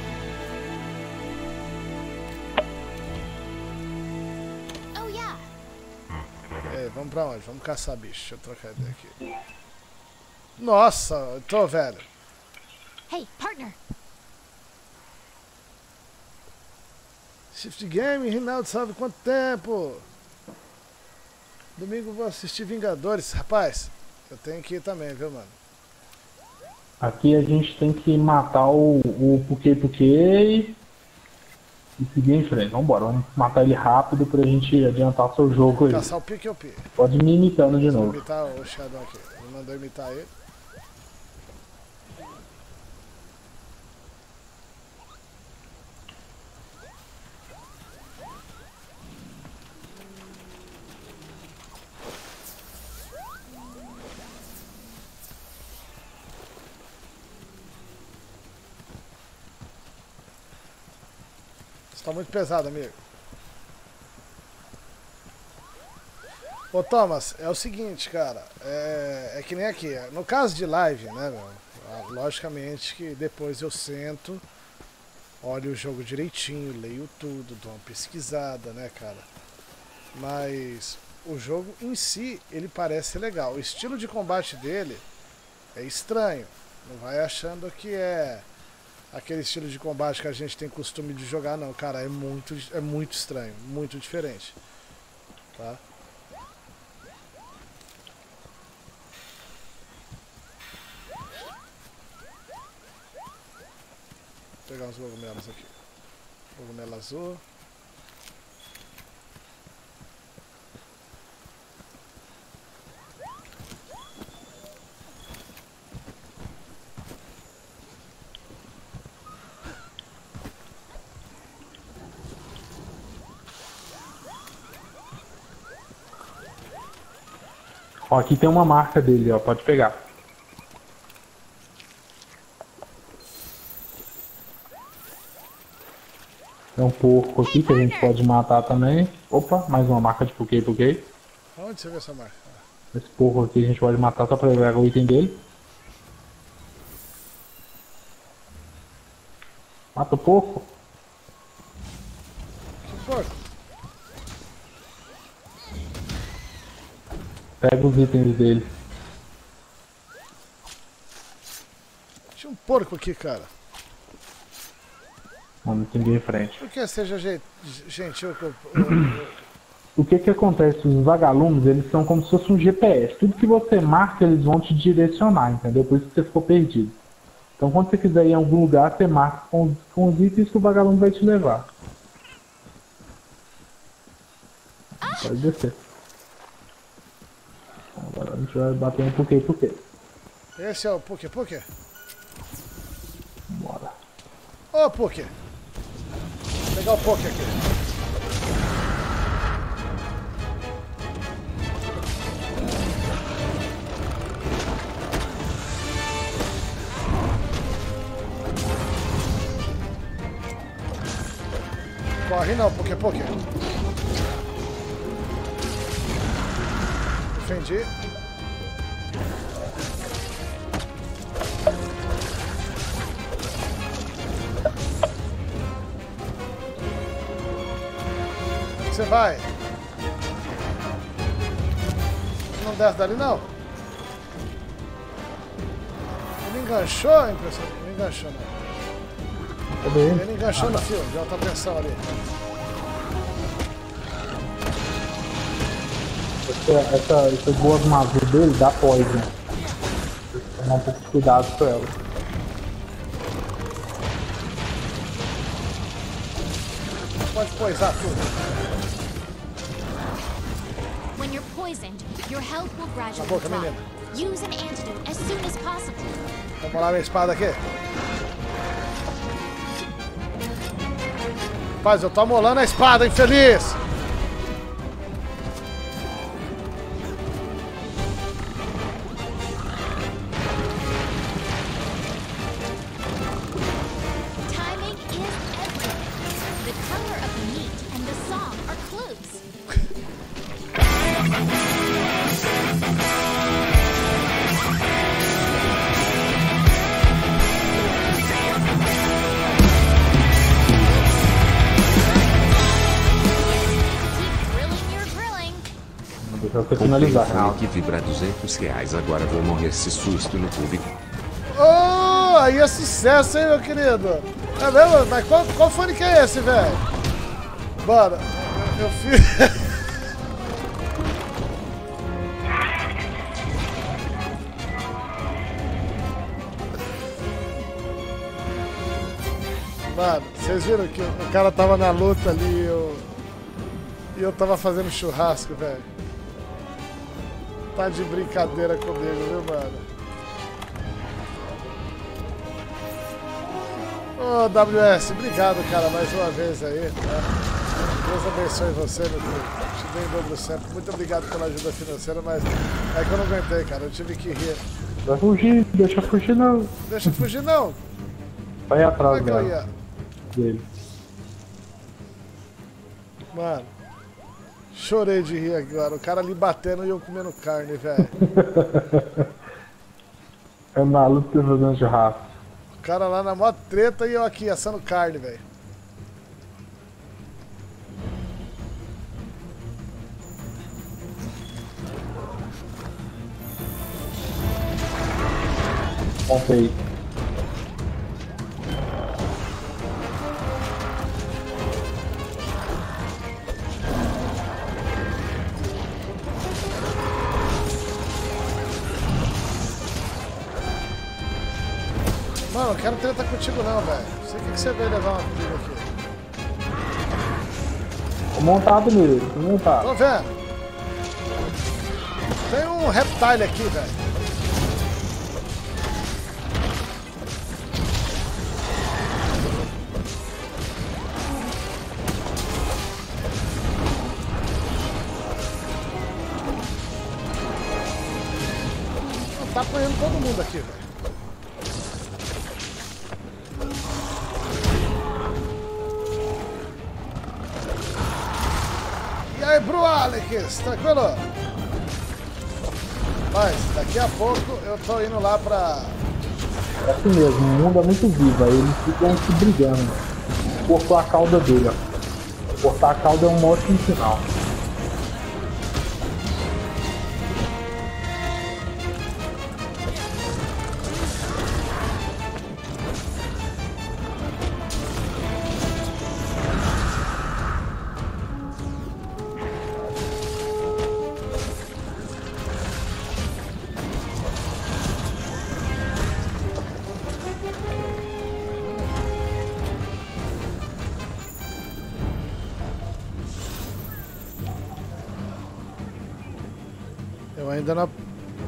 Vamos pra onde? Vamos caçar bicho. Deixa eu trocar ideia aqui. Nossa, eu tô velho. Hey, partner. Shift Game, Rinaldo, salve quanto tempo? Domingo vou assistir Vingadores. Rapaz, eu tenho que ir também, viu, mano? Aqui a gente tem que matar o, o Pukei-Pukei e seguir em frente. Vambora, vamos matar ele rápido pra gente adiantar o seu jogo aí. Caçar o Pukei-Pukei. Pode me imitando de novo. Vou imitar o Shadow aqui. Ele mandou imitar ele. Tá muito pesado, amigo. Ô, Thomas, é o seguinte, cara. É, é que nem aqui. No caso de live, né, meu? Logicamente que depois eu sento, olho o jogo direitinho, leio tudo, dou uma pesquisada, né, cara? Mas o jogo em si, ele parece legal. O estilo de combate dele é estranho. Não vai achando que é... aquele estilo de combate que a gente tem costume de jogar, não, cara, é muito, é muito estranho, muito diferente, tá? Vou pegar uns cogumelos aqui. Cogumelo azul. Ó, aqui tem uma marca dele, ó, pode pegar. Tem um porco aqui que a gente pode matar também. Opa, mais uma marca de Pukei-Pukei. Onde você vê essa marca? Esse porco aqui a gente pode matar só pra pegar o item dele. Mata o porco. Que porco? Pega os itens dele. porco aqui, cara. Vamos seguir em frente. Por que seja gentil? Eu... O que que acontece? Os vagalumes, eles são como se fosse um G P S. Tudo que você marca, eles vão te direcionar, entendeu? Por isso que você ficou perdido. Então, quando você quiser ir em algum lugar, você marca com, com os itens que o vagalume vai te levar. Pode descer. Agora a gente vai bater um Pukei-Pukei. Esse é o Pukei-Pukei? Bora. Ô, Pukei! Vou pegar o Pukei aqui. Corre não, Pukei-Pukei. Defendi. Você vai? Não desce dali não? Ele enganchou, impressão. Não enganchou não. Ele enganchou ah, no fio, já tá pensando ali. Essa, essa, essa boa armadura dele dá poison. Tomar um pouco de cuidado com ela. Pode poisar tudo. When you're poisoned, your health will gradually drop. Use an antidote as soon as possible. Vou bolar minha espada aqui. Rapaz, eu tô amolando a espada, infeliz! Timing is everything. The color of the meat and the song are clues. Pra finalizar, que vibra duzentos reais. Agora vou morrer esse susto no público. Oh, aí é sucesso, hein, meu querido? É mesmo? Mas qual, qual fone que é esse, velho? Bora. Eu fiz. Mano, vocês viram que o cara tava na luta ali e eu. E eu tava fazendo churrasco, velho. Tá de brincadeira comigo, viu, mano? Ô, W S, obrigado, cara, mais uma vez aí, tá? Deus abençoe você, meu filho. Te dei em dobro sempre. Muito obrigado pela ajuda financeira, mas é que eu não aguentei, cara. Eu tive que rir. Vai fugir, deixa fugir não. Deixa fugir não. Vai atrás, como é que eu ia? Dele. Mano. Chorei de rir agora, o cara ali batendo e eu comendo carne, velho. É maluco que eu tô fazendo churrasco. O cara lá na mó treta e eu aqui assando carne, velho. Ok. Mano, não quero treta contigo não, velho. Não sei o que, que você veio levar uma comida aqui. Tô montado nele, tô montado. Tô vendo. Tem um reptile aqui, velho. Tá apanhando todo mundo aqui, velho. Tranquilo? Mas daqui a pouco eu tô indo lá pra. É assim mesmo, o mundo é muito vivo, aí eles ficam se brigando. Cortou a cauda dele, ó. Cortar a cauda é um ótimo sinal. ainda na... A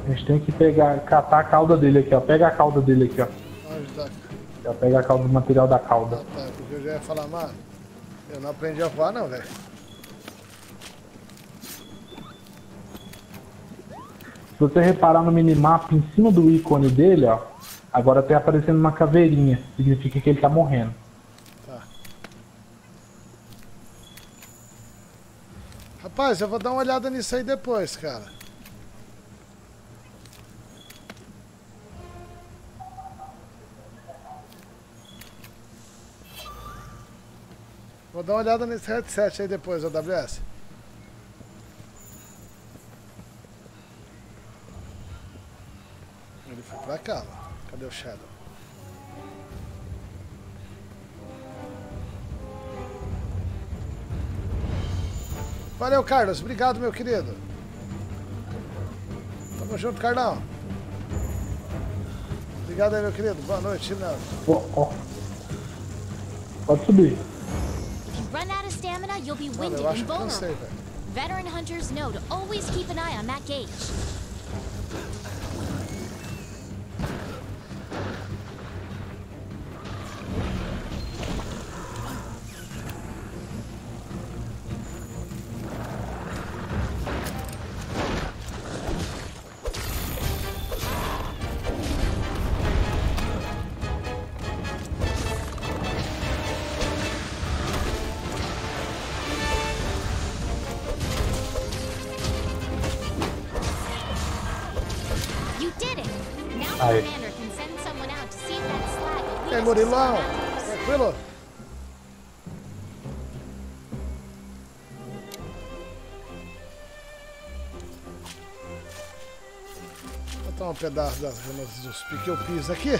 gente tem que pegar, catar a cauda dele aqui, ó. Pega a cauda dele aqui, ó. Onde tá? Já pega a cauda, o material da cauda. Ah, tá, porque eu já ia falar, mano, eu não aprendi a voar não, velho. Se você reparar no minimapa, em cima do ícone dele, ó, agora tá aparecendo uma caveirinha. Significa que ele tá morrendo. Tá. Rapaz, eu vou dar uma olhada nisso aí depois, cara. Vou dar uma olhada nesse headset aí depois, A W S. Ele foi pra cá, lá. Cadê o Shadow? Valeu, Carlos. Obrigado, meu querido. Tamo junto, Carlão. Obrigado aí, meu querido. Boa noite, Leandro. Oh, oh. Pode subir. Run out of stamina, you'll be winded and vulnerable. Veteran hunters know to always keep an eye on that gauge. Murilão, tranquilo? Vou botar um pedaço das renas dos pique-piques aqui.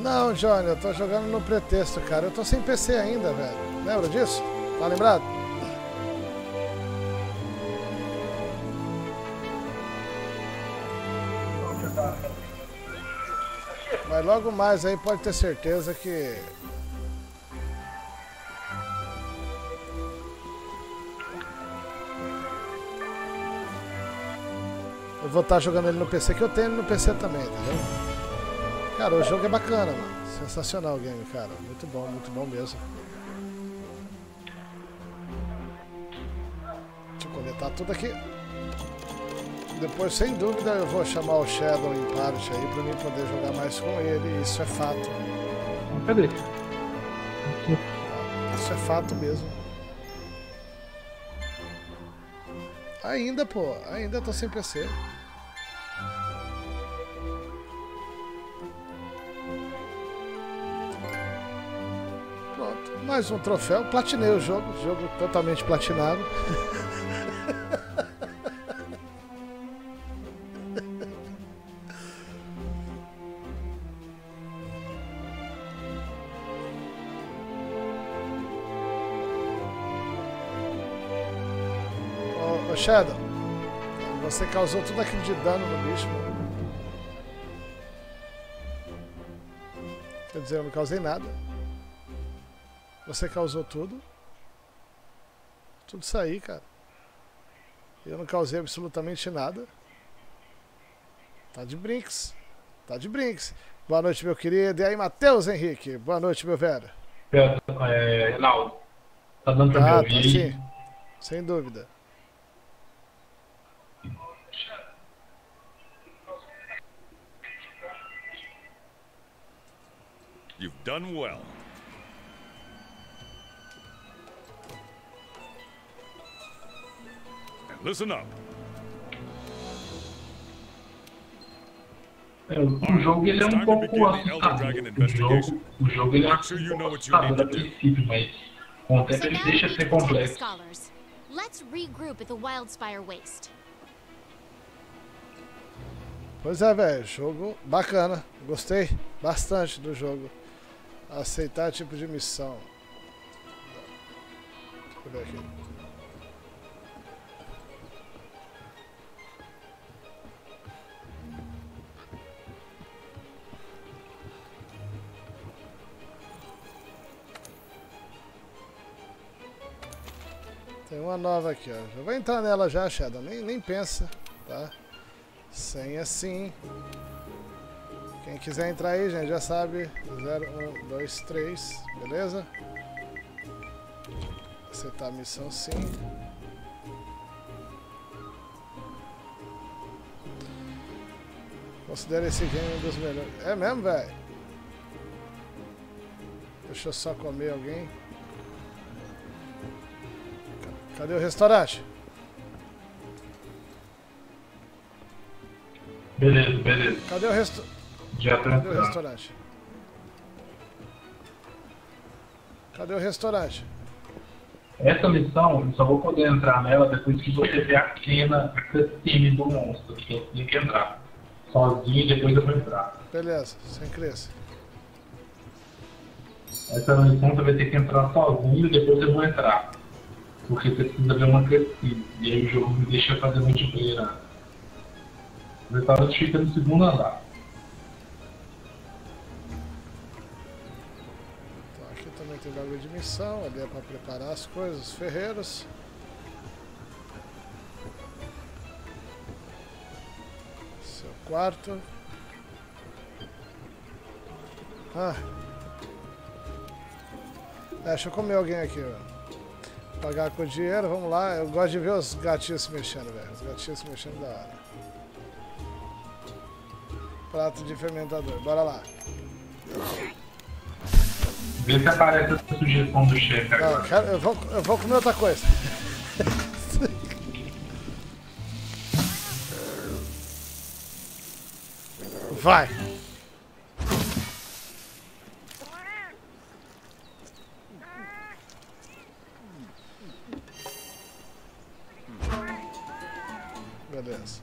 Não, Johnny, eu tô jogando no pretexto, cara. Eu tô sem P C ainda, velho. Lembra disso? Tá lembrado? Mas logo mais aí pode ter certeza que... eu vou estar jogando ele no P C, que eu tenho ele no P C também, entendeu? Cara, o jogo é bacana, mano. Sensacional o game, cara. Muito bom, muito bom mesmo. Deixa eu coletar tudo aqui. Depois, sem dúvida, eu vou chamar o Shadow em parte aí pra mim poder jogar mais com ele. Isso é fato. Cadê? Aqui. Isso é fato mesmo. Ainda, pô. Ainda tô sem P C. Mais um troféu, platinei o jogo, jogo totalmente platinado. Ô, ô Shadow, você causou tudo aquilo de dano no bicho, mano. Quer dizer, eu não causei nada. Você causou tudo. Tudo isso aí, cara. Eu não causei absolutamente nada. Tá de brinks. Tá de brinks. Boa noite, meu querido. E aí, Matheus Henrique. Boa noite, meu velho. É, Rinaldo. Tá dando pra ah, me ouvir? Tá sim. Sem dúvida. You've done well. Listen up. É, o jogo ele é um pouco assustador. O jogo, o jogo ele é assustador a princípio, mas com o tempo ele deixa ser complexo. Let's regroup at the Wildspire Waste. Pois é, velho, jogo bacana. Gostei bastante do jogo. Aceitar tipo de missão. Deixa eu ver aqui. Tem uma nova aqui, ó. Já vou entrar nela já, Shadow. Nem, nem pensa, tá? Sem assim. Quem quiser entrar aí, gente, já sabe. zero, um, dois, três. Beleza? Acertar a missão, sim. Considero esse game um dos melhores. É mesmo, velho? Deixa eu só comer alguém. Cadê o restaurante? Beleza, beleza. Cadê o, restu... Já Cadê o restaurante? Cadê o restaurante? Essa missão, eu só vou poder entrar nela depois que você ver a cena, a cutscene do monstro. Eu tenho que entrar sozinho e depois eu vou entrar. Beleza, sem crença. Essa missão você vai ter que entrar sozinho e depois eu vou entrar. Porque você precisa ver uma cutscene. E aí o jogo me deixa fazer multiplayer. O restaurante fica no segundo andar. Tem bagulho de missão, ali é pra preparar as coisas, os ferreiros. Seu quarto. Ah. É, deixa eu comer alguém aqui, velho. Pagar com dinheiro, vamos lá. Eu gosto de ver os gatinhos se mexendo, velho. Os gatinhos se mexendo da hora. Prato de fermentador, bora lá. Vê se aparece a sugestão do chefe agora. Não, cara, eu vou, eu vou comer outra coisa. Vai! Beleza.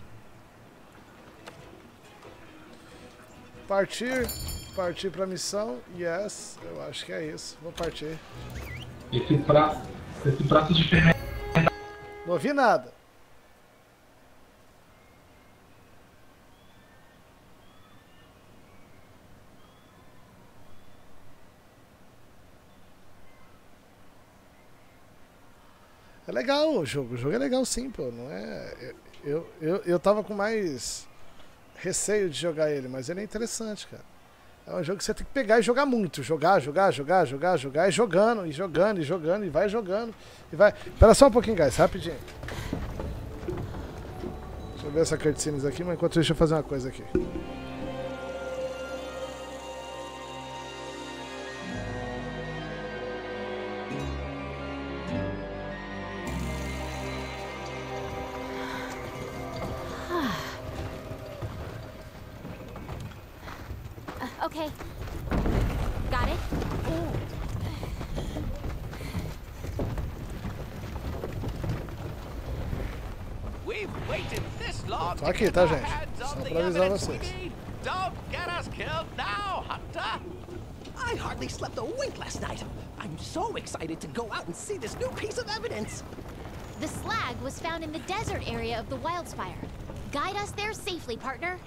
Partir. Partir pra missão, yes, eu acho que é isso, vou partir. Esse prato, esse prato de fermentação. Não ouvi nada. É legal o jogo, o jogo é legal sim, pô, não é... Eu, eu, eu tava com mais receio de jogar ele, mas ele é interessante, cara. É um jogo que você tem que pegar e jogar muito. Jogar, jogar, jogar, jogar, jogar. E jogando, e jogando, e jogando, e vai jogando. E vai. Espera só um pouquinho, guys, rapidinho. Deixa eu ver essa cutscenes aqui, mas enquanto isso, deixa eu fazer uma coisa aqui. Okay, got it. Ooh. We've waited this long. Tô aqui, tá, gente? Só pra avisar vocês. Don't get us killed now, Hunter. I hardly slept a wink last night. I'm so excited to go out and see this new piece of evidence. The slag was found in the desert area of the Wildspire. Guide us there safely, partner.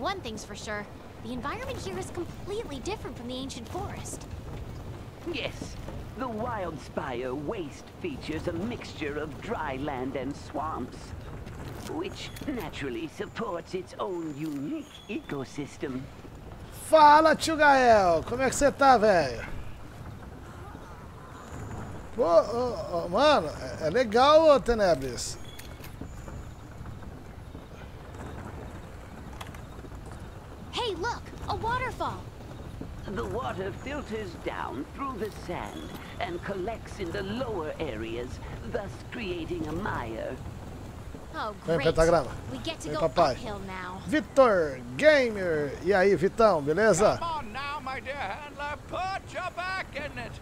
One thing's for sure, the environment here is completely different from the ancient forest. Yes, the Wildspire Waste features a mixture of dry land and swamps, which naturally supports its own unique ecosystem. Fala, tio Gael! Como é que você tá, velho? Pô, oh, oh, mano, é legal, ô Tenebris. Look, a waterfall. The water filters down through the sand and collects in the lower areas, thus creating a mire. Oh, great. Pentagrama. We get to Vem, go uphill now. Vitor Gamer. E aí, Vitão, beleza? Come on now, my dear handler, put your back in it.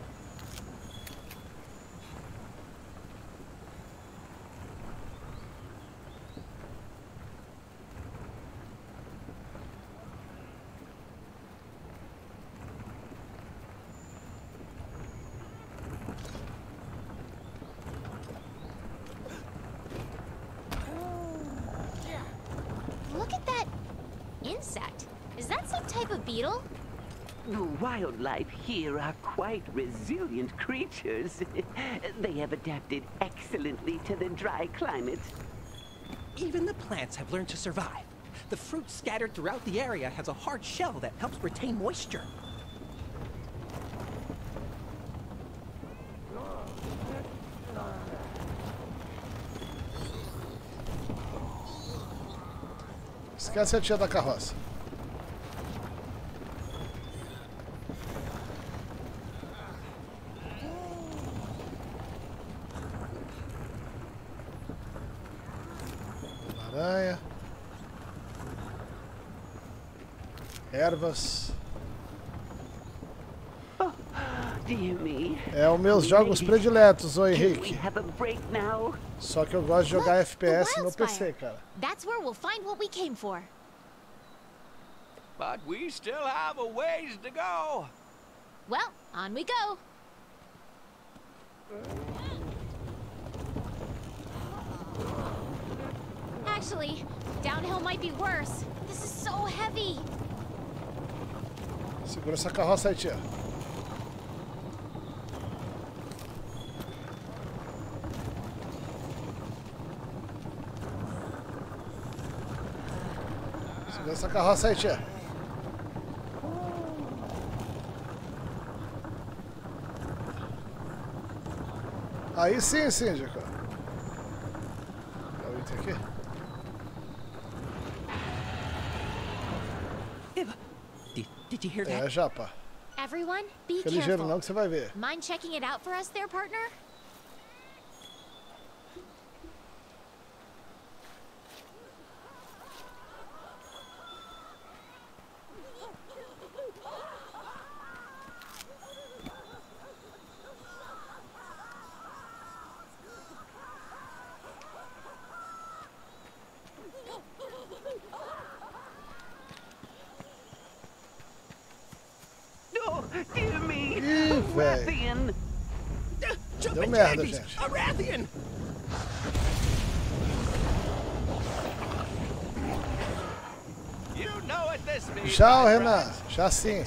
insect. Is that some type of beetle? The wildlife here are quite resilient creatures. They have adapted excellently to the dry climate. Even the plants have learned to survive. The fruit scattered throughout the area has a hard shell that helps retain moisture. Esquece a tia da carroça. Aranha. Ervas. É os meus jogos prediletos, ô Henrique. Só que eu gosto de jogar F P S no P C, cara. That's where we'll find what we came for. But we still have a ways to go. Well, on we go. Actually, downhill might be worse. This is so heavy. Segura essa carroça aí, tia. Segura essa carroça aí, tia. Aí sim, sim, Jaco. Dá o item aqui. Did you hear that? É, japa. Everyone, be careful. Ligeiro não que você vai ver. Mind checking it out for us there, partner? Deu merda, gente. Tchau, Renan. Já sim.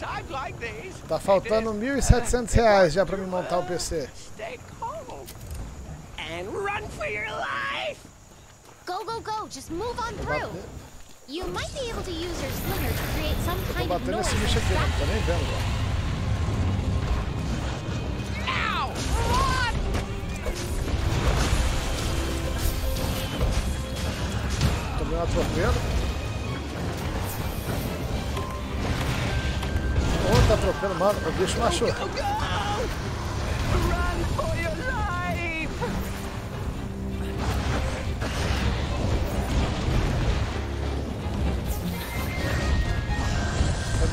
Tá faltando mil e setecentos reais já pra me montar o P C. Tô batendo esse bicho aqui, não tô nem vendo agora. Tomei um atropelo. Outro atropelo, mano. O bicho machuca.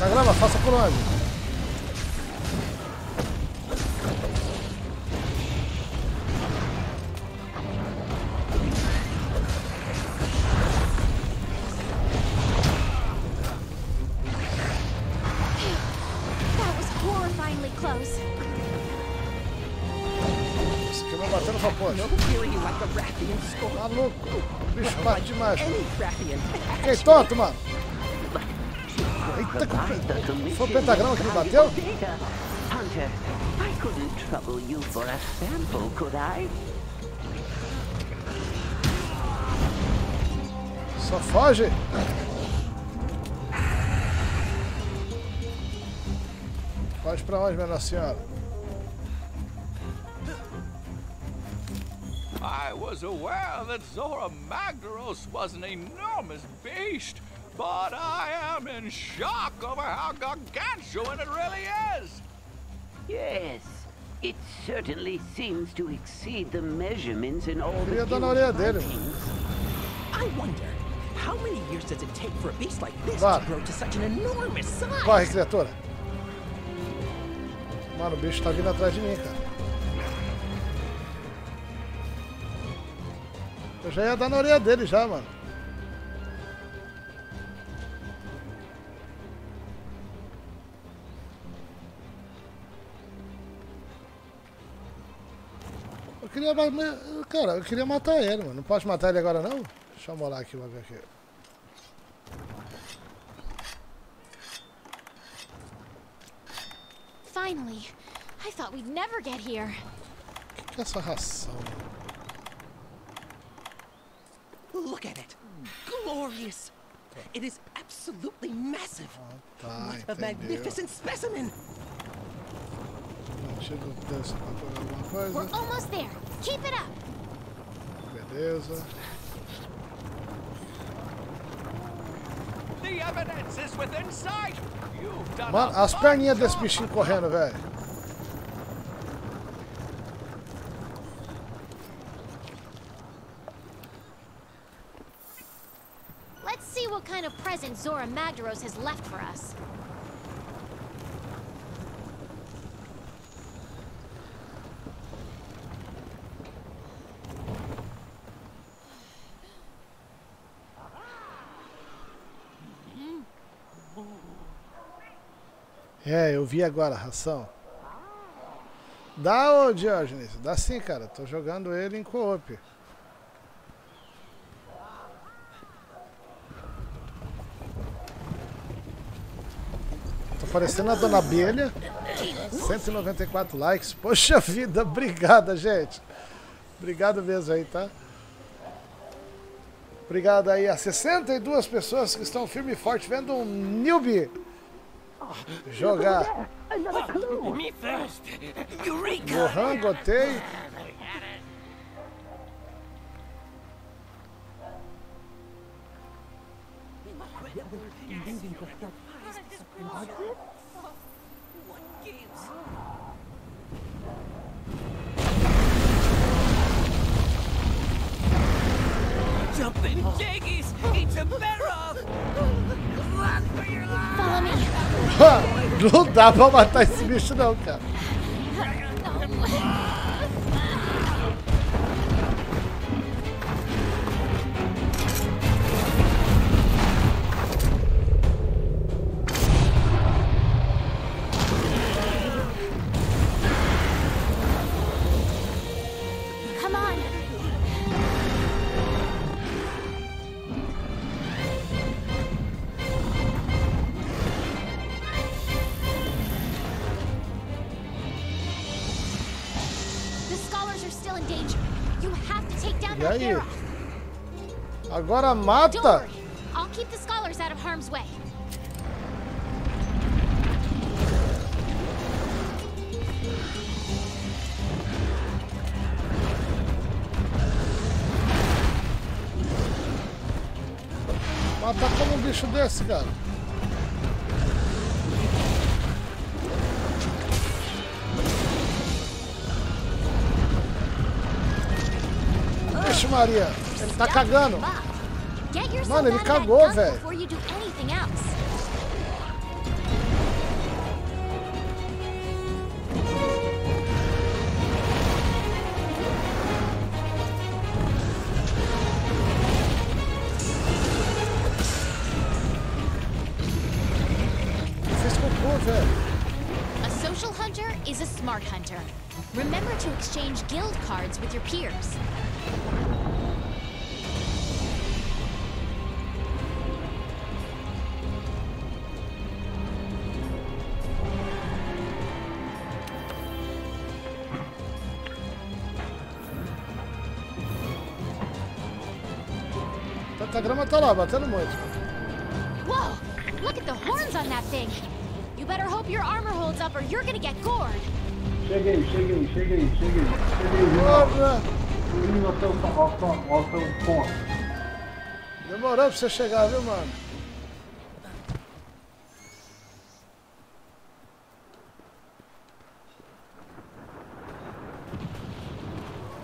Pentagrama, faça por onde? Fiquei tonto, mano. Eita, que... Foi o pentagrama que me bateu? Só foge. Foge pra onde, minha senhora? I was aware that Zora Magdaros was an enormous beast, but I am in shock over how gargantuan it really is. Yes, it certainly seems to exceed the measurements in all the things. I wonder how many years does it take for a beast like this to grow to such an enormous size? Corre, criatura. Mano, o bicho tá vindo atrás de mim, cara. Eu já ia dar na orelha dele já, mano. Eu queria... Cara, eu queria matar ele, mano. Não posso matar ele agora, não? Deixa eu molar aqui, vou ver aqui. Finally. I thought we'd never get here. Que que é essa ração? Look at it. Glorious. It is absolutely massive. Ah, tá, what a magnificent specimen. Chega o texto para pegar alguma coisa. We're almost there. Keep it up. Beleza. The evidence is within sight. You've done. Mano, as perninhas desse bichinho correndo, velho. Let's see what kind of present Zora Magdaros has left for us. É, eu vi agora a ração. Dá, ô Diógenes, dá sim, cara. Tô jogando ele em co-op. Tô parecendo a Dona Abelha. cento e noventa e quatro likes. Poxa vida, obrigada, gente. Obrigado mesmo aí, tá? Obrigado aí a sessenta e duas pessoas que estão firme e forte vendo um newbie jogar. Gohan, Gotei. Não dá pra matar esse bicho não, cara. E aí? Agora mata! Mata como um bicho desse, cara. Maria, ele tá cagando. Mano, ele cagou, velho. Fez cocô, velho. A social hunter is a smart hunter. Remember to exchange guild cards with your peers. A grama tá lá, batendo muito. Wow, look at the horns on that thing. You better hope your armor holds up or you're gonna get gored. Cheguei, cheguei, cheguei, cheguei. Cheguei. Nossa, nossa, nossa. Demorou pra você chegar, viu, mano?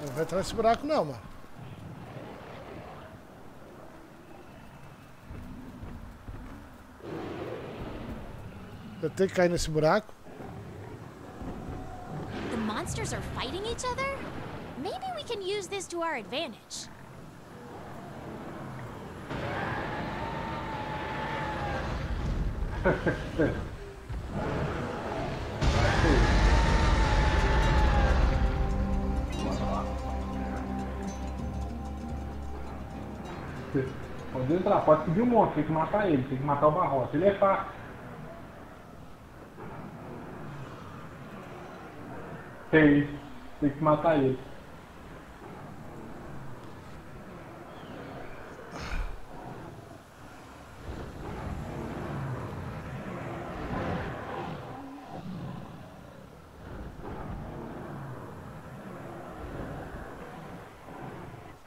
Não vai entrar nesse buraco não, mano. Eu tenho que cair nesse buraco. The monsters are fighting each other? Maybe we can use this to our advantage. Pode entrar, pode subir um monte, tem que matar ele, tem que matar o Barroso, ele é fácil. Tem, tem que matar ele.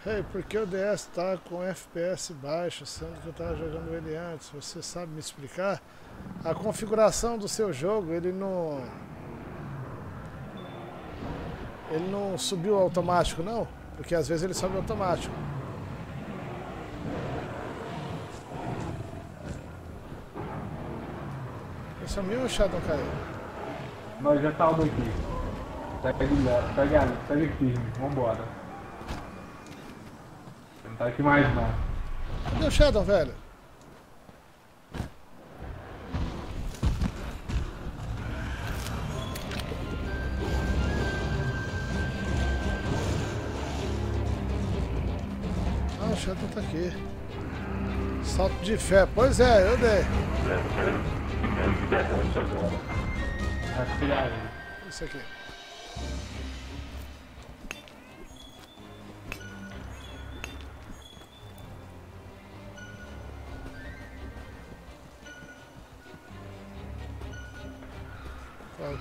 Hey, por que o D S tá com F P S baixo, sendo que eu tava jogando ele antes? Você sabe me explicar? A configuração do seu jogo, ele não... Ele não subiu automático, não? Porque às vezes ele sobe automático. Esse é o meu Shadow, cara. Nós já tava aqui. Pega ele, pega ele, pega ele firme, vambora. Tá aqui mais não. Cadê o Shadow, velho? Ah, o Shadow tá aqui. Salto de fé. Pois é, eu dei. Isso aqui.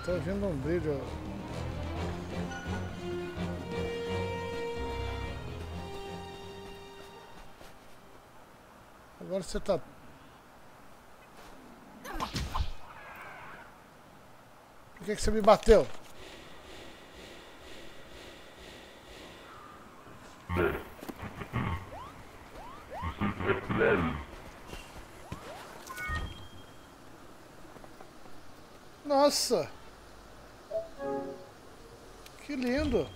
Tô ouvindo um brilho. Agora você tá... Por que que você me bateu? Nossa! Que lindo!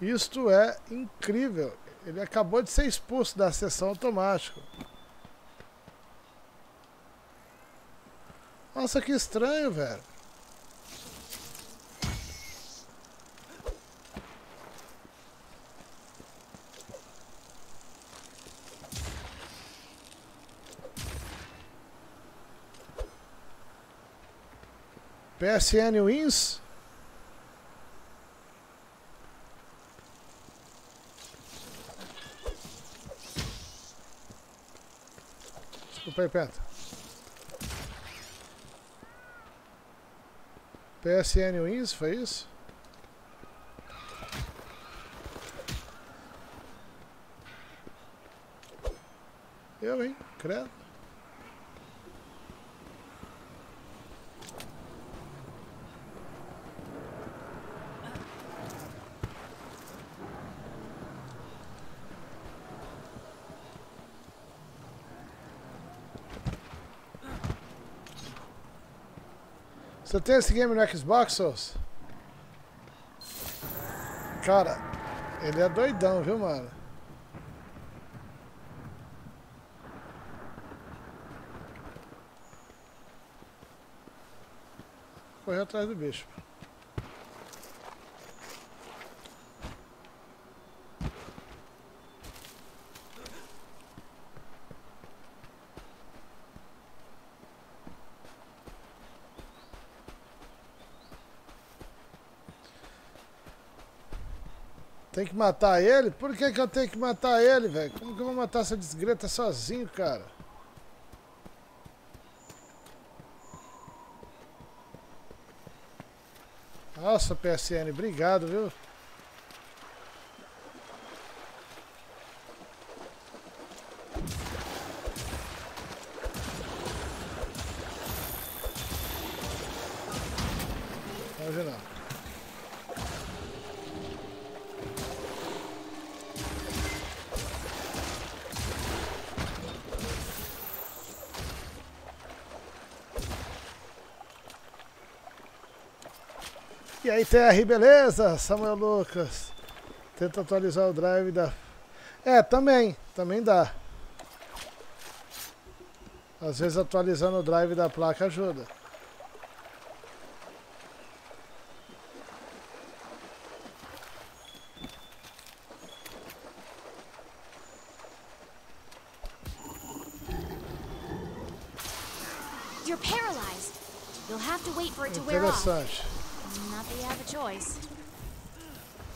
Isto é incrível! Ele acabou de ser expulso da sessão automática. Nossa, que estranho, velho! P S N Wins? Desculpa aí, Penta. P S N Wins, foi isso? Eu, hein? Credo. Você tem esse game no Xbox, Souls? Cara, ele é doidão, viu, mano? Correu atrás do bicho. Tem que matar ele? Por que que eu tenho que matar ele, velho? Como que eu vou matar essa desgreta sozinho, cara? Nossa, P S N, obrigado, viu? E aí, T R, beleza? Samuel Lucas. Tenta atualizar o drive da... É, também. Também dá. Às vezes atualizando o drive da placa ajuda. You're paralyzed. You'll have to wait for it to wear off. Interessante.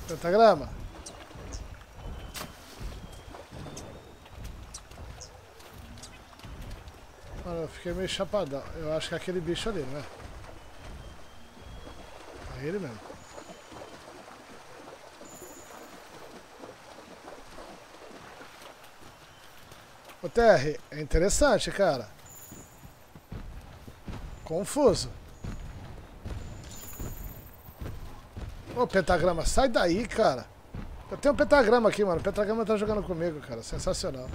Pentagrama. Mano, eu fiquei meio chapadão. Eu acho que é aquele bicho ali, né? É ele mesmo. Ô T R, é interessante, cara. Confuso. Ô Pentagrama, sai daí, cara. Eu tenho um Pentagrama aqui, mano. O Pentagrama tá jogando comigo, cara. Sensacional.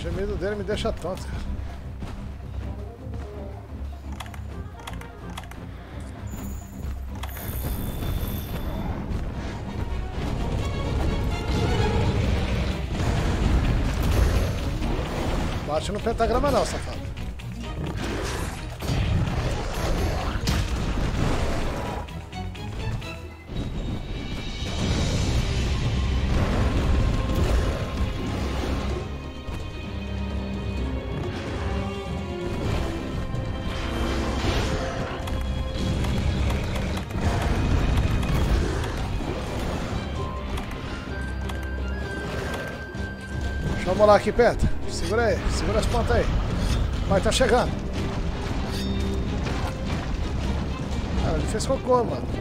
O medo dele me deixa tonto, cara. Bate no Pentagrama não, safado. Vamos lá aqui, Penta. Segura aí, segura as pontas aí. Vai, tá chegando. Cara, ele fez cocô, mano.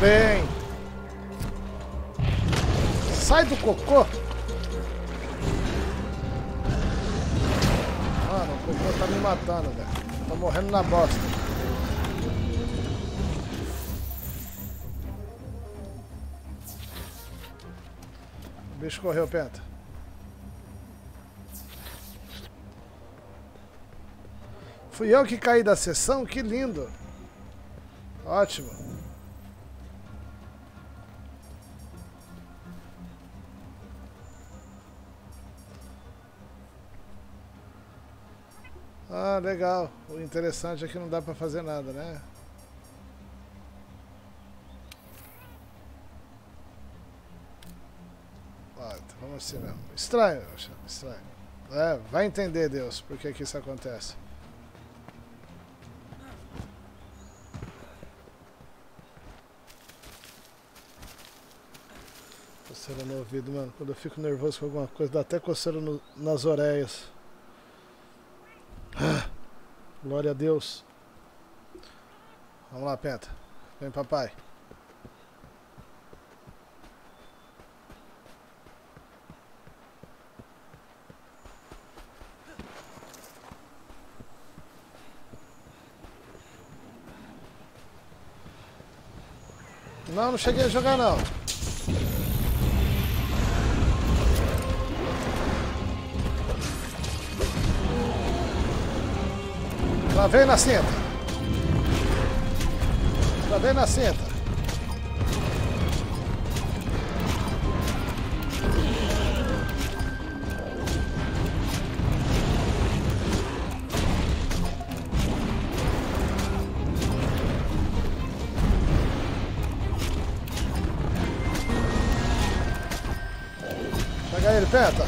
Bem. Sai do cocô. Mano, o cocô tá me matando, velho. Tá morrendo na bosta. O bicho correu, Penta. Fui eu que caí da sessão? Que lindo. Ótimo. Ah, legal. O interessante é que não dá pra fazer nada, né? Ah, então vamos assim mesmo. Estranho, eu chamo. Estranho. É, vai entender, Deus, por que que isso acontece. Coceira no ouvido, mano. Quando eu fico nervoso com alguma coisa, dá até coceira no, nas orelhas. Glória a Deus. Vamos lá, Penta. Vem, papai. Não, não cheguei a jogar, não. Lá vem na cinta. Lá vem na cinta. Pega ele, Penta.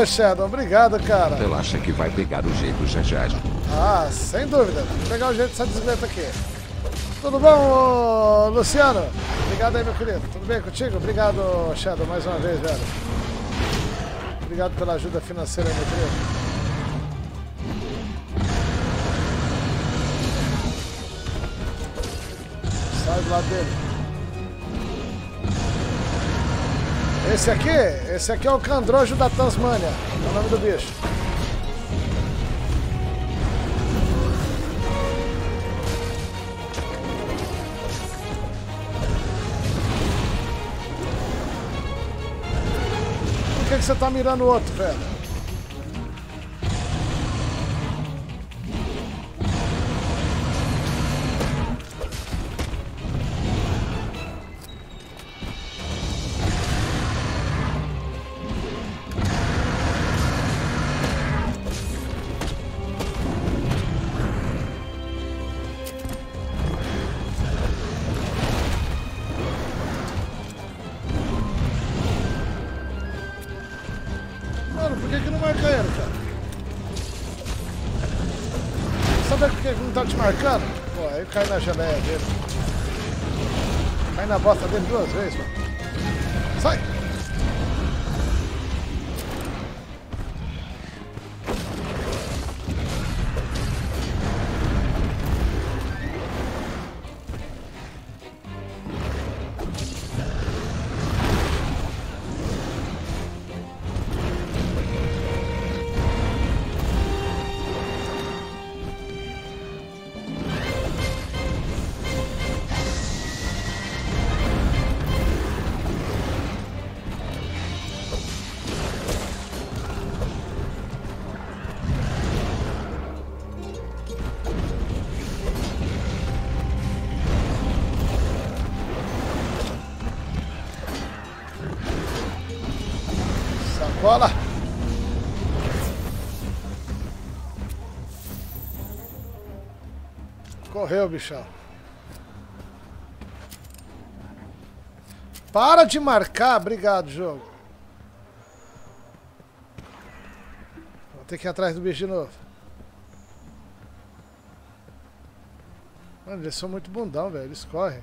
Ô, Shadow, obrigado, cara. Relaxa que vai pegar o jeito já já. Ah, sem dúvida. Vou pegar o jeito dessa bicicleta aqui. Tudo bom, Luciano? Obrigado aí, meu querido. Tudo bem contigo? Obrigado, Shadow, mais uma vez, velho. Obrigado pela ajuda financeira, meu querido. Sai do lado dele. Esse aqui, esse aqui é o Candrojo da Tasmânia, é o nome do bicho. Por que que você tá mirando o outro, velho? Marcando? Pô, aí cai na geleia dele. Cai na bota dele duas vezes, mano. Sai! Bola! Correu, bichão. Para de marcar. Obrigado, jogo. Vou ter que ir atrás do bicho de novo. Mano, eles são muito bundão, velho. Eles correm.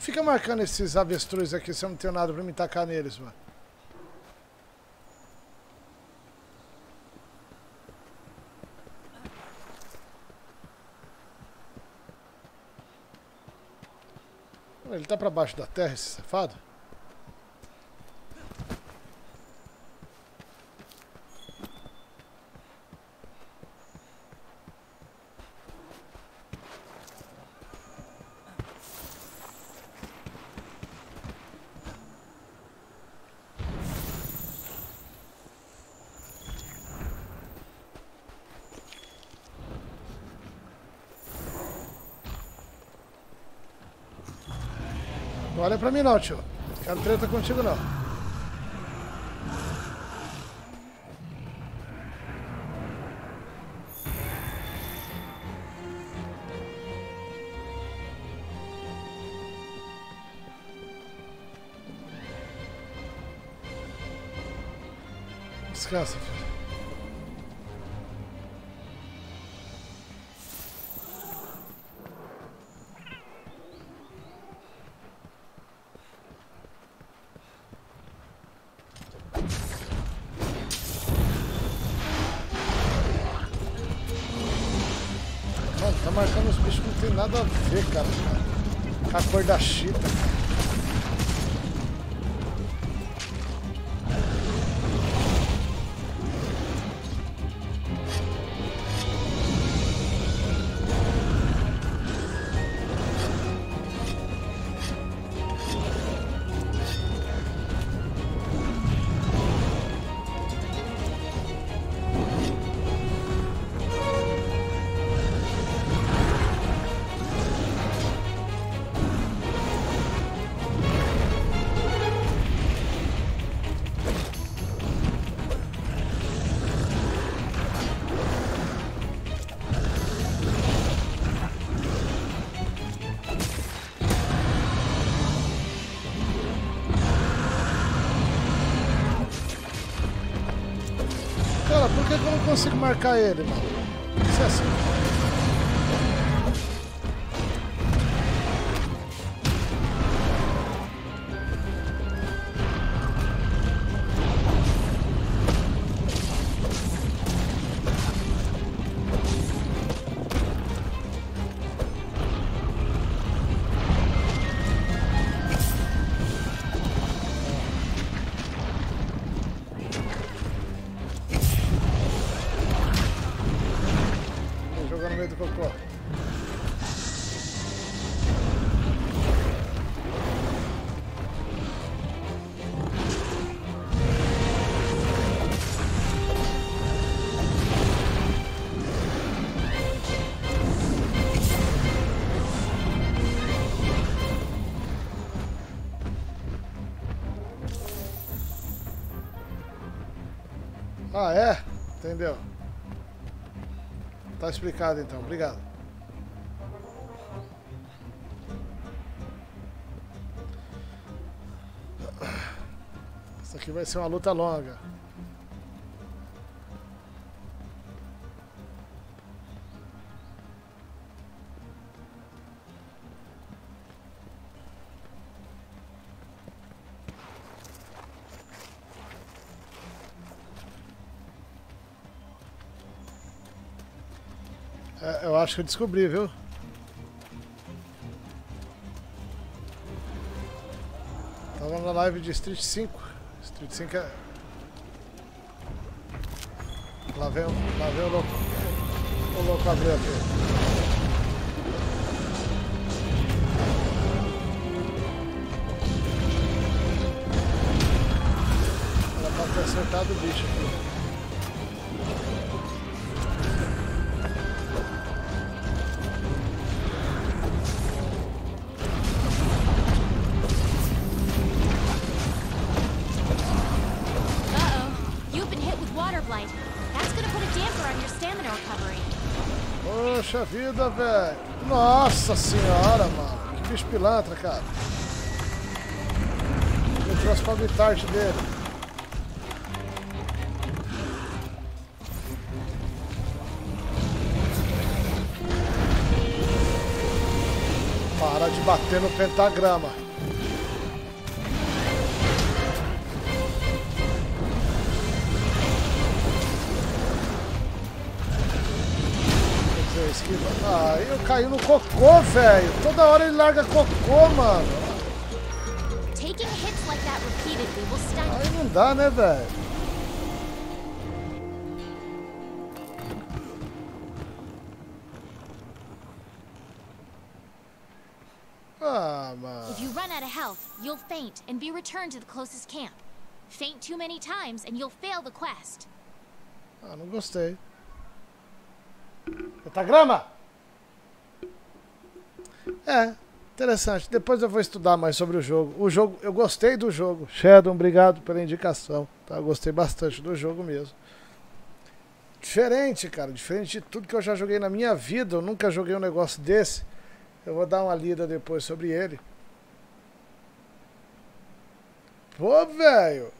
Fica marcando esses avestruz aqui se eu não tenho nada pra me tacar neles, mano. Ele tá pra baixo da terra, esse safado? Olha pra mim não, tio. Não quero treta contigo não. Descansa, filho. Nada a ver, cara, com a cor da chita, cara. que eu não consigo marcar ele, mano? Isso é assim. Ah, é? Entendeu? Tá explicado então, obrigado. Isso aqui vai ser uma luta longa. Eu acho que eu descobri, viu? Tava na live de Street cinco. Street cinco é... Lá vem, lá vem o louco. O louco abriu aqui. Era pra ter acertado o bicho aqui. Poxa vida, velho. Nossa senhora, mano. Que bicho pilantra, cara. Eu trouxe pra habitarte dele. Para de bater no pentagrama. Ah, eu caí no cocô, velho. Toda hora ele larga cocô, mano. Aí não dá, né, velho? Ah, mano. If you run out of health, you'll faint and be returned to the closest camp. Faint too many times and you'll fail the quest. Ah, não gostei. Pentagrama? É, interessante. Depois eu vou estudar mais sobre o jogo. O jogo, eu gostei do jogo. Shadow, obrigado pela indicação. Tá? Eu gostei bastante do jogo mesmo. Diferente, cara. Diferente de tudo que eu já joguei na minha vida. Eu nunca joguei um negócio desse. Eu vou dar uma lida depois sobre ele. Pô, velho.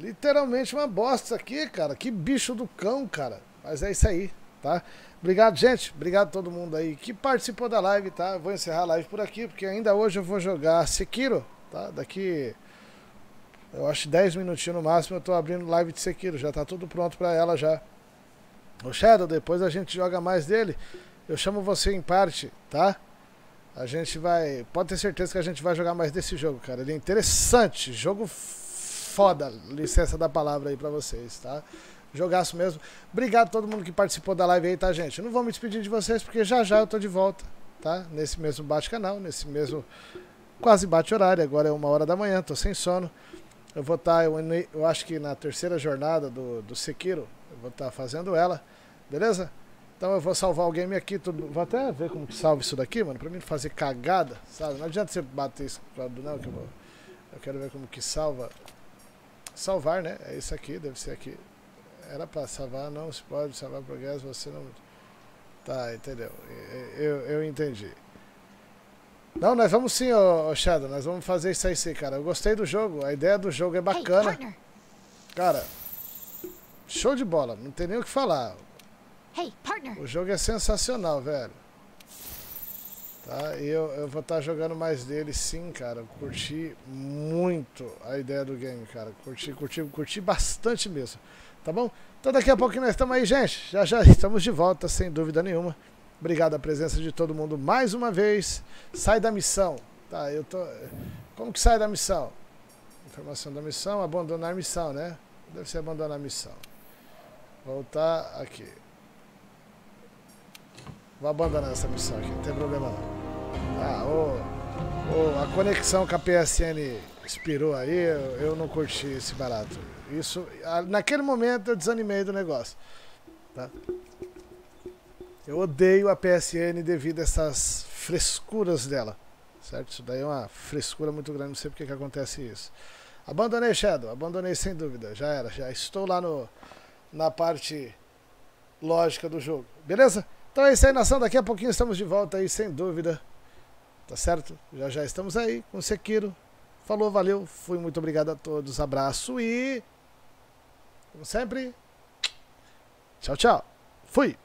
Literalmente uma bosta isso aqui, cara. Que bicho do cão, cara. Mas é isso aí. Tá? Obrigado, gente. Obrigado a todo mundo aí que participou da live, tá? Eu vou encerrar a live por aqui, porque ainda hoje eu vou jogar Sekiro, tá? Daqui, eu acho, dez minutinhos no máximo, eu tô abrindo live de Sekiro. Já tá tudo pronto pra ela já. O Shadow, depois a gente joga mais dele. Eu chamo você em parte, tá? A gente vai... Pode ter certeza que a gente vai jogar mais desse jogo, cara. Ele é interessante. Jogo foda. Licença da palavra aí pra vocês, tá? Jogaço mesmo. Obrigado a todo mundo que participou da live aí, tá, gente? Eu não vou me despedir de vocês, porque já já eu tô de volta, tá? Nesse mesmo bate-canal, nesse mesmo quase bate-horário. Agora é uma hora da manhã, tô sem sono. Eu vou estar, tá, eu, eu acho que na terceira jornada do, do Sekiro, eu vou estar tá fazendo ela, beleza? Então eu vou salvar o game aqui, tudo. Vou até ver como que salva isso daqui, mano, pra mim não fazer cagada, sabe? Não adianta você bater isso, não, que eu vou... Eu quero ver como que salva... Salvar, né? É isso aqui, deve ser aqui. Era para salvar, não se pode salvar progresso, você não... Tá, entendeu? Eu, eu entendi. Não, nós vamos sim, ô Shadow, nós vamos fazer isso aí sim, cara. Eu gostei do jogo, a ideia do jogo é bacana. Cara, Show de bola, não tem nem o que falar. Hey, partner. O jogo é sensacional, velho. Tá? E eu, eu vou estar tá jogando mais dele sim, cara. Curti muito a ideia do game, cara. Curti, curti, curti bastante mesmo. Tá bom? Então daqui a pouco nós estamos aí, gente. Já já estamos de volta, sem dúvida nenhuma. Obrigado a presença de todo mundo mais uma vez. Sai da missão. Tá, eu tô... Como que sai da missão? Informação da missão, abandonar a missão, né? Deve ser abandonar a missão. Voltar aqui. Vou abandonar essa missão aqui, não tem problema não. Ah, oh, oh, a conexão com a P S N expirou aí, eu, eu não curti esse barato. Isso, naquele momento eu desanimei do negócio. Tá? Eu odeio a P S N devido a essas frescuras dela. Certo? Isso daí é uma frescura muito grande, não sei porque que acontece isso. Abandonei Shadow, abandonei sem dúvida, já era, já estou lá no, na parte lógica do jogo. Beleza? Então é isso aí, nação, daqui a pouquinho estamos de volta aí, sem dúvida, tá certo? Já já estamos aí com o Sekiro. Falou, valeu, fui, muito obrigado a todos, abraço e, como sempre, tchau, tchau, fui!